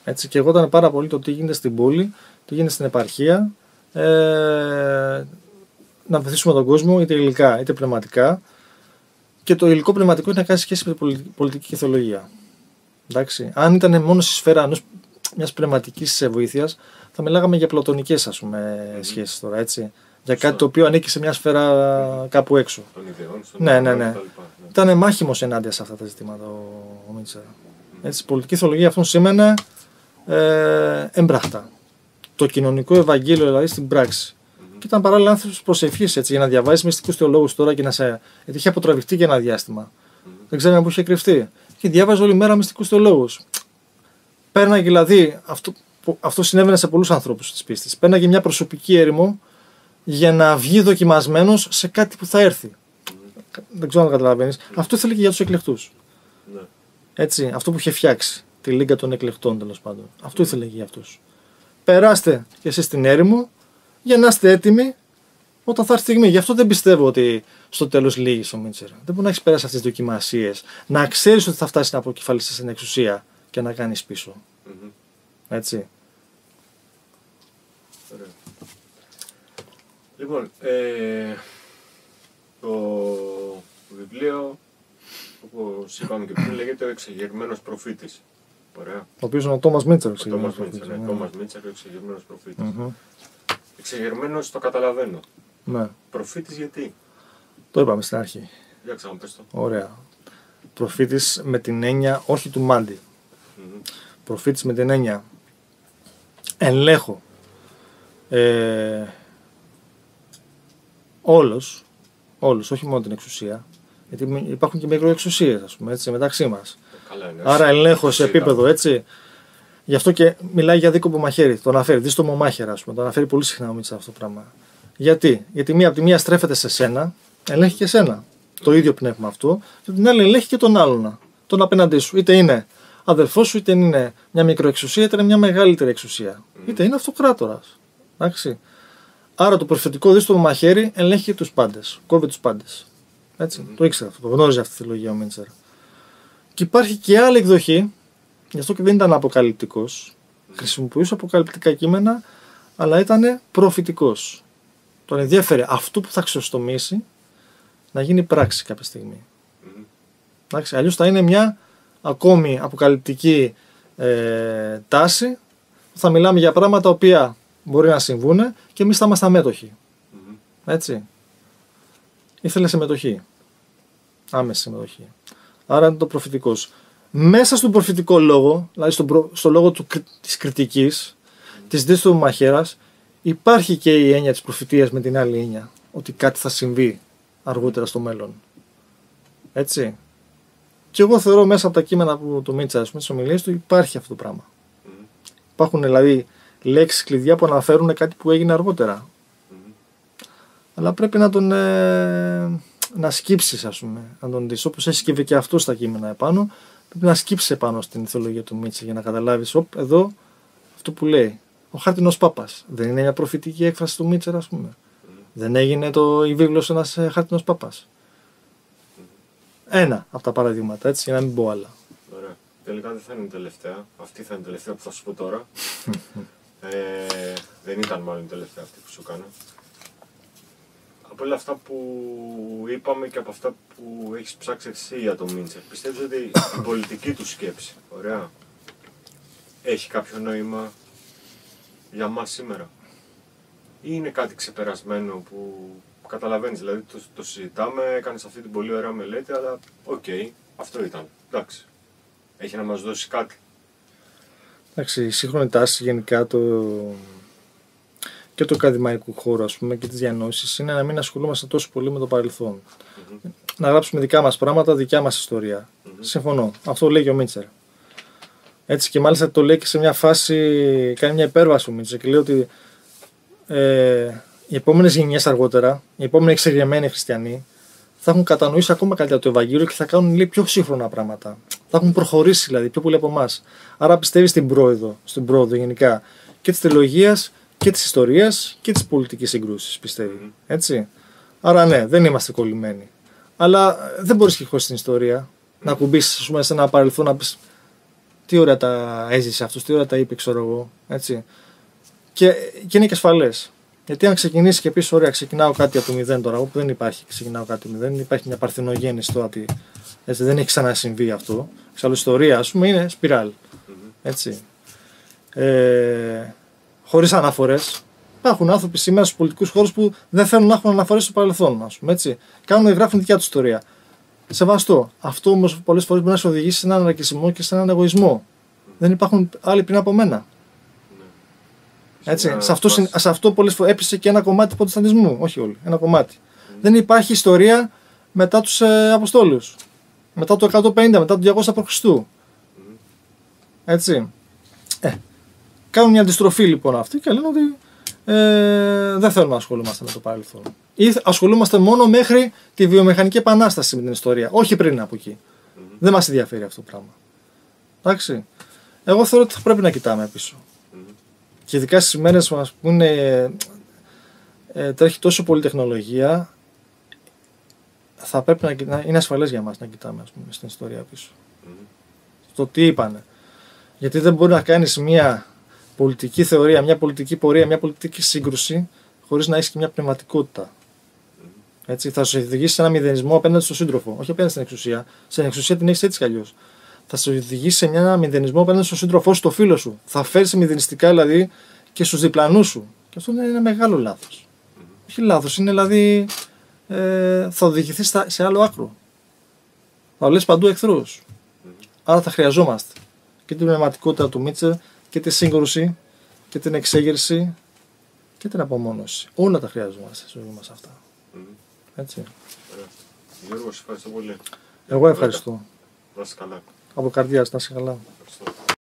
Έτσι, και εγώ ήταν πάρα πολύ το τι γίνεται στην πόλη, τι γίνεται στην επαρχία, ε, να βοηθήσουμε τον κόσμο είτε υλικά είτε πνευματικά. Και το υλικό πνευματικό είναι να κάνει σχέση με την πολιτική και θεολογία. Εντάξει. Αν ήταν μόνο στη σφαίρα μια πνευματική βοήθεια, θα μιλάγαμε για πλατωνικές ας πούμε, mm-hmm. σχέσεις τώρα. Έτσι. Για κάτι το οποίο ανήκει σε μια σφαίρα mm-hmm. κάπου έξω. Των ιδεών, στον ναι, ναι, ναι. Ήταν μάχημος ενάντια σε αυτά τα ζητήματα ο, ο Μίντσερ. Mm-hmm. Η πολιτική θεολογία αυτόν σήμαινε ε, έμπραχτα. Το κοινωνικό ευαγγέλιο δηλαδή στην πράξη. Και ήταν παράλληλα άνθρωπος προσευχής για να διαβάζει μυστικούς θεολόγους τώρα και να σε. Γιατί είχε αποτραβηχτεί για ένα διάστημα. Mm. Δεν ξέραμε που είχε κρυφτεί. Και διάβαζε όλη μέρα μυστικούς θεολόγους. Πέρναγε δηλαδή. Αυτό, αυτό συνέβαινε σε πολλούς ανθρώπους της πίστης. Πέρναγε μια προσωπική έρημο για να βγει δοκιμασμένος σε κάτι που θα έρθει. Mm. Δεν ξέρω αν το καταλαβαίνεις. Mm. Αυτό ήθελε και για τους εκλεκτούς. Mm. Έτσι. Αυτό που είχε φτιάξει. Τη λίγα των εκλεκτών τέλος πάντων. Mm. Αυτό ήθελε και για αυτούς. Περάστε και εσείς στην έρημο. Για να είστε έτοιμοι όταν θα έρθει η στιγμή. Γι' αυτό δεν πιστεύω ότι στο τέλος λύγει ο Μίντσερ. Δεν μπορεί να έχει περάσει αυτές τις δοκιμασίες, να ξέρεις ότι θα φτάσει να αποκεφαλιστείς στην εξουσία και να κάνεις πίσω. Mm-hmm. Έτσι. Ωραία. Λοιπόν, ε, το βιβλίο, όπως είπαμε και πριν, λέγεται Ο Εξεγερμένος Προφήτης. Ωραία. Ο οποίος είναι ο Τόμας Μίντσερ. Ο Τόμας Μίντσερ, ναι. Τόμας Μίντσερ, ο Εξεγερμένος Προφήτης. Mm-hmm. Εξεγερμένος το καταλαβαίνω. Ναι. Προφήτης γιατί? Το είπαμε στην αρχή. Για ξαναπες το. Ωραία. Προφήτης με την έννοια όχι του μάντη. Mm-hmm. Προφήτης με την έννοια ελέγχω ε, όλος, όλος, όχι μόνο την εξουσία. Γιατί υπάρχουν και μικροεξουσίες ας πούμε, έτσι, μεταξύ μας. Καλά, είναι. Άρα ελέγχω σε επίπεδο έτσι. Γι' αυτό και μιλάει για δίκοπο μαχαίρι. Το αναφέρει, δίστομο μάχαιρα, ας πούμε. Το αναφέρει πολύ συχνά ο Μίντσερ αυτό το πράγμα. Γιατί? Γιατί μία από τη μία στρέφεται σε σένα, ελέγχει και σένα. Το ίδιο πνεύμα αυτό, και την άλλη ελέγχει και τον άλλον. Τον απέναντί σου. Είτε είναι αδερφός σου, είτε είναι μια μικροεξουσία, είτε είναι μια μεγαλύτερη εξουσία. Είτε είναι αυτοκράτορας. Εντάξει. Άρα το προφητικό δίστομο μαχαίρι ελέγχει και τους πάντες. Κόβει τους πάντες. Έτσι. Mm-hmm. Το ήξερε αυτό. Το γνώριζε αυτή τη λογική ο Μίντσερ. Και υπάρχει και άλλη εκδοχή. Γι' αυτό και δεν ήταν αποκαλυπτικός. Χρησιμοποιούσε αποκαλυπτικά κείμενα, αλλά ήταν προφητικός. Τον ενδιέφερε αυτό που θα ξεστομίσει να γίνει πράξη κάποια στιγμή. Mm-hmm. Αλλιώς θα είναι μια ακόμη αποκαλυπτική ε, τάση που θα μιλάμε για πράγματα τα οποία μπορεί να συμβούν και εμείς θα είμαστε αμέτωχοι. Mm-hmm. Έτσι. Ήθελε συμμετοχή. Άμεση συμμετοχή. Άρα είναι το προφητικός. Μέσα στον προφητικό λόγο, δηλαδή στον προ... στο λόγο του... της κριτικής, mm. της δύστομου μαχαίρας, υπάρχει και η έννοια της προφητείας με την άλλη έννοια, ότι κάτι θα συμβεί αργότερα στο μέλλον. Έτσι. Και εγώ θεωρώ μέσα από τα κείμενα που το Μίντσερ, στις ομιλίες του, υπάρχει αυτό το πράγμα. Mm. Υπάρχουν δηλαδή λέξεις κλειδιά που αναφέρουν κάτι που έγινε αργότερα. Mm. Αλλά πρέπει να τον... Ε... να σκύψεις, ας πούμε, να τον δεις, όπως έσκυβε και αυτό στα κείμενα επάνω. Πρέπει να σκύψει πάνω στην θεολογία του Μίντσερ για να καταλάβεις όπ, εδώ αυτό που λέει. Ο χάρτινος πάπας. Δεν είναι μια προφητική έκφραση του Μίντσερ, ας πούμε. Mm. Δεν έγινε το, η βίβλος ένας χάρτινος πάπας. Mm. Ένα από τα παραδείγματα, έτσι, για να μην πω άλλα. Ωραία. Τελικά δεν θα είναι η τελευταία. Αυτή θα είναι η τελευταία που θα σου πω τώρα. ε, δεν ήταν μάλλον η τελευταία αυτή που σου κάνω. Από όλα αυτά που είπαμε και από αυτά που έχεις ψάξει εσύ για τον Μίντσερ, πιστεύεις ότι η πολιτική του σκέψη, ωραία, έχει κάποιο νόημα για μας σήμερα? Ή είναι κάτι ξεπερασμένο που καταλαβαίνεις, δηλαδή το, το συζητάμε, κάνεις αυτή την πολύ ωραία μελέτη, αλλά οκ, okay, αυτό ήταν, εντάξει, έχει να μας δώσει κάτι? Εντάξει, η σύγχρονη τάση γενικά το... και του ακαδημαϊκού χώρου, ας πούμε, και τις διανόησεις είναι να μην ασχολούμαστε τόσο πολύ με το παρελθόν. Mm-hmm. Να γράψουμε δικά μας πράγματα, δικιά μας ιστορία. Mm-hmm. Συμφωνώ. Αυτό λέει και ο Μίντσερ. Έτσι, και μάλιστα το λέει και σε μια φάση, κάνει μια υπέρβαση ο Μίντσερ και λέει ότι ε, οι επόμενες γενιές αργότερα, οι επόμενοι εξεγερμένοι χριστιανοί, θα έχουν κατανοήσει ακόμα καλύτερα το Ευαγγέλιο και θα κάνουν λίγο πιο σύγχρονα πράγματα. Θα έχουν προχωρήσει δηλαδή πιο πολύ από εμάς. Άρα πιστεύει στην πρόοδο, στην πρόοδο γενικά και της θεολογίας και της ιστορίας και της πολιτικής συγκρούσης. Πιστεύει. Έτσι. Άρα ναι, δεν είμαστε κολλημένοι. Αλλά δεν μπορείς και χωρίς την ιστορία να κουμπίσεις σε ένα παρελθόν να πεις τι ώρα τα έζησε αυτός, τι ώρα τα είπε, ξέρω εγώ. Έτσι. Και, και είναι και ασφαλές. Γιατί αν ξεκινήσει και πει: ωραία, ξεκινάω κάτι από το μηδέν τώρα, όπου δεν υπάρχει, ξεκινάω κάτι από το μηδέν, υπάρχει μια παρθενογέννηση τώρα, έτσι, δεν έχει ξανασυμβεί αυτό. Εξάλλου, η ιστορία, ας πούμε, είναι σπιράλ. Έτσι. Ε, χωρίς αναφορές. Υπάρχουν άνθρωποι σήμερα στους πολιτικούς χώρους που δεν θέλουν να έχουν αναφορές στο παρελθόν, ας πούμε. Έτσι. Κάνουν, γράφουν δικιά τους ιστορία. Σεβαστό. Αυτό όμως πολλές φορές μπορεί να σε οδηγήσει σε έναν αναρκισμό και σε έναν εγωισμό. Δεν υπάρχουν άλλοι πριν από μένα. Έτσι, yeah, σε αυτό, yeah. αυτό πολλές φορές έπεσε και ένα κομμάτι του Προτεσταντισμού. Όχι όλοι, ένα κομμάτι. Mm. Δεν υπάρχει ιστορία μετά τους ε, Αποστόλους. Μετά το εκατόν πενήντα, μετά το διακόσια π.Χ. Mm. Έτσι. Ε, κάνουν μια αντιστροφή λοιπόν αυτή και λένε ότι ε, δεν θέλουμε να ασχολούμαστε με το παρελθόν. Ή ασχολούμαστε μόνο μέχρι τη βιομηχανική επανάσταση με την ιστορία. Όχι πριν από εκεί. Mm. Δεν μας ενδιαφέρει αυτό το πράγμα. Εντάξει. Εγώ θεωρώ ότι πρέπει να κοιτάμε πίσω. Και ειδικά στις μέρες μας που είναι, ε, τρέχει τόσο πολύ τεχνολογία, θα πρέπει να κοιτά, είναι ασφαλές για μας να κοιτάμε, ας πούμε, στην ιστορία πίσω. Mm. Το τι είπανε. Γιατί δεν μπορεί να κάνεις μια πολιτική θεωρία, μια πολιτική πορεία, μια πολιτική σύγκρουση, χωρίς να έχεις και μια πνευματικότητα. Mm. Έτσι, θα σου οδηγήσει σε ένα μηδενισμό απέναντι στον σύντροφο, όχι απέναντι στην εξουσία. Στην εξουσία την έχεις έτσι κι αλλιώς. Θα σε οδηγήσει σε ένα μηδενισμό απέναντι στον σύντροφό σου, στο φίλο σου. Θα φέρει μηδενιστικά δηλαδή και στους διπλανούς σου. Και αυτό είναι ένα μεγάλο λάθος. Mm-hmm. Όχι λάθος, είναι δηλαδή. Ε, θα οδηγηθεί στα, σε άλλο άκρο. Θα λες παντού εχθρούς. Mm-hmm. Άρα θα χρειαζόμαστε και την πνευματικότητα του Μίντσερ και τη σύγκρουση και την εξέγερση και την απομόνωση. Όλα τα χρειαζόμαστε στη ζωή μας αυτά. Mm-hmm. Έτσι. Γιώργο, ευχαριστώ πολύ. Εγώ ευχαριστώ. Να είσαι καλά. Από καρδιάς, να είσαι καλά.